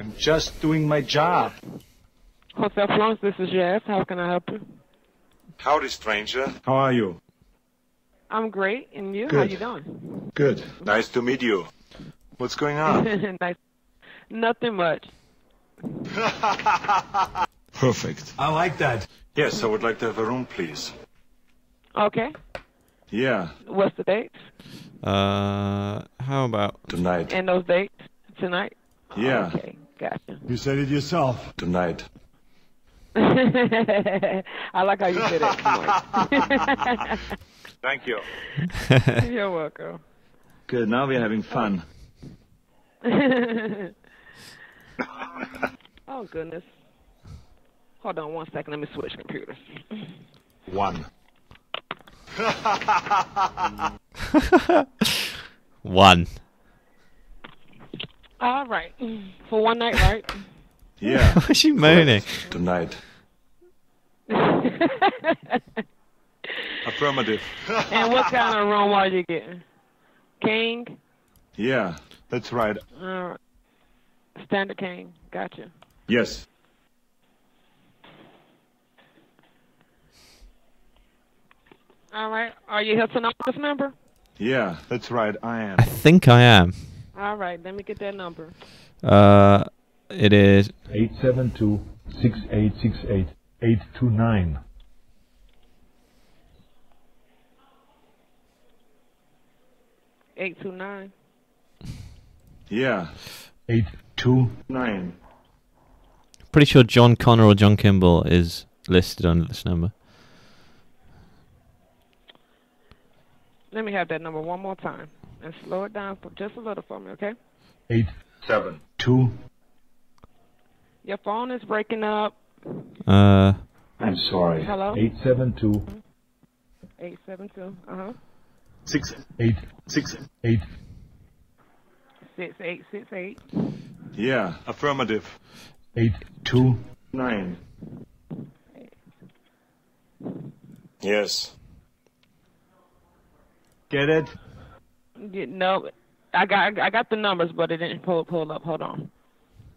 I'm just doing my job. Hotel Florence, this is Jess. How can I help you? Howdy, stranger. How are you? I'm great. And you? Good. How you doing? Good. Nice to meet you. What's going on? Nice. Nothing much. Perfect. I like that. Yes, I would like to have a room, please. Okay. Yeah. What's the date? How about tonight? And those dates? Tonight? Yeah. Okay, gotcha. You said it yourself. Tonight. I like how you said it. Thank you. You're welcome. Good, now we're having fun. Oh, goodness. Hold on one second. Let me switch computers. 1. 1. All right. For one night, right? Yeah. Why is she moaning? Tonight. Affirmative. And what kind of room are you getting? King? Yeah, that's right. Standard king. Gotcha. Yes. All right. Are you Hilton office number? Yeah, that's right. I am. I think I am. All right. Let me get that number. It is 872-6868-829. Yeah. 829. Pretty sure John Connor or John Kimball is listed under this number. Let me have that number one more time and slow it down for just a little for me, okay? 872. Your phone is breaking up. I'm sorry. Hello. 872. 872. 6868. 6868. Yeah, affirmative. 829. Yes. Get it? Yeah, no, I got the numbers, but it didn't pull up. Hold on.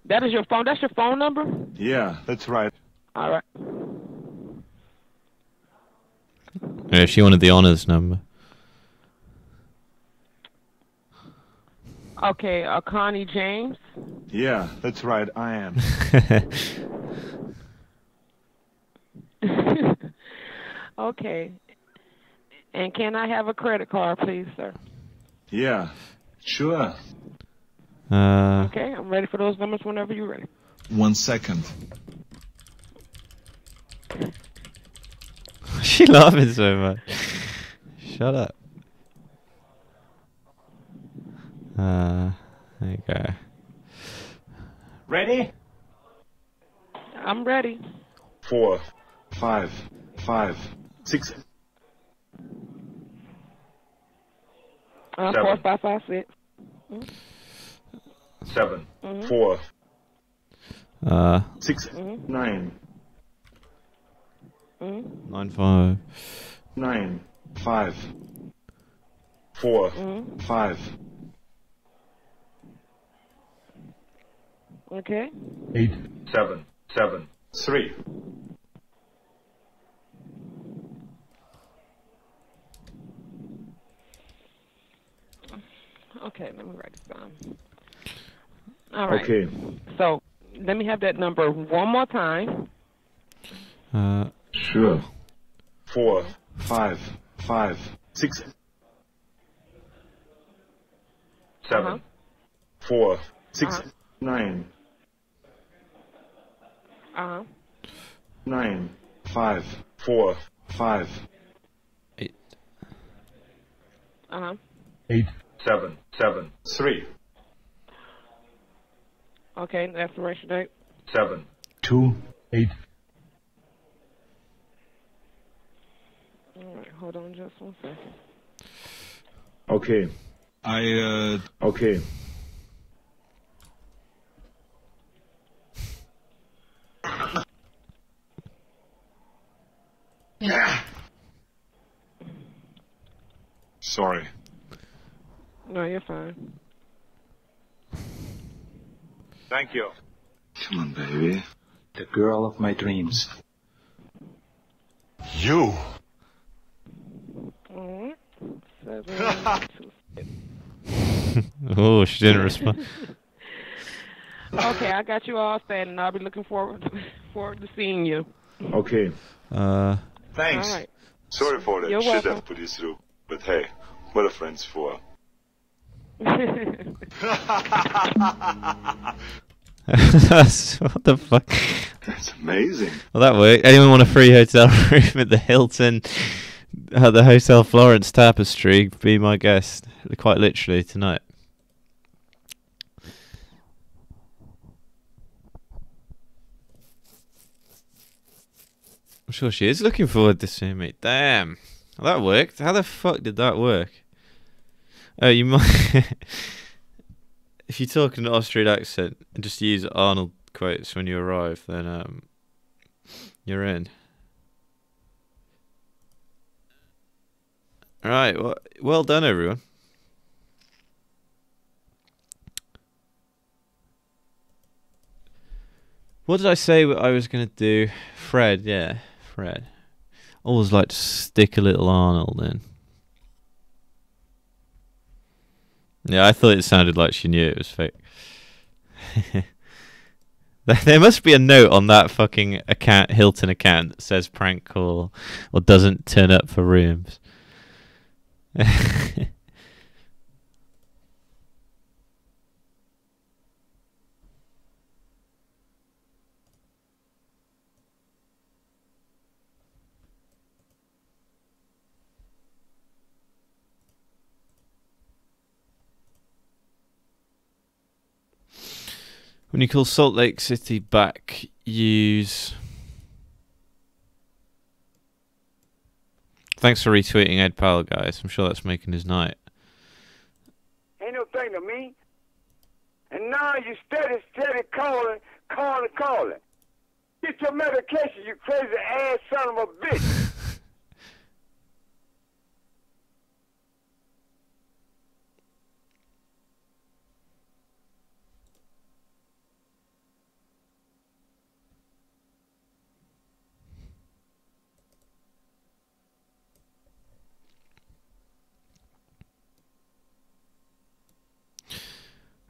That is your phone. That's your phone number. Yeah, that's right. All right. Yeah, she wanted the honors number. Okay, Connie James? Yeah, that's right, I am. Okay. And can I have a credit card, please, sir? Yeah, sure. Okay, I'm ready for those numbers whenever you're ready. 1 second. She's laughing so much. Shut up. There you go. Ready? I'm ready. 4, 5, 5, 6. 4, 5, 5, 6. Mm-hmm. 7, mm-hmm. 4. 6, mm-hmm. 9. Mm-hmm. 9, 5. 9, 5. 4, mm-hmm. 5. Okay. 8, 7, 7, 3. Okay, let me write this down. All right. Okay. So let me have that number one more time. Sure. 4, 5, 5, 6. 7. 4, 6. 9. 9, 5, 4, 5. 8. 8, 7, 7, 3. Okay, that's the expiration date. 7, 2, 8. All right, hold on just 1 second. Okay. Okay. Sorry. No, you're fine. Thank you. Come on, baby. The girl of my dreams. You. Mm-hmm. 7, 2, 6. Oh, she didn't respond. Okay, I got you all set, and I'll be looking forward to seeing you. Okay. Thanks. All right. Sorry for that shit I've put you through, but hey, what are friends for? What the fuck? That's amazing. Well, that worked. Anyone want a free hotel room at the Hilton, the Hotel Florence Tapestry? Be my guest, quite literally tonight. I'm sure she is looking forward to seeing me. Damn, well, that worked. How the fuck did that work? Oh, you might. If you talk in an Austrian accent and just use Arnold quotes when you arrive, then you're in. All right. Well done, everyone. What did I say? I was gonna do Fred. Yeah, Fred. Always like to stick a little Arnold in. Yeah, I thought it sounded like she knew it was fake. There must be a note on that fucking account, Hilton account, that says prank call or doesn't turn up for rooms. When you call Salt Lake City back, use... Thanks for retweeting Ed Powell, guys. I'm sure that's making his night. Ain't no thing to me. And now you steady calling. Get your medication, you crazy ass son of a bitch.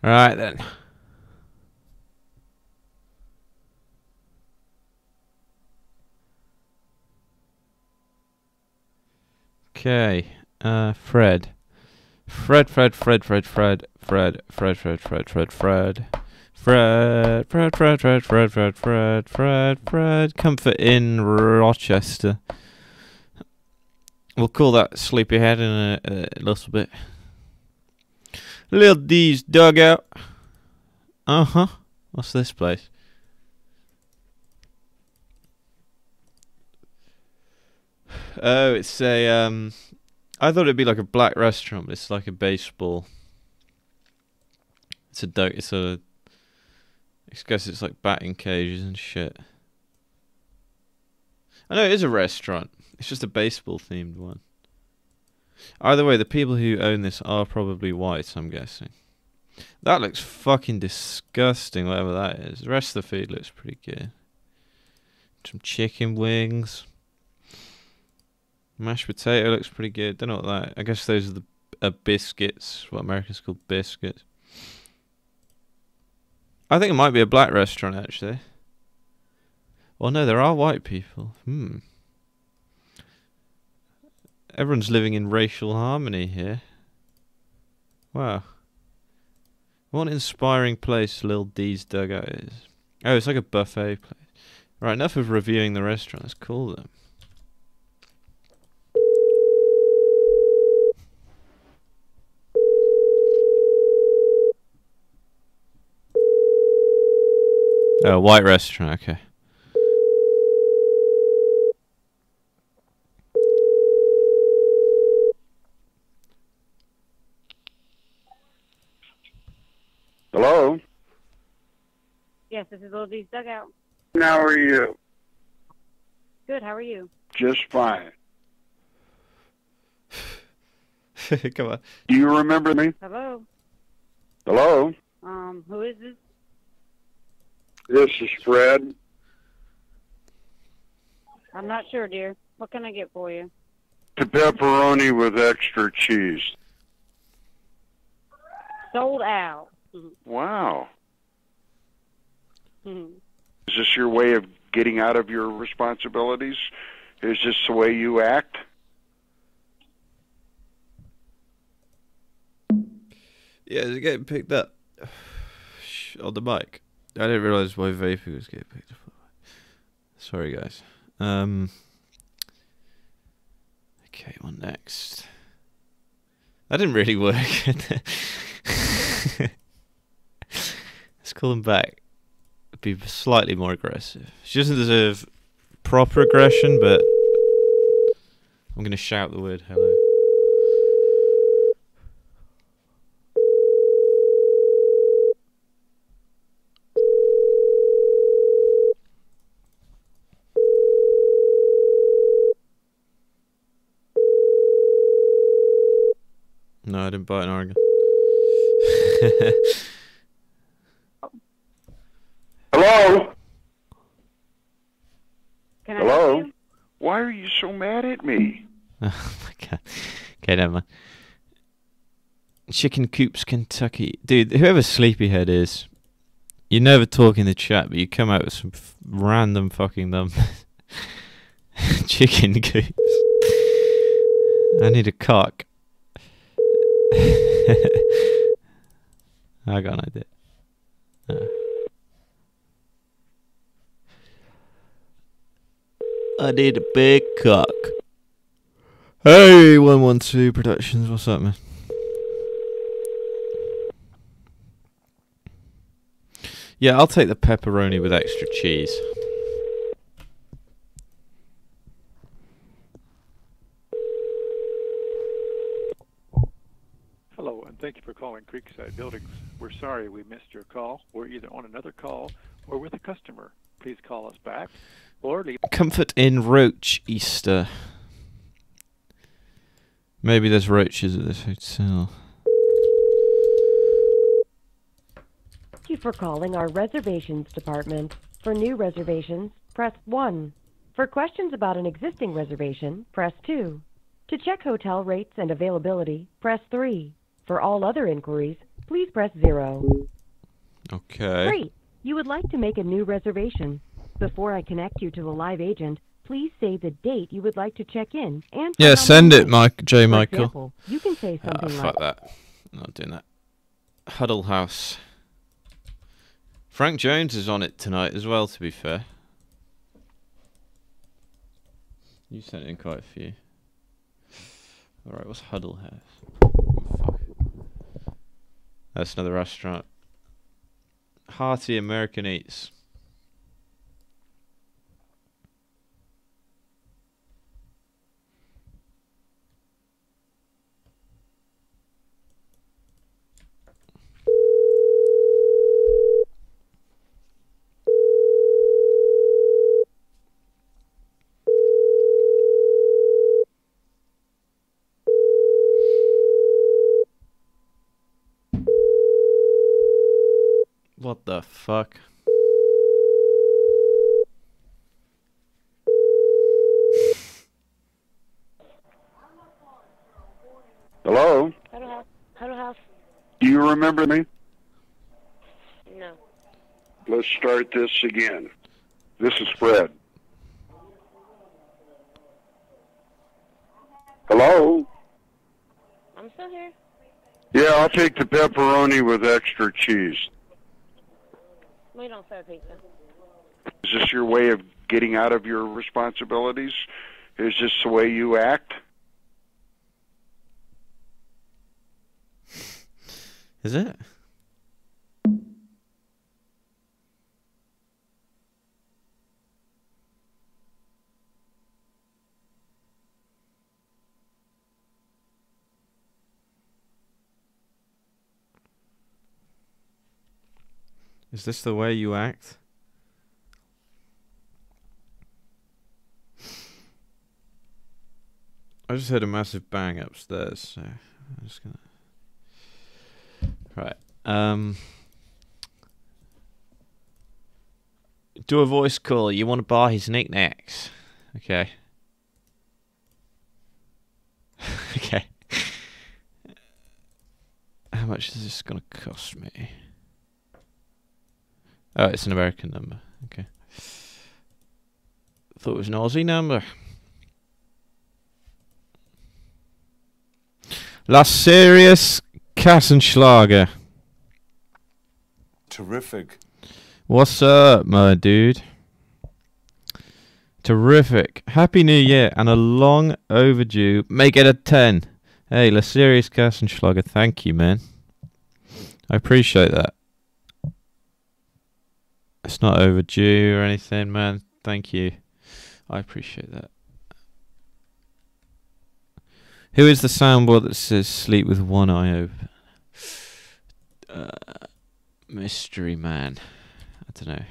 All right, then. Okay, Fred. Fred. Comfort Inn, Rochester. We'll call that Sleepyhead in a little bit. Little D's dugout. Uh-huh. What's this place? Oh, it's a, I thought it'd be like a black restaurant, but it's like a baseball. It's a dope, it's a, I guess it's like batting cages and shit. I know it is a restaurant. It's just a baseball themed one. Either way, the people who own this are probably white, I'm guessing. That looks fucking disgusting, whatever that is. The rest of the food looks pretty good. Some chicken wings. Mashed potato looks pretty good. Don't know what that... I guess those are the biscuits. What Americans call biscuits. I think it might be a black restaurant, actually. Well, no, there are white people. Hmm. Everyone's living in racial harmony here. Wow. What an inspiring place Lil D's dugout is. Oh, it's like a buffet place. Right, enough of reviewing the restaurant. Let's call them. Oh, white restaurant, okay. Hello? Yes, this is Little D's Dugout. How are you? Good, how are you? Just fine. Come on. Do you remember me? Hello? Hello? Who is this? This is Fred. I'm not sure, dear. What can I get for you? The pepperoni with extra cheese. Sold out. Wow. Mm-hmm. Is this your way of getting out of your responsibilities? Is this the way you act? Yeah, is it getting picked up on the mic? I didn't realize why vaping was getting picked up. Sorry, guys. Okay, on next. That didn't really work. Let's call him back. Be slightly more aggressive. She doesn't deserve proper aggression, but I'm going to shout the word hello. No, I didn't buy an Oregon. Hello? Can I help you? Why are you so mad at me? Oh, my God. Okay, never mind. Chicken Coops, Kentucky. Dude, whoever Sleepyhead is, you never talk in the chat, but you come out with some random fucking numbers. Chicken Coops. I need a cock. I got an idea. I need a big cock. Hey, 112 Productions, what's up, man? Yeah, I'll take the pepperoni with extra cheese. Thank you for calling Creekside Buildings. We're sorry we missed your call. We're either on another call or with a customer. Please call us back. Or leave. Comfort Inn, Rochester. Maybe there's roaches at this hotel. Thank you for calling our reservations department. For new reservations, press 1. For questions about an existing reservation, press 2. To check hotel rates and availability, press 3. For all other inquiries, please press 0. Okay. Great. You would like to make a new reservation. Before I connect you to a live agent, please say the date you would like to check in. And yeah, send it, Mike, J. Michael. Example, you can say something like... fuck that. I'm not doing that. Huddle House. Frank Jones is on it tonight as well, to be fair. You sent in quite a few. Alright, what's Huddle House? Oh, fuck. That's another restaurant. Hearty American Eats. What the fuck? Hello? Huddle House. Huddle House. Do you remember me? No. Let's start this again. This is Fred. Hello? I'm still here. Yeah, I'll take the pepperoni with extra cheese. We don't serve pizza. Is this your way of getting out of your responsibilities? Is this the way you act? Is it? Is this the way you act? I just heard a massive bang upstairs, so I'm just gonna... Right. Do a voice call. You want to buy his knickknacks. Okay. Okay. How much is this gonna cost me? Oh, it's an American number. Okay. Thought it was an Aussie number. Laserius Kassenschlager. Terrific. What's up, my dude? Terrific. Happy New Year and a long overdue. Make it a 10. Hey, Laserius Kassenschlager, thank you, man. I appreciate that. It's not overdue or anything, man. Thank you. I appreciate that. Who is the soundboard that says sleep with one eye open? Mystery man. I don't know.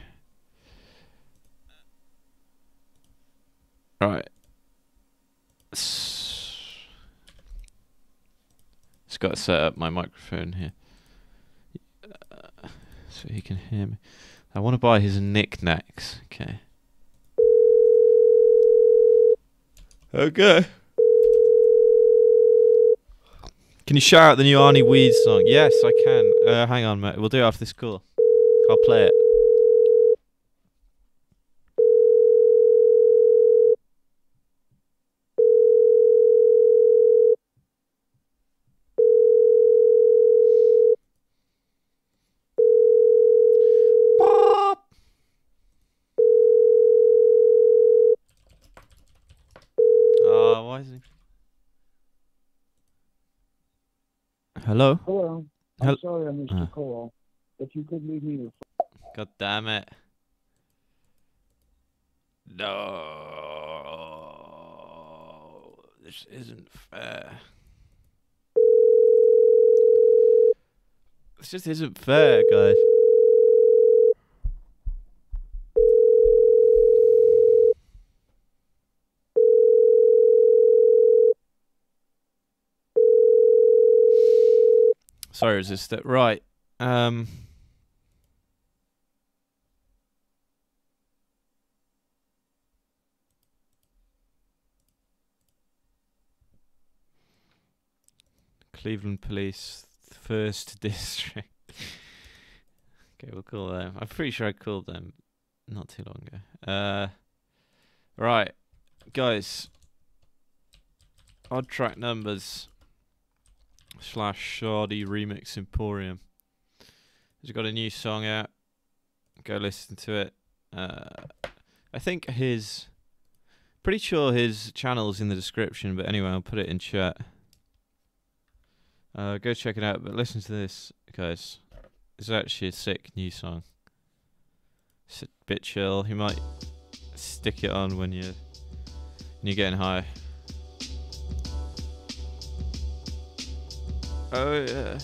Right. Just got to set up my microphone here. So he can hear me. I want to buy his knickknacks. Okay. Okay. Can you shout out the new Arnie Weed song? Yes, I can. Hang on, mate. We'll do it after this call. I'll play it. Hello? Hello. I'm sorry I missed the call, but you could leave me a... God damn it. No. This isn't fair. This just isn't fair, guys. Sorry, resist it. Right. Cleveland Police 1st District. Okay, we'll call them. I'm pretty sure I called them not too long ago. Right, guys. Odd Track Numbers / Shardy Remix Emporium. He's got a new song out. Go listen to it. I think his... Pretty sure his channel's in the description, but anyway, I'll put it in chat. Go check it out, but listen to this, guys. It's actually a sick new song. It's a bit chill. You might stick it on when you're getting high. Oh yeah.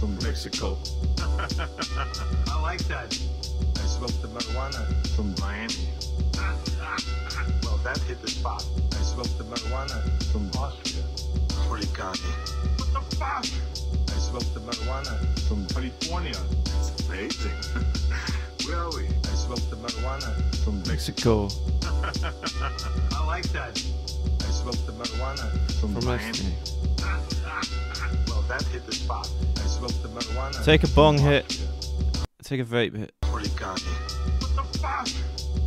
From Mexico. I like that. I smoked the marijuana from Miami. Well, that hit the spot. I smoked the marijuana from Austria. Pretty cocky. What the fuck? I smoked the marijuana from California. It's amazing. Where are we? I smoked the marijuana from Mexico. I like that. I smoked the marijuana from Miami. That hit the spot. I smoked the marijuana. Take a bong hit. Take a vape hit. Pretty cocky. What the fuck?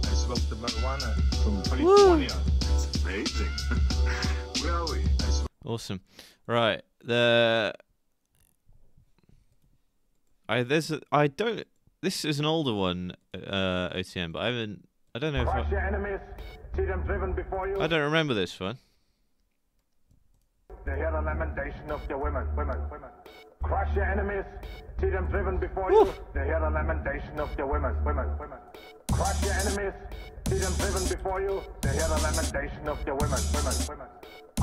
I smoked the marijuana from California. It's amazing. Where are we? Awesome. Right. This is an older one, OTN, but I don't know if your enemies, see them driven before you. I don't remember this one. They hear the lamentation of the women. Crush your enemies, see them driven before you. They hear the lamentation of the women. Crush your enemies, see them driven before you. They hear the lamentation of the women.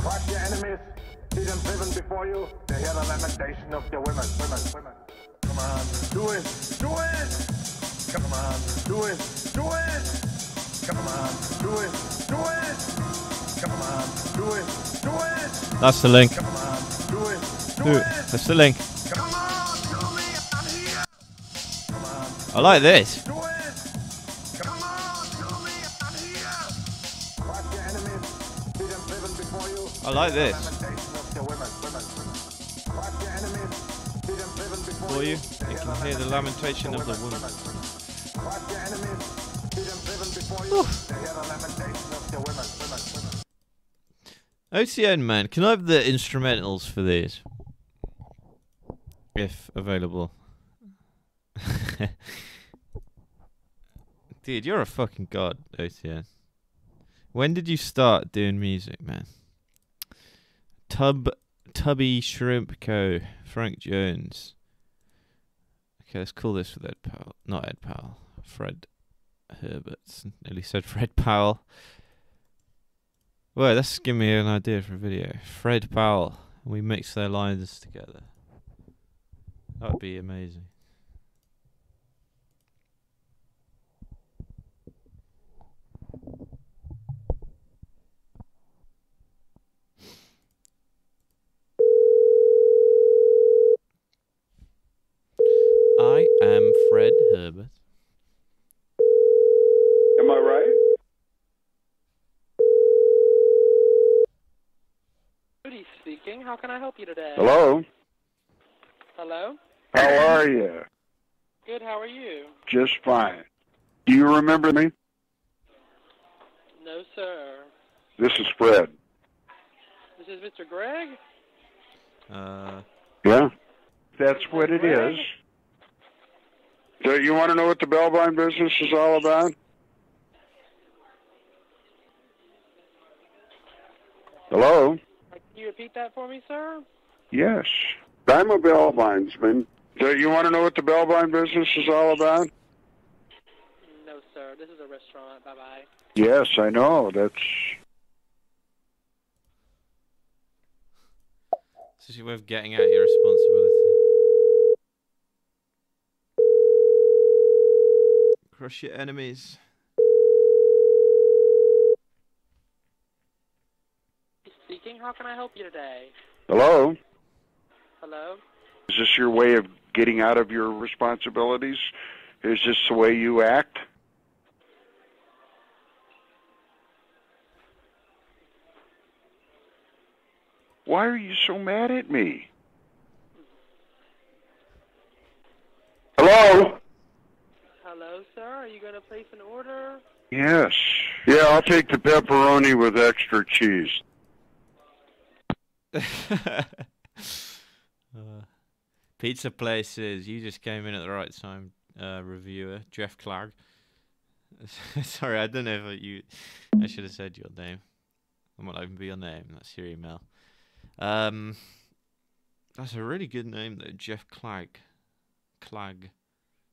Crush your enemies, see them driven before you. They hear the lamentation of the women. Come on, do it. Come on, do it. Come on, do it. Come on, do it. That's the link. Come on, do it. That's the link. Come on, show me I'm here. Come on, I like this. Do it. Come on, show me I'm here. Crush your enemies, see them driven before you. I like this. Crush your enemies, see them driven before you. You can hear the lamentation of the woman. Crush your enemies, see them driven before you. They hear the lamentation of the women. OCN, man, can I have the instrumentals for these? If available. Dude, you're a fucking god, OCN. When did you start doing music, man? Tubby Shrimp Co. Frank Jones. Okay, let's call this with Ed Powell. Not Ed Powell. Fred Herbert. At least said Fred Powell. Well, that's giving me an idea for a video. Fred Powell. We mix their lines together. That would be amazing. I am Fred Herbert. Am I right? Speaking. How can I help you today? Hello. Hello. How are you? Good. How are you? Just fine. Do you remember me? No, sir. This is Fred. This is Mr. Greg? Yeah. That's Mr. what it Greg? Is. So you want to know what the Bellbine business is all about? Hello. Can you repeat that for me, sir? Yes. I'm a bell bondsman. So you want to know what the bell bond business is all about? No, sir. This is a restaurant. Bye-bye. Yes, I know. That's... This is your way of getting out your responsibility. Crush your enemies. How can I help you today? Hello? Hello? Is this your way of getting out of your responsibilities? Is this the way you act? Why are you so mad at me? Hello? Hello, sir. Are you going to place an order? Yes. Yeah, I'll take the pepperoni with extra cheese. Pizza Place says, you just came in at the right time, reviewer, Jeff Clark. Sorry, I don't know if you... I should have said your name. I might even be your name. That's your email. That's a really good name, though, Jeff Clark. Clag.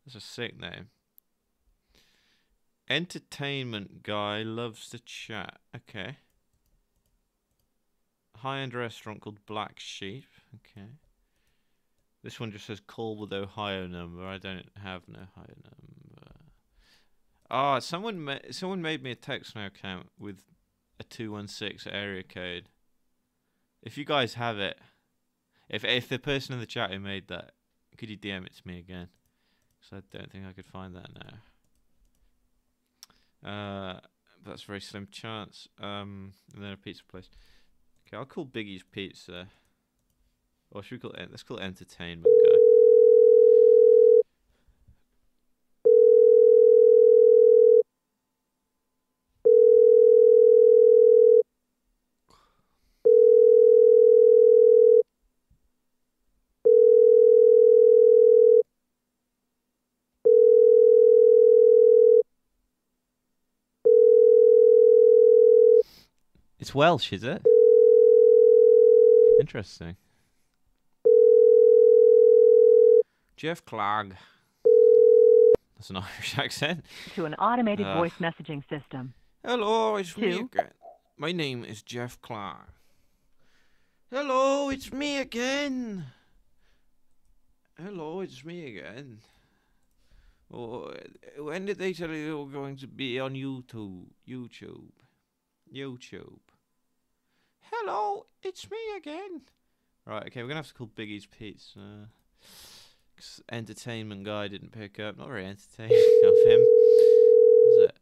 That's a sick name. Entertainment guy loves to chat. Okay. High-end restaurant called Black Sheep. Okay. This one just says call with Ohio number. I don't have an Ohio number. Ah, someone made me a TextNow account with a 216 area code. If you guys have it, if the person in the chat who made that, could you DM it to me again? Because I don't think I could find that now. That's a very slim chance. And then a pizza place. Okay, I'll call Biggie's Pizza. Or should we call it? Let's call it Entertainment Guy. It's Welsh, is it? Interesting. Jeff Clark. That's an Irish accent. To an automated voice messaging system. Hello, it's me again. My name is Jeff Clark. Hello, it's me again. Hello, it's me again. Oh, when did they tell you they were going to be on YouTube? YouTube. Hello, it's me again. Right, okay, we're gonna have to call Biggie's Pizza. Cause Entertainment Guy didn't pick up. Not very entertaining of him, was it?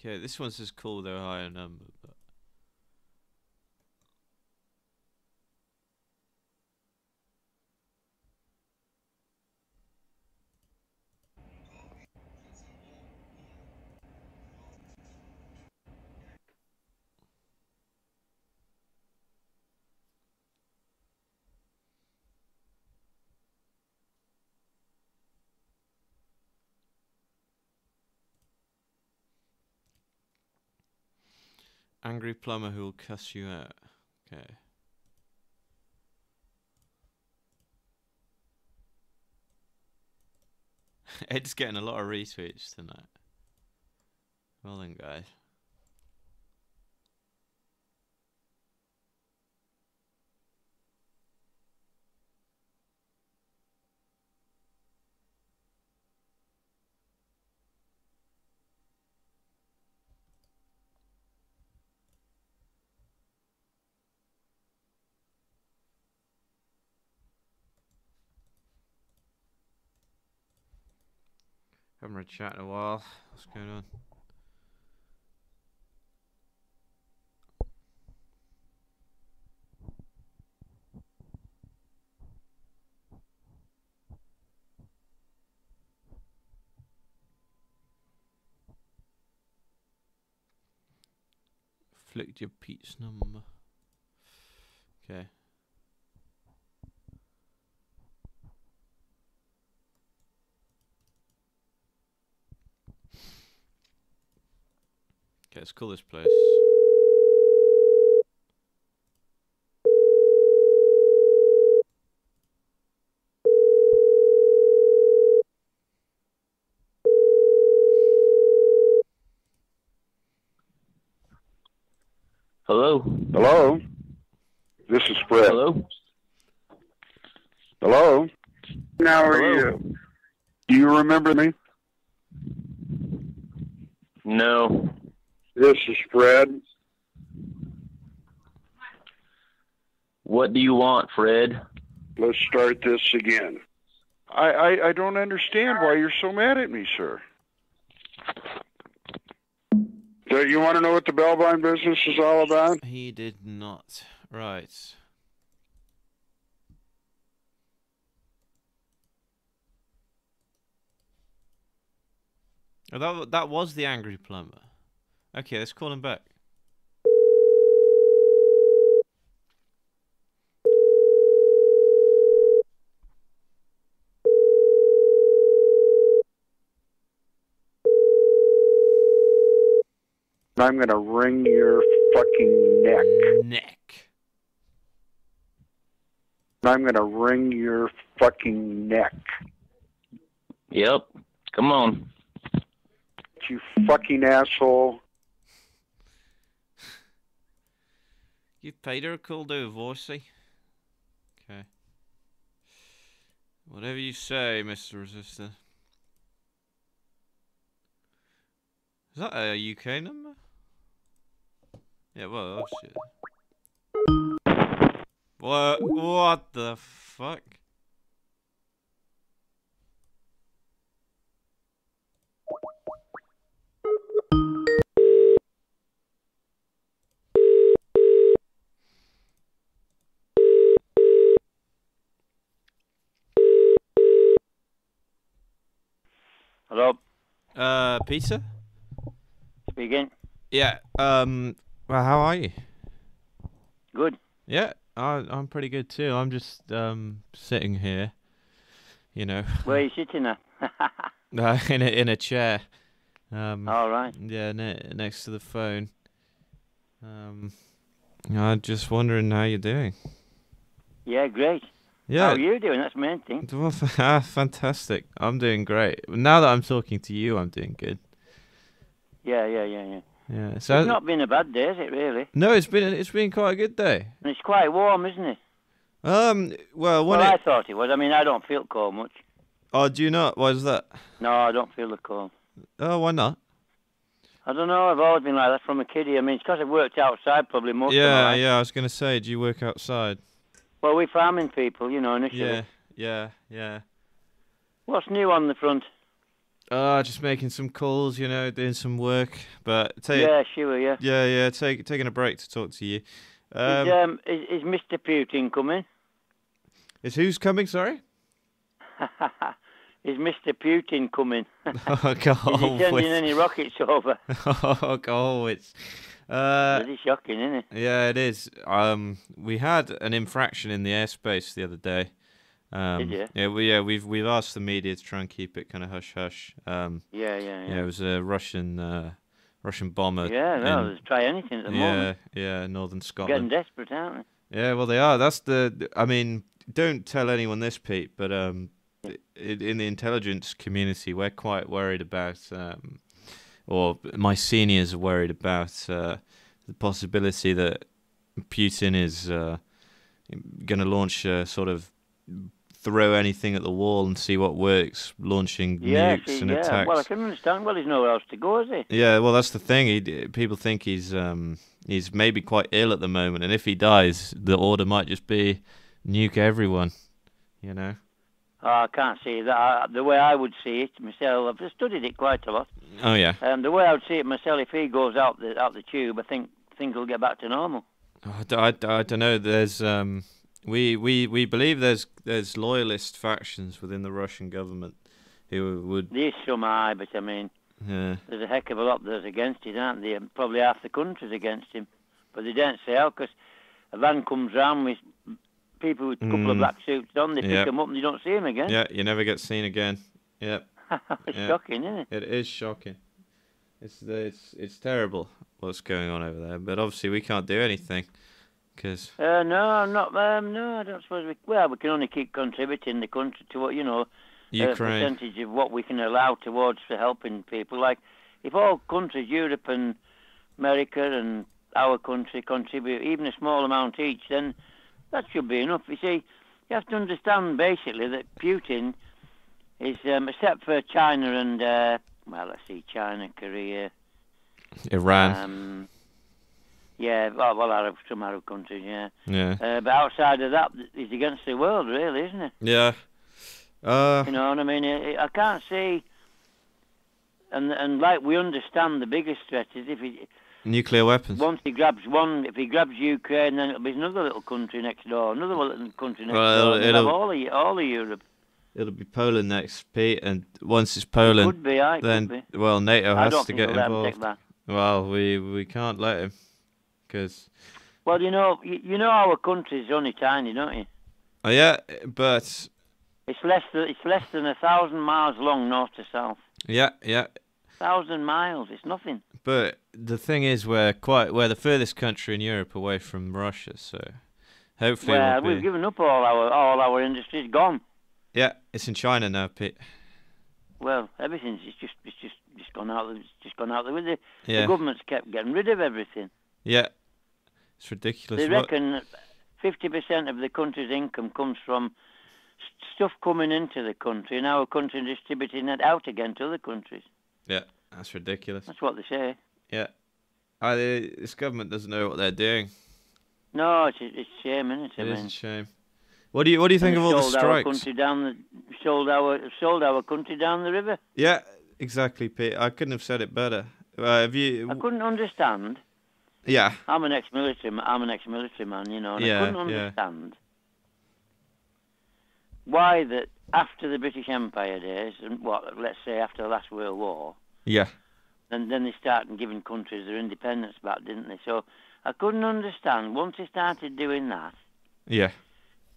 Okay, this one says call the Ohio number, but angry plumber who will cuss you out. Okay. Ed's getting a lot of retweets tonight. Well then, guys. I haven't read chat in a while. What's going on? Flick your Pete's number. Okay. Okay, let's call this place. Hello. Hello. This is Fred. Hello. Hello. How are you? Do you remember me? No. This is Fred. What do you want, Fred? Let's start this again. I don't understand why you're so mad at me, sir. Do you want to know what the Bellvine business is all about? He did not. Right. Oh, that was the angry plumber. Okay, let's call him back. I'm going to wring your fucking neck. I'm going to wring your fucking neck. Yep. Come on. You fucking asshole. You paid her a call to voicey. Okay. Whatever you say, Mr. Resistor. Is that a UK number? Yeah, well, oh shit. What the fuck? Hello? Peter? Speaking. Yeah, well, how are you? Good. Yeah, I'm pretty good too. I'm just, sitting here, you know. Where are you sitting at? In a chair. All right. Yeah, next to the phone. I'm just wondering how you're doing. Yeah, great. Yeah. How are you doing? That's the main thing. Fantastic. I'm doing great. Now that I'm talking to you, I'm doing good. Yeah. Yeah, so it's not been a bad day, is it, really? No, it's been quite a good day. And it's quite warm, isn't it? Well, I thought it was. I mean, I don't feel cold much. Oh, do you not? Why is that? No, I don't feel the cold. Oh, why not? I don't know. I've always been like that from a kiddie. I mean, it's because I've worked outside probably most of my life. Yeah, I was going to say, do you work outside? Well, we're farming people, you know, initially. Yeah. What's new on the front? Just making some calls, you know, doing some work, but... taking a break to talk to you. Is Mr. Putin coming? Is who's coming, sorry? Is Mr. Putin coming? Oh, God. Is he sending any rockets over? Oh, God, it's... Really shocking, isn't it? Yeah, it is. We had an infraction in the airspace the other day. Did you? We've asked the media to try and keep it kind of hush hush. It was a Russian bomber. Yeah, no, let's try anything at the moment. Yeah, northern Scotland. Getting desperate, aren't they? Yeah, well, they are. That's the. I mean, don't tell anyone this, Pete, but in the intelligence community, we're quite worried about, or my seniors are worried about the possibility that Putin is going to launch a sort of throw anything at the wall and see what works, launching nukes and attacks. Well, I can understand. Well, he's nowhere else to go, is he? Yeah, well, that's the thing. People think he's maybe quite ill at the moment, and if he dies, the order might just be nuke everyone, you know? Oh, I can't see that. The way I would see it myself, I've studied it quite a lot. Oh, yeah. The way I would see it myself, if he goes out the tube, I think things will get back to normal. Oh, I don't know. There's... We believe there's loyalist factions within the Russian government who would... There's some are, but I mean, there's a heck of a lot that's against it, aren't there? Probably half the country's against him. but they don't say how, because a van comes round with people with a couple of black suits on, they pick them up and you don't see them again. Yeah, you never get seen again. Yep. It's shocking, isn't it? It is shocking. It's terrible what's going on over there, but obviously we can't do anything. Cause... No, I don't suppose we... Well, we can only keep contributing the country to what, you know, Ukraine. A percentage of what we can allow towards for helping people. Like, if all countries, Europe and America and our country contribute even a small amount each, then that should be enough. You see, you have to understand, basically, that Putin is, except for China and, well, let's see, China, Korea... Iran... yeah, well, Arab, some Arab countries, yeah. Yeah. But outside of that, it's against the world, really, isn't it? Yeah. You know what I mean? I can't see... And like, we understand the biggest threat is if he... Nuclear weapons. Once he grabs one, if he grabs Ukraine, then it'll be another little country next door, another little country next door. It'll all of Europe. It'll be Poland next, Pete, and once it's Poland... It would be, then, well, NATO has to get involved. Well, we can't let him. Cause... Well, you know our country's only tiny, don't you? Oh yeah, but it's less than 1,000 miles long, north to south. Yeah, yeah. 1,000 miles, it's nothing. But the thing is, we're the furthest country in Europe away from Russia, so hopefully. Well, we've given up all our industry's gone. Yeah, it's in China now, Pete. Well, everything's it's just gone out. It's just gone out the window. The government's kept getting rid of everything. Yeah. It's ridiculous. They reckon 50% of the country's income comes from stuff coming into the country and our country distributing it out again to other countries. Yeah, that's ridiculous. That's what they say. Yeah. This government doesn't know what they're doing. No, it's a shame, isn't it? It is a shame. What do you think of all the strikes? Sold our country down the river. Yeah, exactly, Pete. I couldn't have said it better. I couldn't understand. Yeah, I'm an ex-military man, you know, and I couldn't understand why that after the British Empire days, and let's say after the last World War, and then they started giving countries their independence back, didn't they? So I couldn't understand once they started doing that. Yeah.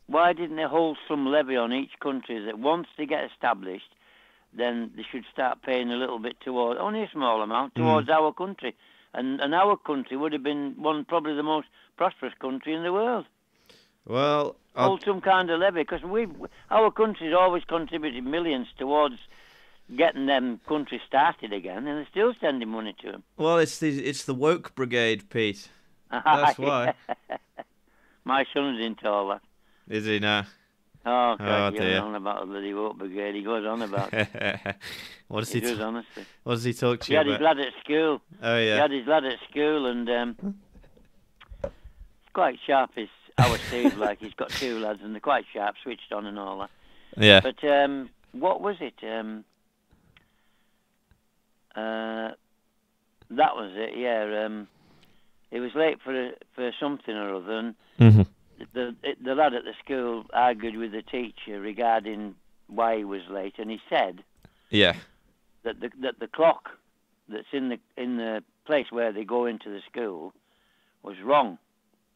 Why didn't they hold some levy on each country that once they get established, then they should start paying a little bit towards, only a small amount, towards our country. And our country would have been probably the most prosperous country in the world. Well, hold some kind of levy, because our country's always contributed millions towards getting them countries started again, and they're still sending money to them. Well, it's the woke brigade, Pete. That's why. My son's into all that. Is he now? Oh, God, he goes on about the bloody woke brigade. He goes on about it. What does he talk to you about? He had his lad at school. Oh, yeah. He had his lad at school, and he's quite sharp, is our Steve, like. He's got two lads, and they're quite sharp, switched on and all that. Yeah. But what was it? That was it, yeah. It was late for something or other, and... Mm-hmm. The lad at the school argued with the teacher regarding why he was late, and he said, that the clock that's in the place where they go into the school was wrong.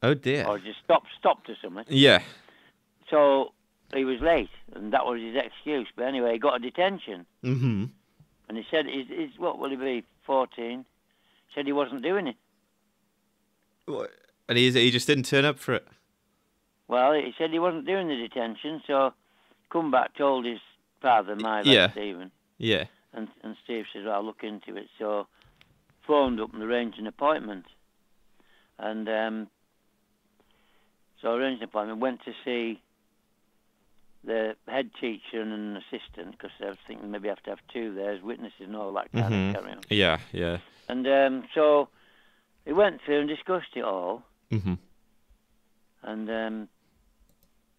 Oh dear! Or just stopped or something. Yeah. So he was late, and that was his excuse. But anyway, he got a detention. Mm-hmm. And he said, "Is what will he be? 14?" He said he wasn't doing it. What? And he just didn't turn up for it. Well, he said he wasn't doing the detention, so come back, told his father, my lad, Stephen. Yeah. And Steve says, well, I'll look into it. So phoned up and arranged an appointment. And so arranged an appointment, went to see the head teacher and an assistant, because I was thinking maybe I have to have two there as witnesses and all that kind of carry on. Yeah, yeah. And so he went through and discussed it all. Mm-hmm. And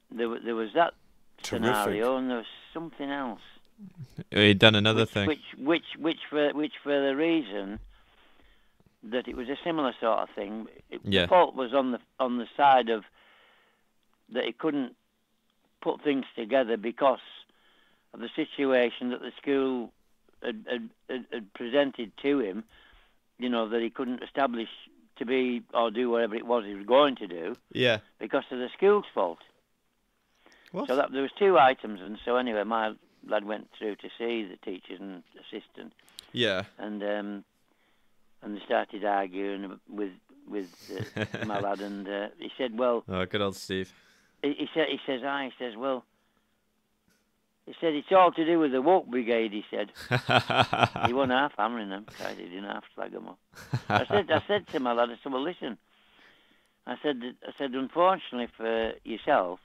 there was that scenario, and there was something else. He'd done another thing. Which for the reason that it was a similar sort of thing. The fault was on the side of that he couldn't put things together because of the situation that the school had presented to him. You know, that he couldn't establish to be or do whatever it was he was going to do. Yeah. Because of the school's fault. What? So that, there was two items, and so anyway, my lad went through to see the teachers and assistant. Yeah. And they started arguing with my lad, and he said, "Well." Oh, good old Steve. He said, "It's all to do with the woke brigade," he said. He wasn't half hammering them. He didn't half slag them up. I said to my lad, I said, "Well, listen." I said, "Unfortunately for yourself,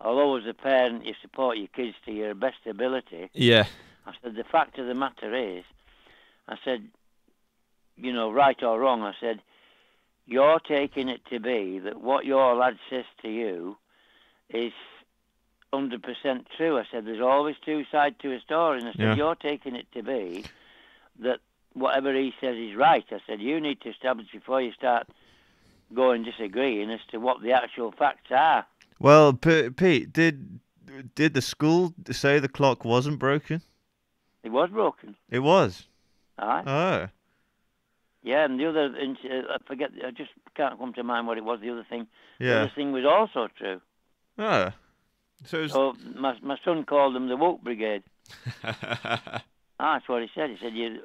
although as a parent you support your kids to your best ability." Yeah. I said, "The fact of the matter is," I said, "you know, right or wrong," I said, "you're taking it to be that what your lad says to you is 100% true." I said, "There's always two sides to a story." And I said, yeah, "You're taking it to be that whatever he says is right." I said, "You need to establish before you start going disagreeing as to what the actual facts are." Well, Pete, did the school say the clock wasn't broken? It was broken. It was? All right. Oh. Yeah, and the other, I forget, I just can't come to mind what it was, the other thing. Yeah. The other thing was also true. Oh. So my son called them the woke brigade. That's what he said. He said, you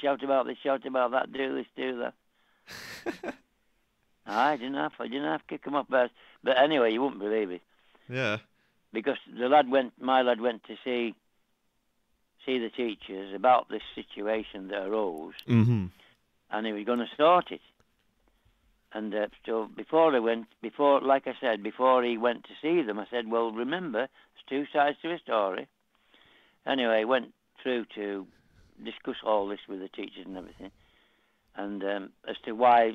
shout about this, shout about that, do this, do that. I didn't have to kick him off. But anyway, you wouldn't believe it. Yeah. Because my lad went to see the teachers about this situation that arose. Mm-hmm. And he was going to sort it. And so before he went to see them, I said, "Well, remember, there's two sides to a story." Anyway, I went through to discuss all this with the teachers and everything, and as to why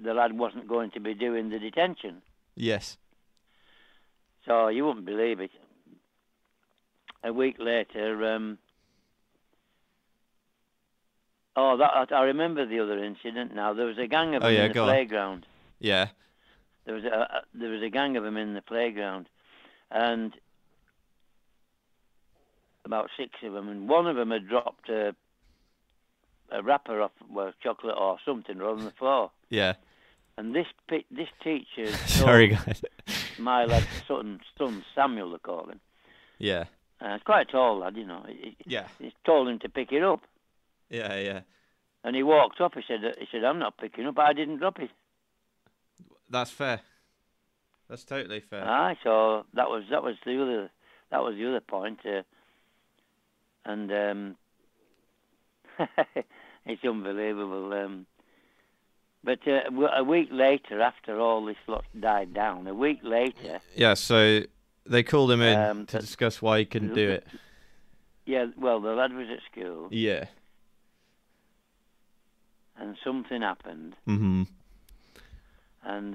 the lad wasn't going to be doing the detention. Yes. So you wouldn't believe it. A week later, I remember the other incident now. There was a gang of them in the playground. Yeah. There was a gang of them in the playground, and about six of them, and one of them had dropped a wrapper off, well, chocolate or something, on the floor. Yeah. And this teacher... Sorry, guys. My lad, son Samuel, they call him. Yeah. It's quite a tall lad, you know. Yeah. He told him to pick it up. Yeah, yeah. And he walked up. He said, "I'm not picking up. I didn't drop it." That's fair. That's totally fair. Aye, so that was the other point. It's unbelievable. But a week later, after all this lot died down, a week later. Yeah. So they called him in to discuss why he couldn't do it. Yeah. Well, the lad was at school. Yeah. And something happened. Mm-hmm. And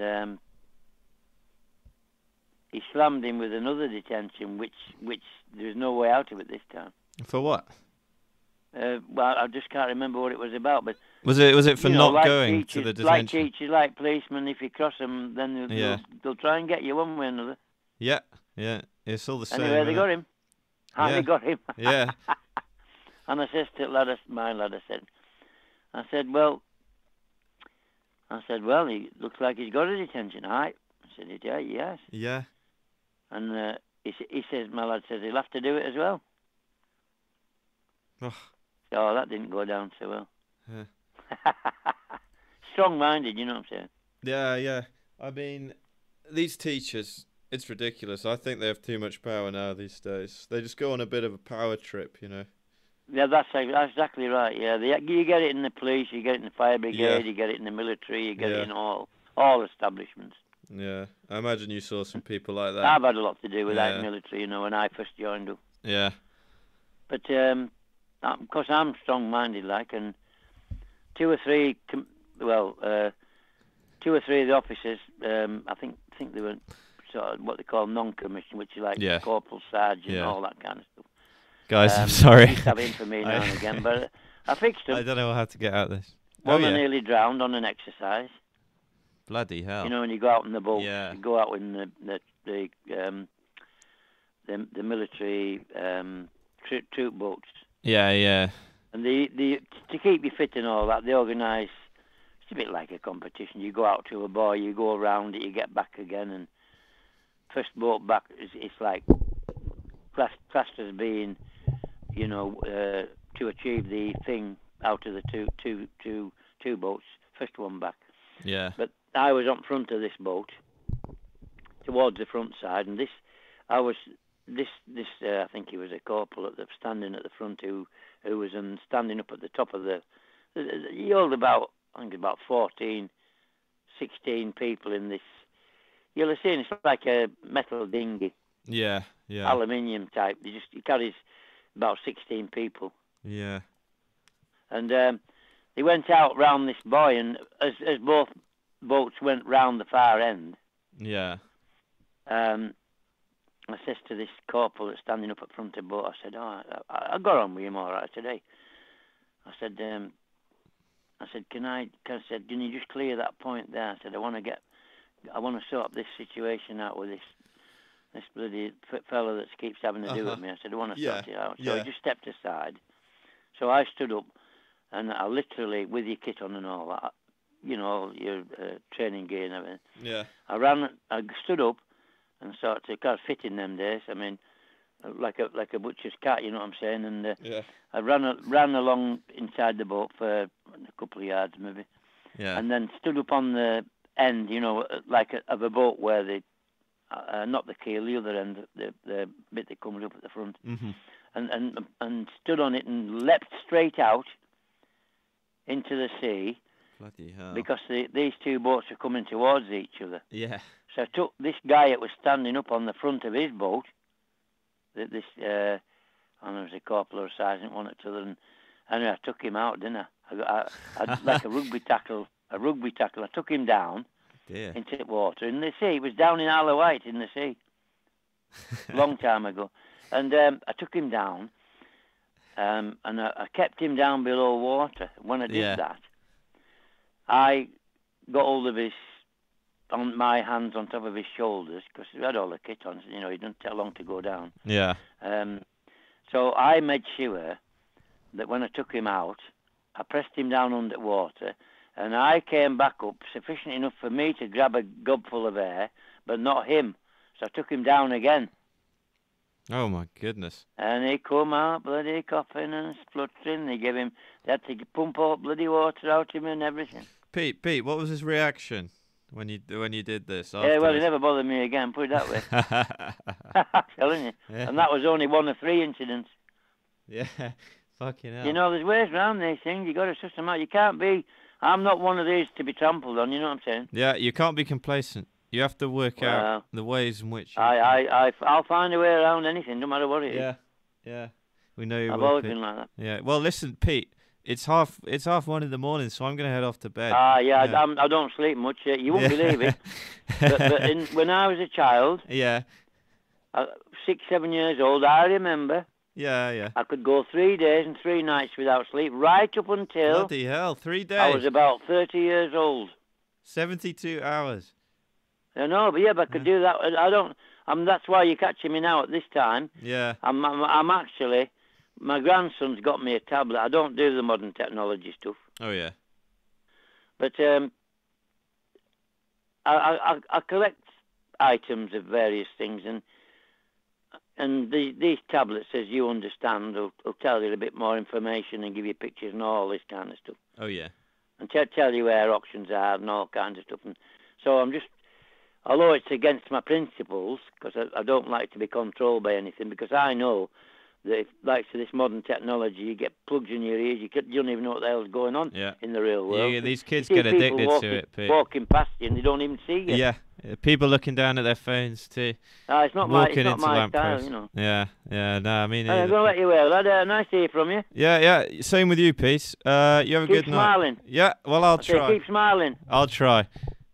he slammed him with another detention, which there's no way out of it this time. For what? Well, I just can't remember what it was about. But was it for not going to the detention? Like teachers, like policemen, if you cross them, then they'll try and get you one way or another. Yeah, yeah, it's all the same. Anyway, they got him. They got him. Yeah. And I said to my lad, I said, well, he looks like he's got a detention, right? I said, yes. Yeah. And he says, my lad says, he'll have to do it as well. Oh. So that didn't go down so well. Yeah. Strong-minded, you know what I'm saying? Yeah, yeah. I mean, these teachers, it's ridiculous. I think they have too much power now these days. They just go on a bit of a power trip, you know. Yeah, that's exactly right. Yeah, you get it in the police, you get it in the fire brigade, you get it in the military, you get it in all establishments. Yeah, I imagine you saw some people like that. I've had a lot to do with that military, you know, when I first joined up. Yeah. But of course, I'm strong-minded, like, and two or three of the officers, I think they were sort of what they call non-commissioned, which is like corporal, sergeant, and all that kind of stuff. Guys, I'm sorry. They used to have in for me now and again, but I fixed them. I don't know how to get out of this. One I nearly drowned on an exercise. Bloody hell! You know, when you go out in the boat, you go out in the military troop boats. Yeah, yeah. And to keep you fit and all that, they organise It's a bit like a competition. You go out to a bar, you go around it, you get back again, and first boat back, it's like classed as being, you know, to achieve the thing out of the two boats, first one back. Yeah. But I was on front of this boat, towards the front side, and I think he was a corporal at the standing at the front who was standing up at the top of the. He held about, I think, about 14, 16 people in this. You'll have seen it's like a metal dinghy. Yeah, yeah. Aluminium type. He carries about 16 people. Yeah. And they went out round this buoy, and as both boats went round the far end. Yeah. I says to this corporal that's standing up at front of the boat, I said, "Oh, I got on with him all right today." I said, "Can you just clear that point there?" I said, "I want to sort up this situation out with this bloody fella that keeps having to do with me." I said, "I want to sort it out." So he just stepped aside. So I stood up, and I literally, with your kit on and all that, you know, your training gear and everything. Yeah. I stood up. And so it's kind of fitting them days. I mean, like a butcher's cat, you know what I'm saying? And I ran along inside the boat for a couple of yards maybe, and then stood up on the end, you know, like of a boat where they, not the keel, the other end, the bit that comes up at the front, and stood on it and leapt straight out into the sea. Bloody hell. Because these two boats were coming towards each other. Yeah. So I took this guy that was standing up on the front of his boat, this, I don't know, it was a corporal or a sergeant, one or the other, and anyway, I took him out, didn't I? I like a rugby tackle, I took him down into the water, in the sea. He was down in Isle of Wight in the sea, long time ago. And I took him down, and I kept him down below water. When I did that, I got hold of his, on my hands on top of his shoulders, because he had all the kit on, you know, he didn't take long to go down. Yeah. So I made sure that when I took him out, I pressed him down underwater, and I came back up sufficient enough for me to grab a gobful of air, but not him. So I took him down again. Oh, my goodness. And he come out bloody coughing and spluttering. They had to pump all bloody water out of him and everything. Pete, what was his reaction when you did this? Yeah, well, it never bothered me again, put it that way. I'm telling you. Yeah. And that was only one of three incidents. Yeah, fucking hell. You know, there's ways around these things. You've got to suss them out. You can't be... I'm not one of these to be trampled on, you know what I'm saying? Yeah, you can't be complacent. You have to work out the ways in which... I'll find a way around anything, no matter what it is. Yeah. We know you will, Pete. I've always been like that. Yeah. Well, listen, Pete... It's half 1 in the morning, so I'm going to head off to bed. I don't sleep much. You won't believe it. But when I was a child, 6, 7 years old, I remember. Yeah. I could go 3 days and 3 nights without sleep, right up until... Bloody hell, 3 days. I was about 30 years old. 72 hours. I know, but I could do that. I don't... that's why you're catching me now at this time. Yeah. I'm actually... My grandson's got me a tablet. I don't do the modern technology stuff. Oh, yeah. But I collect items of various things, and these tablets, as you understand, will tell you a bit more information and give you pictures and all this kind of stuff. Oh, yeah. And tell you where auctions are and all kinds of stuff. And so I'm just... Although it's against my principles, because I don't like to be controlled by anything, because I know... that if, like to this modern technology, you get plugs in your ears, you don't even know what the hell's going on in the real world. Yeah, these kids get addicted to it, Pete. Walking past you and they don't even see you. Yeah, people looking down at their phones too. It's not my style, you know. Yeah, no, I mean... I'm going to let you well, lad. Nice to hear from you. Yeah, same with you, Pete. You have a good night. Keep smiling. Yeah, well, I'll try. Keep smiling. I'll try.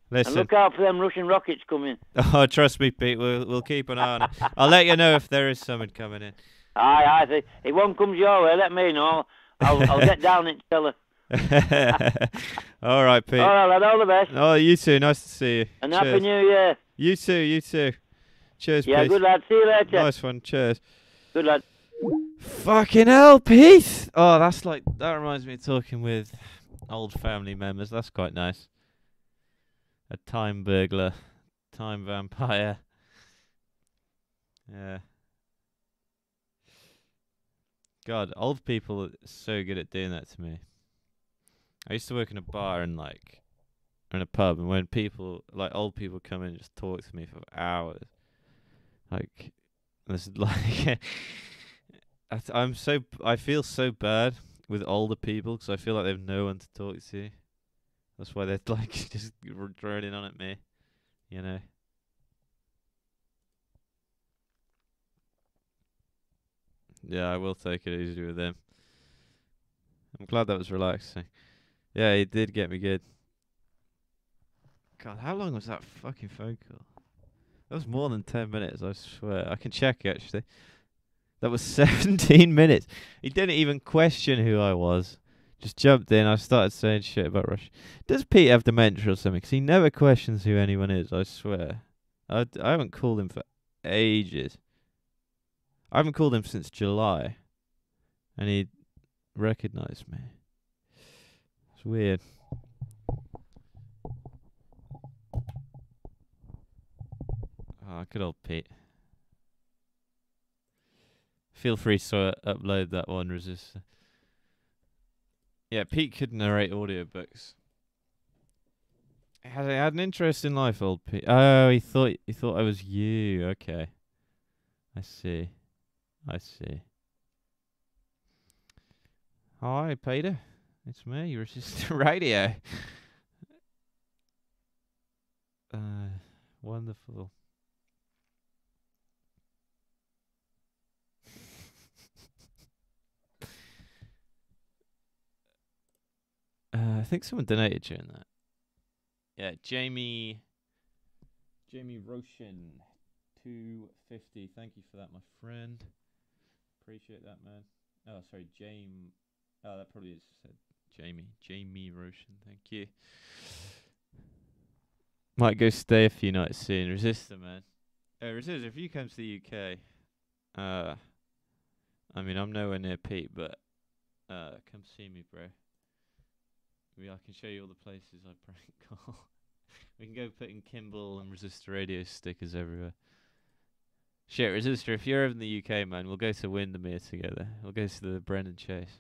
Listen. And look out for them Russian rockets coming. Oh, trust me, Pete, we'll keep an eye on it. I'll let you know if there is someone coming in. Aye. If one comes your way, let me know. I'll get down and tell her. All right, Pete. All right, lad, all the best. Oh, you too. Nice to see you. And Happy New Year. You too. Cheers, Pete. Yeah, good lad. See you later. Nice one. Cheers. Good lad. Fucking hell, Pete! Oh, that's like, that reminds me of talking with old family members. That's quite nice. A time burglar, time vampire. Yeah. God, old people are so good at doing that to me. I used to work in a bar and like, in a pub, and when people, like old people come in and just talk to me for hours, like, this is like, I feel so bad with older people because I feel like they have no one to talk to. That's why they're like just droning on at me, you know. Yeah, I will take it easy with them. I'm glad that was relaxing. Yeah, it did get me good. God, how long was that fucking phone call? That was more than 10 minutes, I swear. I can check, actually. That was 17 minutes. He didn't even question who I was. Just jumped in. I started saying shit about Russia. Does Pete have dementia or something? Because he never questions who anyone is, I swear. I haven't called him for ages. I haven't called him since July. And he recognized me. It's weird. Ah, oh, good old Pete. Feel free to upload that one, Resistor. Yeah, Pete could narrate audiobooks. Had an interesting life, old Pete. Oh, he thought I was you. Okay, I see. I see. Hi, Peter. It's me, Resistor Radio. Wonderful. I think someone donated during that. Yeah, Jamie Roshan, 250. Thank you for that, my friend. Appreciate that, man. Oh, sorry, Jamie. Oh, that probably is said Jamie. Jamie Roshan, thank you. Might go stay a few nights soon. Resistor, man. Resistor, if you come to the UK, I mean, I'm nowhere near Pete, but come see me, bro. I can show you all the places I prank call. We can go putting Kimball and Resistor Radio stickers everywhere. Shit, Resistor, if you're over in the UK, man, we'll go to Windermere together. We'll go to the Brendan Chase.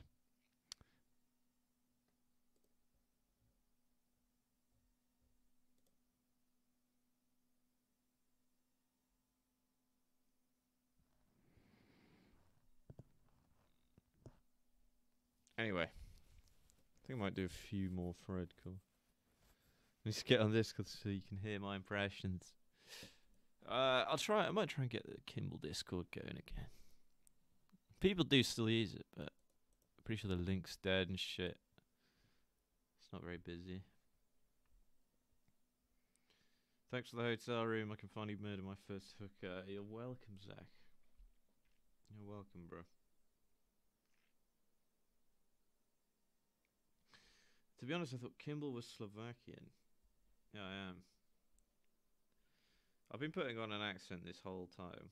Anyway. I think I might do a few more Fred calls. Let's get on this so you can hear my impressions. I might try and get the Kimball Discord going again. People do still use it, but I'm pretty sure the link's dead and shit. It's not very busy. Thanks for the hotel room. I can finally murder my first hooker. You're welcome, Zach. You're welcome, bro. To be honest, I thought Kimball was Slovakian. Yeah, I am. I've been putting on an accent this whole time.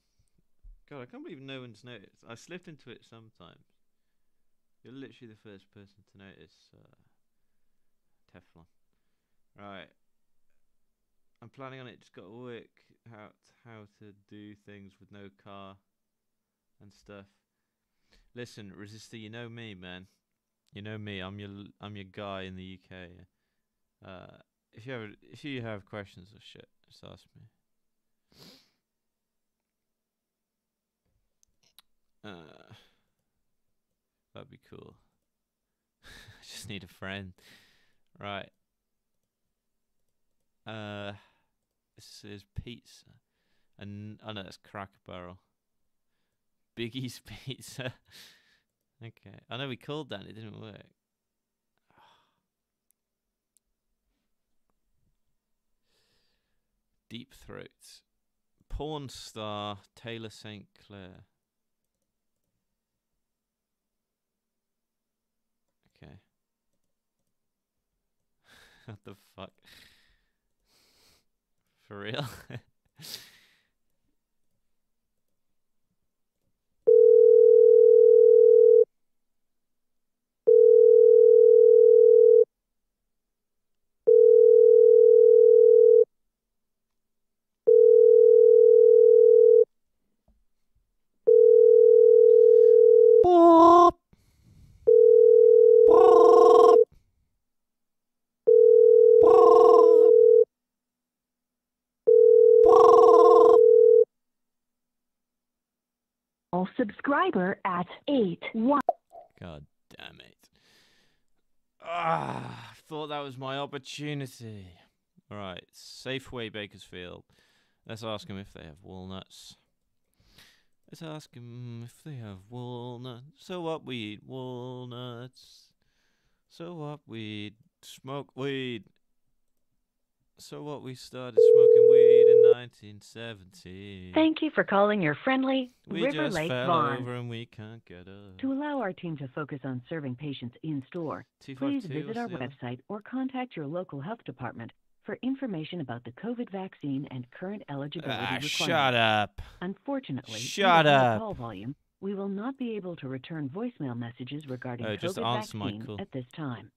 God, I can't believe no one's noticed. I slipped into it sometimes. You're literally the first person to notice, Teflon. Right. I'm planning on it. Just got to work out how to do things with no car and stuff. Listen, Resistor, you know me, man. You know me. I'm your guy in the UK. Yeah. If you have questions or shit, just ask me. That'd be cool. I just need a friend, right? This is pizza, and oh no, it's Cracker Barrel. Biggie's Pizza. Okay, I know we called that, it didn't work. Deep Throats. Porn star Taylor St. Clair. Okay. What the fuck? For real? subscriber at 8-1. God damn it. Ah, I thought that was my opportunity. Alright, Safeway Bakersfield. Let's ask them if they have walnuts. Let's ask them if they have walnuts. So what, we eat walnuts. So what, we smoke weed. So what, we started smoking weed in 1970. Thank you for calling your friendly River Lake Vaughn. Over and we can't get up. To allow our team to focus on serving patients in store, please visit our website or contact your local health department for information about the COVID vaccine and current eligibility requirements. Shut up. Unfortunately, due to call volume, we will not be able to return voicemail messages regarding COVID vaccine at this time.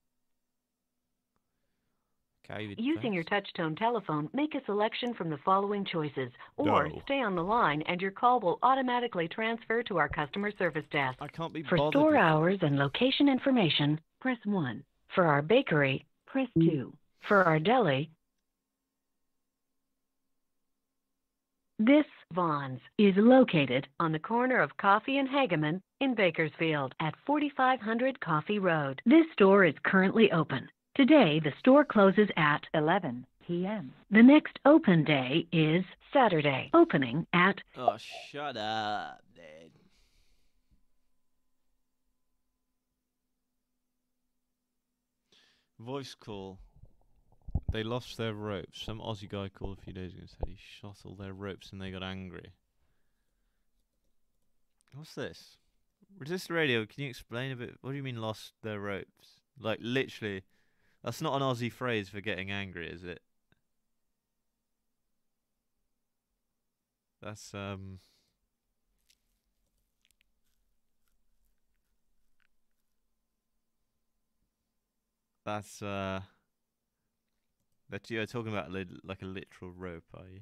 Using your touchtone telephone, make a selection from the following choices, or stay on the line and your call will automatically transfer to our customer service desk. I can't be bothered. For store hours and location information, press 1. For our bakery, press 2. For our deli, this Vaughn's is located on the corner of Coffee and Hageman in Bakersfield at 4500 Coffee Road. This store is currently open. Today, the store closes at 11 p.m. The next open day is Saturday, opening at... Oh, shut up, dude. Voice call. They lost their ropes. Some Aussie guy called a few days ago and said he shot all their ropes and they got angry. What's this? Resistor Radio, can you explain a bit? What do you mean lost their ropes? Like, literally... That's not an Aussie phrase for getting angry, is it? That's, That you're talking about like a literal rope, are you?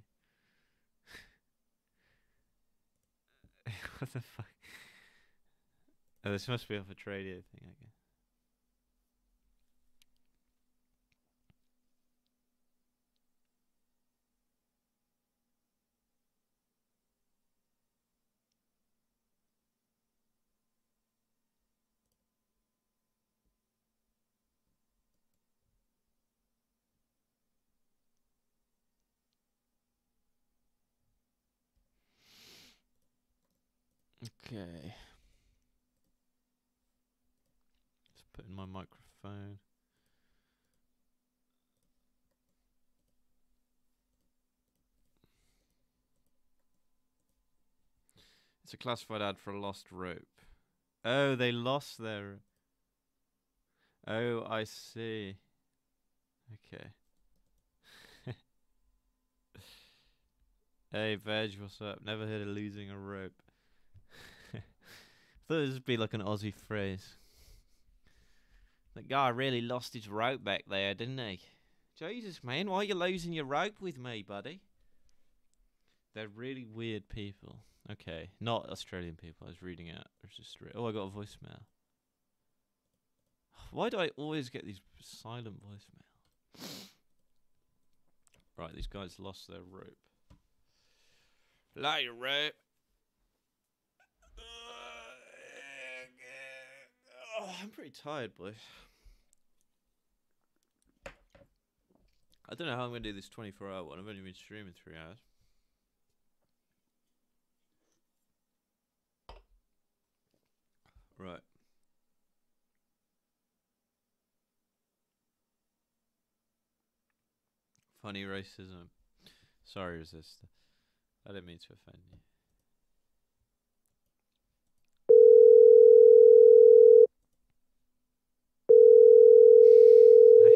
What the fuck? Oh, this must be off a trade radio thing, I guess. Okay. Just put in my microphone. It's a classified ad for a lost rope. Oh, they lost their... Oh, I see. Okay. Hey, Veg, what's up? Never heard of losing a rope. I thought this would be like an Aussie phrase. That guy really lost his rope back there, didn't he? Jesus, man, why are you losing your rope with me, buddy? They're really weird people. Okay, not Australian people. I was reading out. Oh, I got a voicemail. Why do I always get these silent voicemails? Right, these guys lost their rope. Like your rope. Oh, I'm pretty tired, boys. I don't know how I'm going to do this 24-hour one. I've only been streaming 3 hours. Right. Funny racism. Sorry, Resistor. I didn't mean to offend you.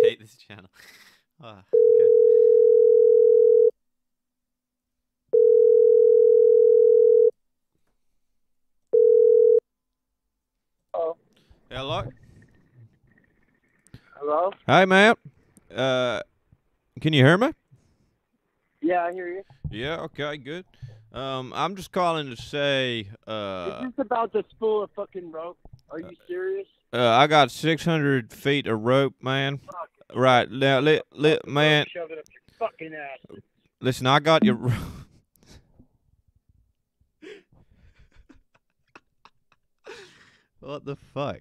Hate this channel. Ah, oh, okay. Hello. Hello. Hello. Hi, ma'am. Can you hear me? Yeah, I hear you. Yeah. Okay. Good. I'm just calling to say. Is this about the spool of fucking rope? Are you serious? I got 600 feet of rope, man. Right now, man. Shove it up your fucking ass. Listen, I got your. What the fuck?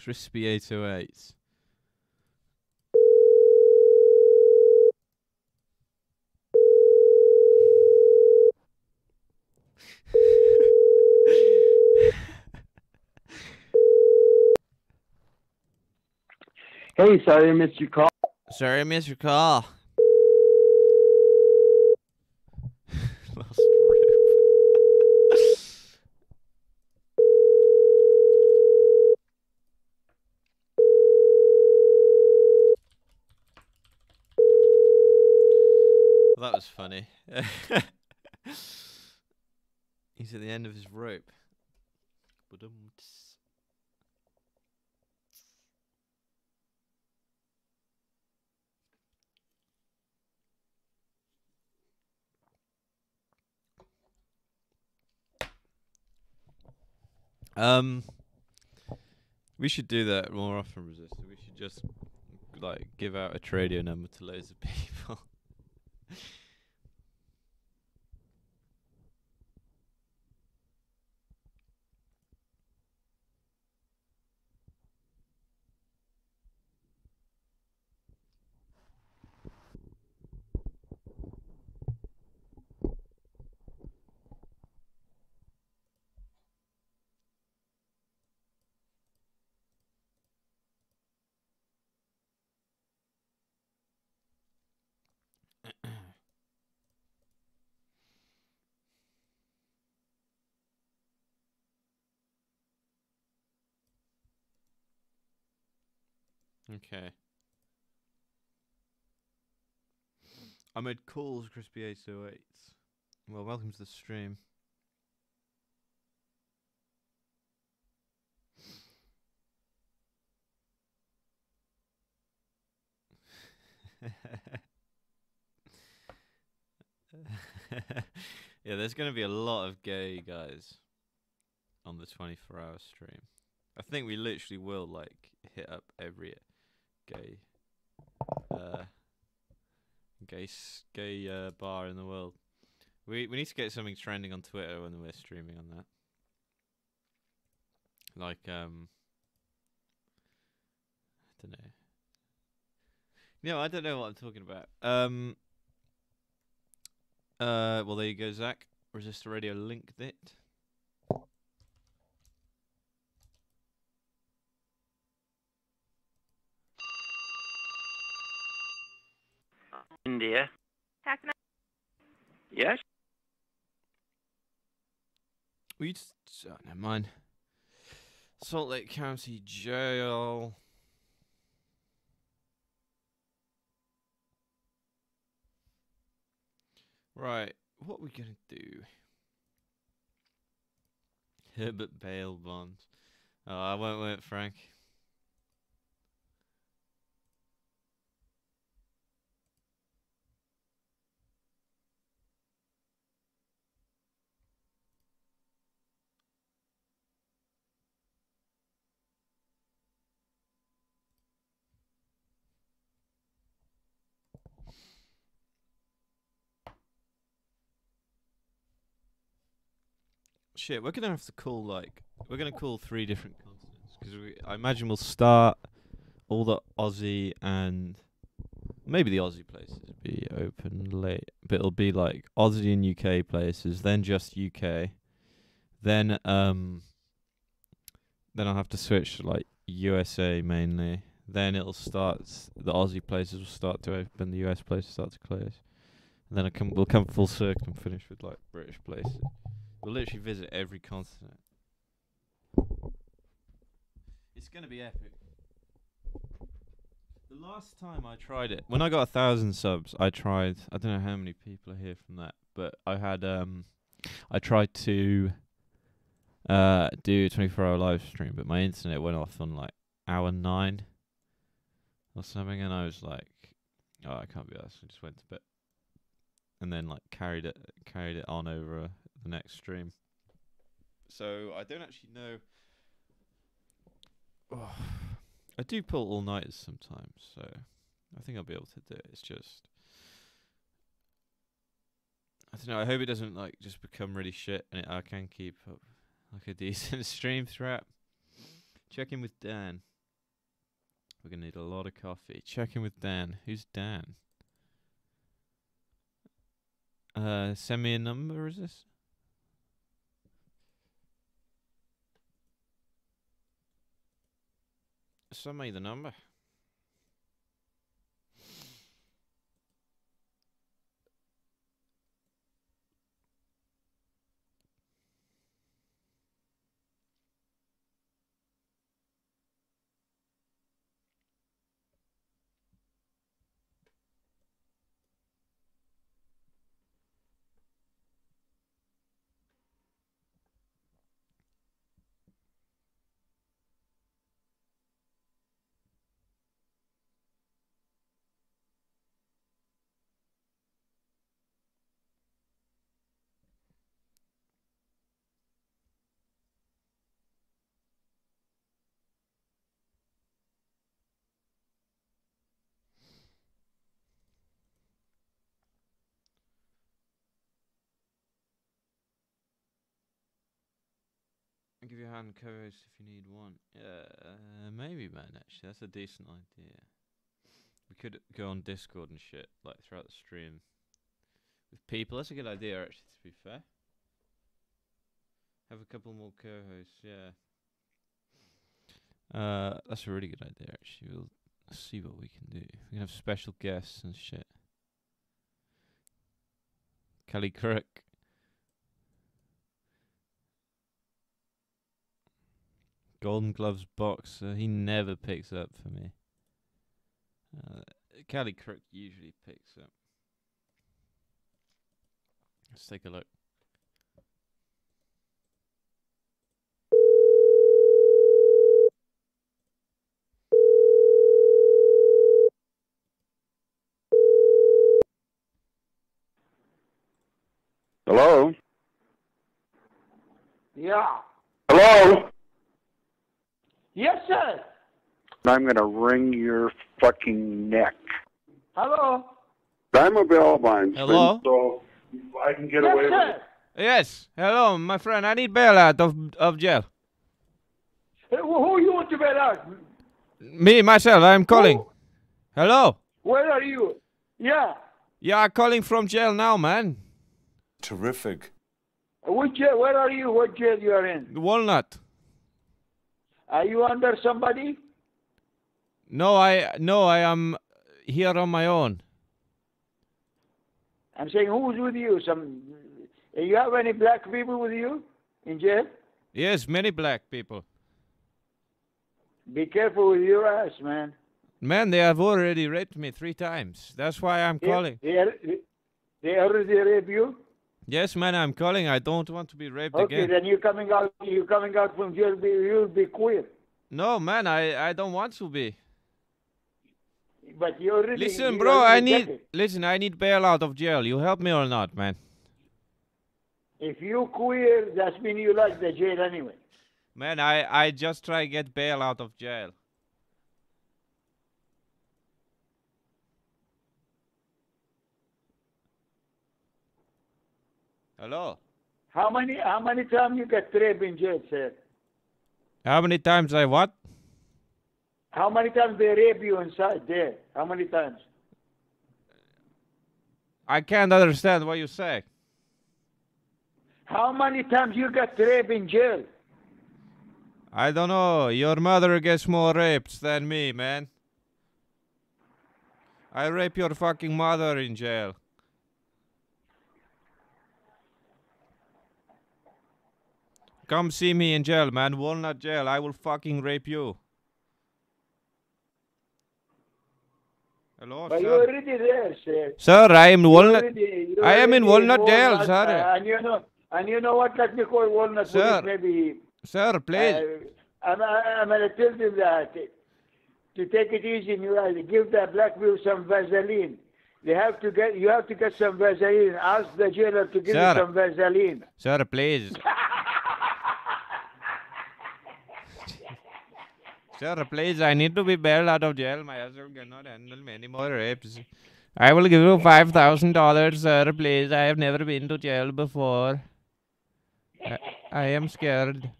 Crispy 808. Hey, sorry I missed your call. Sorry I missed your call. Lost rip. Well, that was funny. He's at the end of his rope. We should do that more often, Resistor. We should just like give out a Tradio number to loads of people. Okay. I made calls, Crispy 808. Well, welcome to the stream. Yeah, there's going to be a lot of gay guys on the 24-hour stream. I think we literally will, like, hit up every... gay bar in the world. We need to get something trending on Twitter when we're streaming on that. Like I don't know. No, I don't know what I'm talking about. Well, there you go, Zach. Resistor Radio linked it. India. How can I? Yes. We just never mind. Salt Lake County Jail. Right, what are we gonna do? Herbert bail bonds. Oh, I won't wait, Frank. Shit, we're gonna have to call we're gonna call 3 different continents because I imagine we'll start all the Aussie and maybe the Aussie places will be open late, but it'll be like Aussie and UK places, then just UK, then I'll have to switch to like USA mainly. Then it'll start the Aussie places will start to open, the US places start to close, and then we'll come full circle and finish with like British places. We'll literally visit every continent. It's gonna be epic. The last time I tried it, when I got 1,000 subs, I don't know how many people are here from that, but I had I tried to do a 24-hour live stream, but my internet went off on like hour 9 or something, and I was like, oh, I can't be arsed. I just went to bed, and then like carried it on over the next stream. So I don't actually know. Oh, I do pull all nighters sometimes, so I think I'll be able to do it. It's just I don't know. I hope it doesn't like just become really shit, and I can keep up like a decent stream throughout. Check in with Dan. We're gonna need a lot of coffee. Check in with Dan. Who's Dan? Send me a number. Is this? Send me the number. Give your hand co-host if you need one. Maybe, man, actually. That's a decent idea. We could go on Discord and shit, like, throughout the stream. With people. That's a good idea, actually, to be fair. Have a couple more co-hosts, yeah. That's a really good idea, actually. We'll see what we can do. We can have special guests and shit. Kelly Crook. Golden Gloves boxer, he never picks up for me. Callie Crook usually picks up. Let's take a look. Hello? Yeah. Hello? Yes, sir. I'm going to wring your fucking neck. Hello. I'm available. Hello. So I can get away with it. Yes. Hello, my friend. I need bail out of jail. Hey, who you want to bail out? Me, myself. I'm calling. Who? Hello. Where are you? Yeah. Yeah, I'm calling from jail now, man. Terrific. Which jail? Where are you? What jail you are in? Walnut. Are you under somebody? No, I am here on my own. I'm saying, who's with you? You have any black people with you in jail? Yes, many black people. Be careful with your ass, man. Man, they have already raped me 3 times. That's why I'm calling. They already raped you? Yes, man, I'm calling. I don't want to be raped again. Okay, then you're coming out from jail, you'll be queer. No, man, I don't want to be. But you're really... Listen, bro, I need bail out of jail. You help me or not, man? If you queer, that means you like the jail anyway. Man, I just try to get bail out of jail. Hello. How many times you get raped in jail, sir? How many times I what? How many times they rape you inside there? How many times? I can't understand what you say. How many times you get raped in jail? I don't know. Your mother gets more rapes than me, man. I rape your fucking mother in jail. Come see me in jail, man. Walnut jail. I will fucking rape you. Hello, but sir. You're already there, sir. Sir, I am Walnut. I am in Walnut jail, sir. And you know what? Let me call Walnut. Sir, maybe. Sir, please. I'm gonna tell them that to take it easy. And you give the black people some Vaseline. You have to get some Vaseline. Ask the jailer to give you some Vaseline. Sir, please. Sir, please, I need to be bailed out of jail. My husband cannot handle many more rapes. I will give you $5,000, sir, please. I have never been to jail before. I am scared.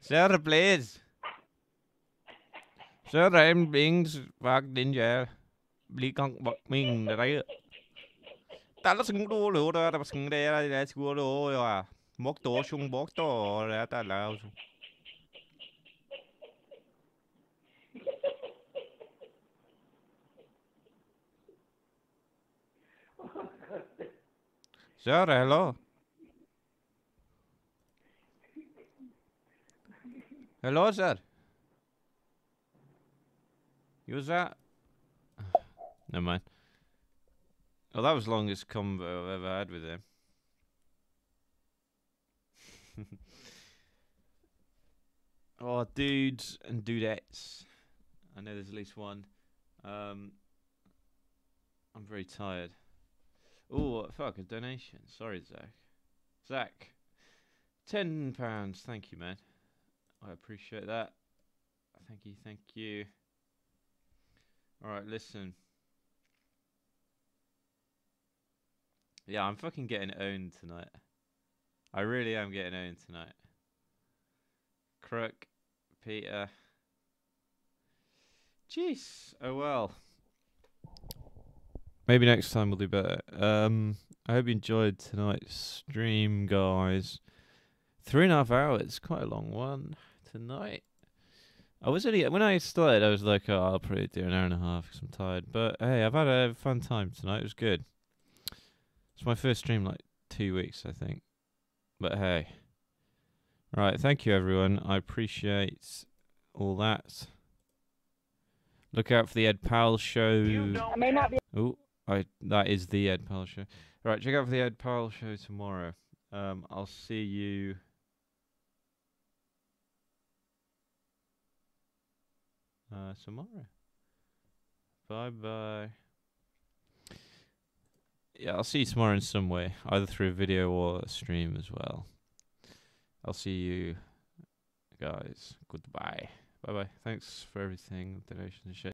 Sir, please. Sir, I am being fucked in jail. Bli con bật mình đấy. Ta nó sưng đu lửa đó, ta sưng đây là xua lửa rồi à. Mốt tổ sung bốt tổ là ta là. Sir, hello. Hello, sir. You sir? Never mind. Well, that was the longest convo I've ever had with him. Oh, dudes and dudettes. I know there's at least one. I'm very tired. Oh, fuck, a donation. Sorry, Zach. Zach. £10. Thank you, man. I appreciate that. Thank you, thank you. Alright, listen. Yeah, I'm fucking getting owned tonight. I really am getting owned tonight. Crook, Peter. Jeez, oh well. Maybe next time we'll do better. I hope you enjoyed tonight's stream, guys. 3.5 hours, quite a long one tonight. I was only, when I started, I was like, oh, I'll probably do 1.5 hours because I'm tired. But hey, I've had a fun time tonight. It was good. It's my first stream in like 2 weeks, I think. But hey. Right, thank you, everyone. I appreciate all that. Look out for the Ed Powell show. Oh, that is the Ed Powell show. Right, check out for the Ed Powell show tomorrow. I'll see you. Tomorrow. Bye bye. Yeah, I'll see you tomorrow in some way, either through a video or a stream as well. I'll see you guys. Goodbye. Bye bye. Thanks for everything, donations and shit.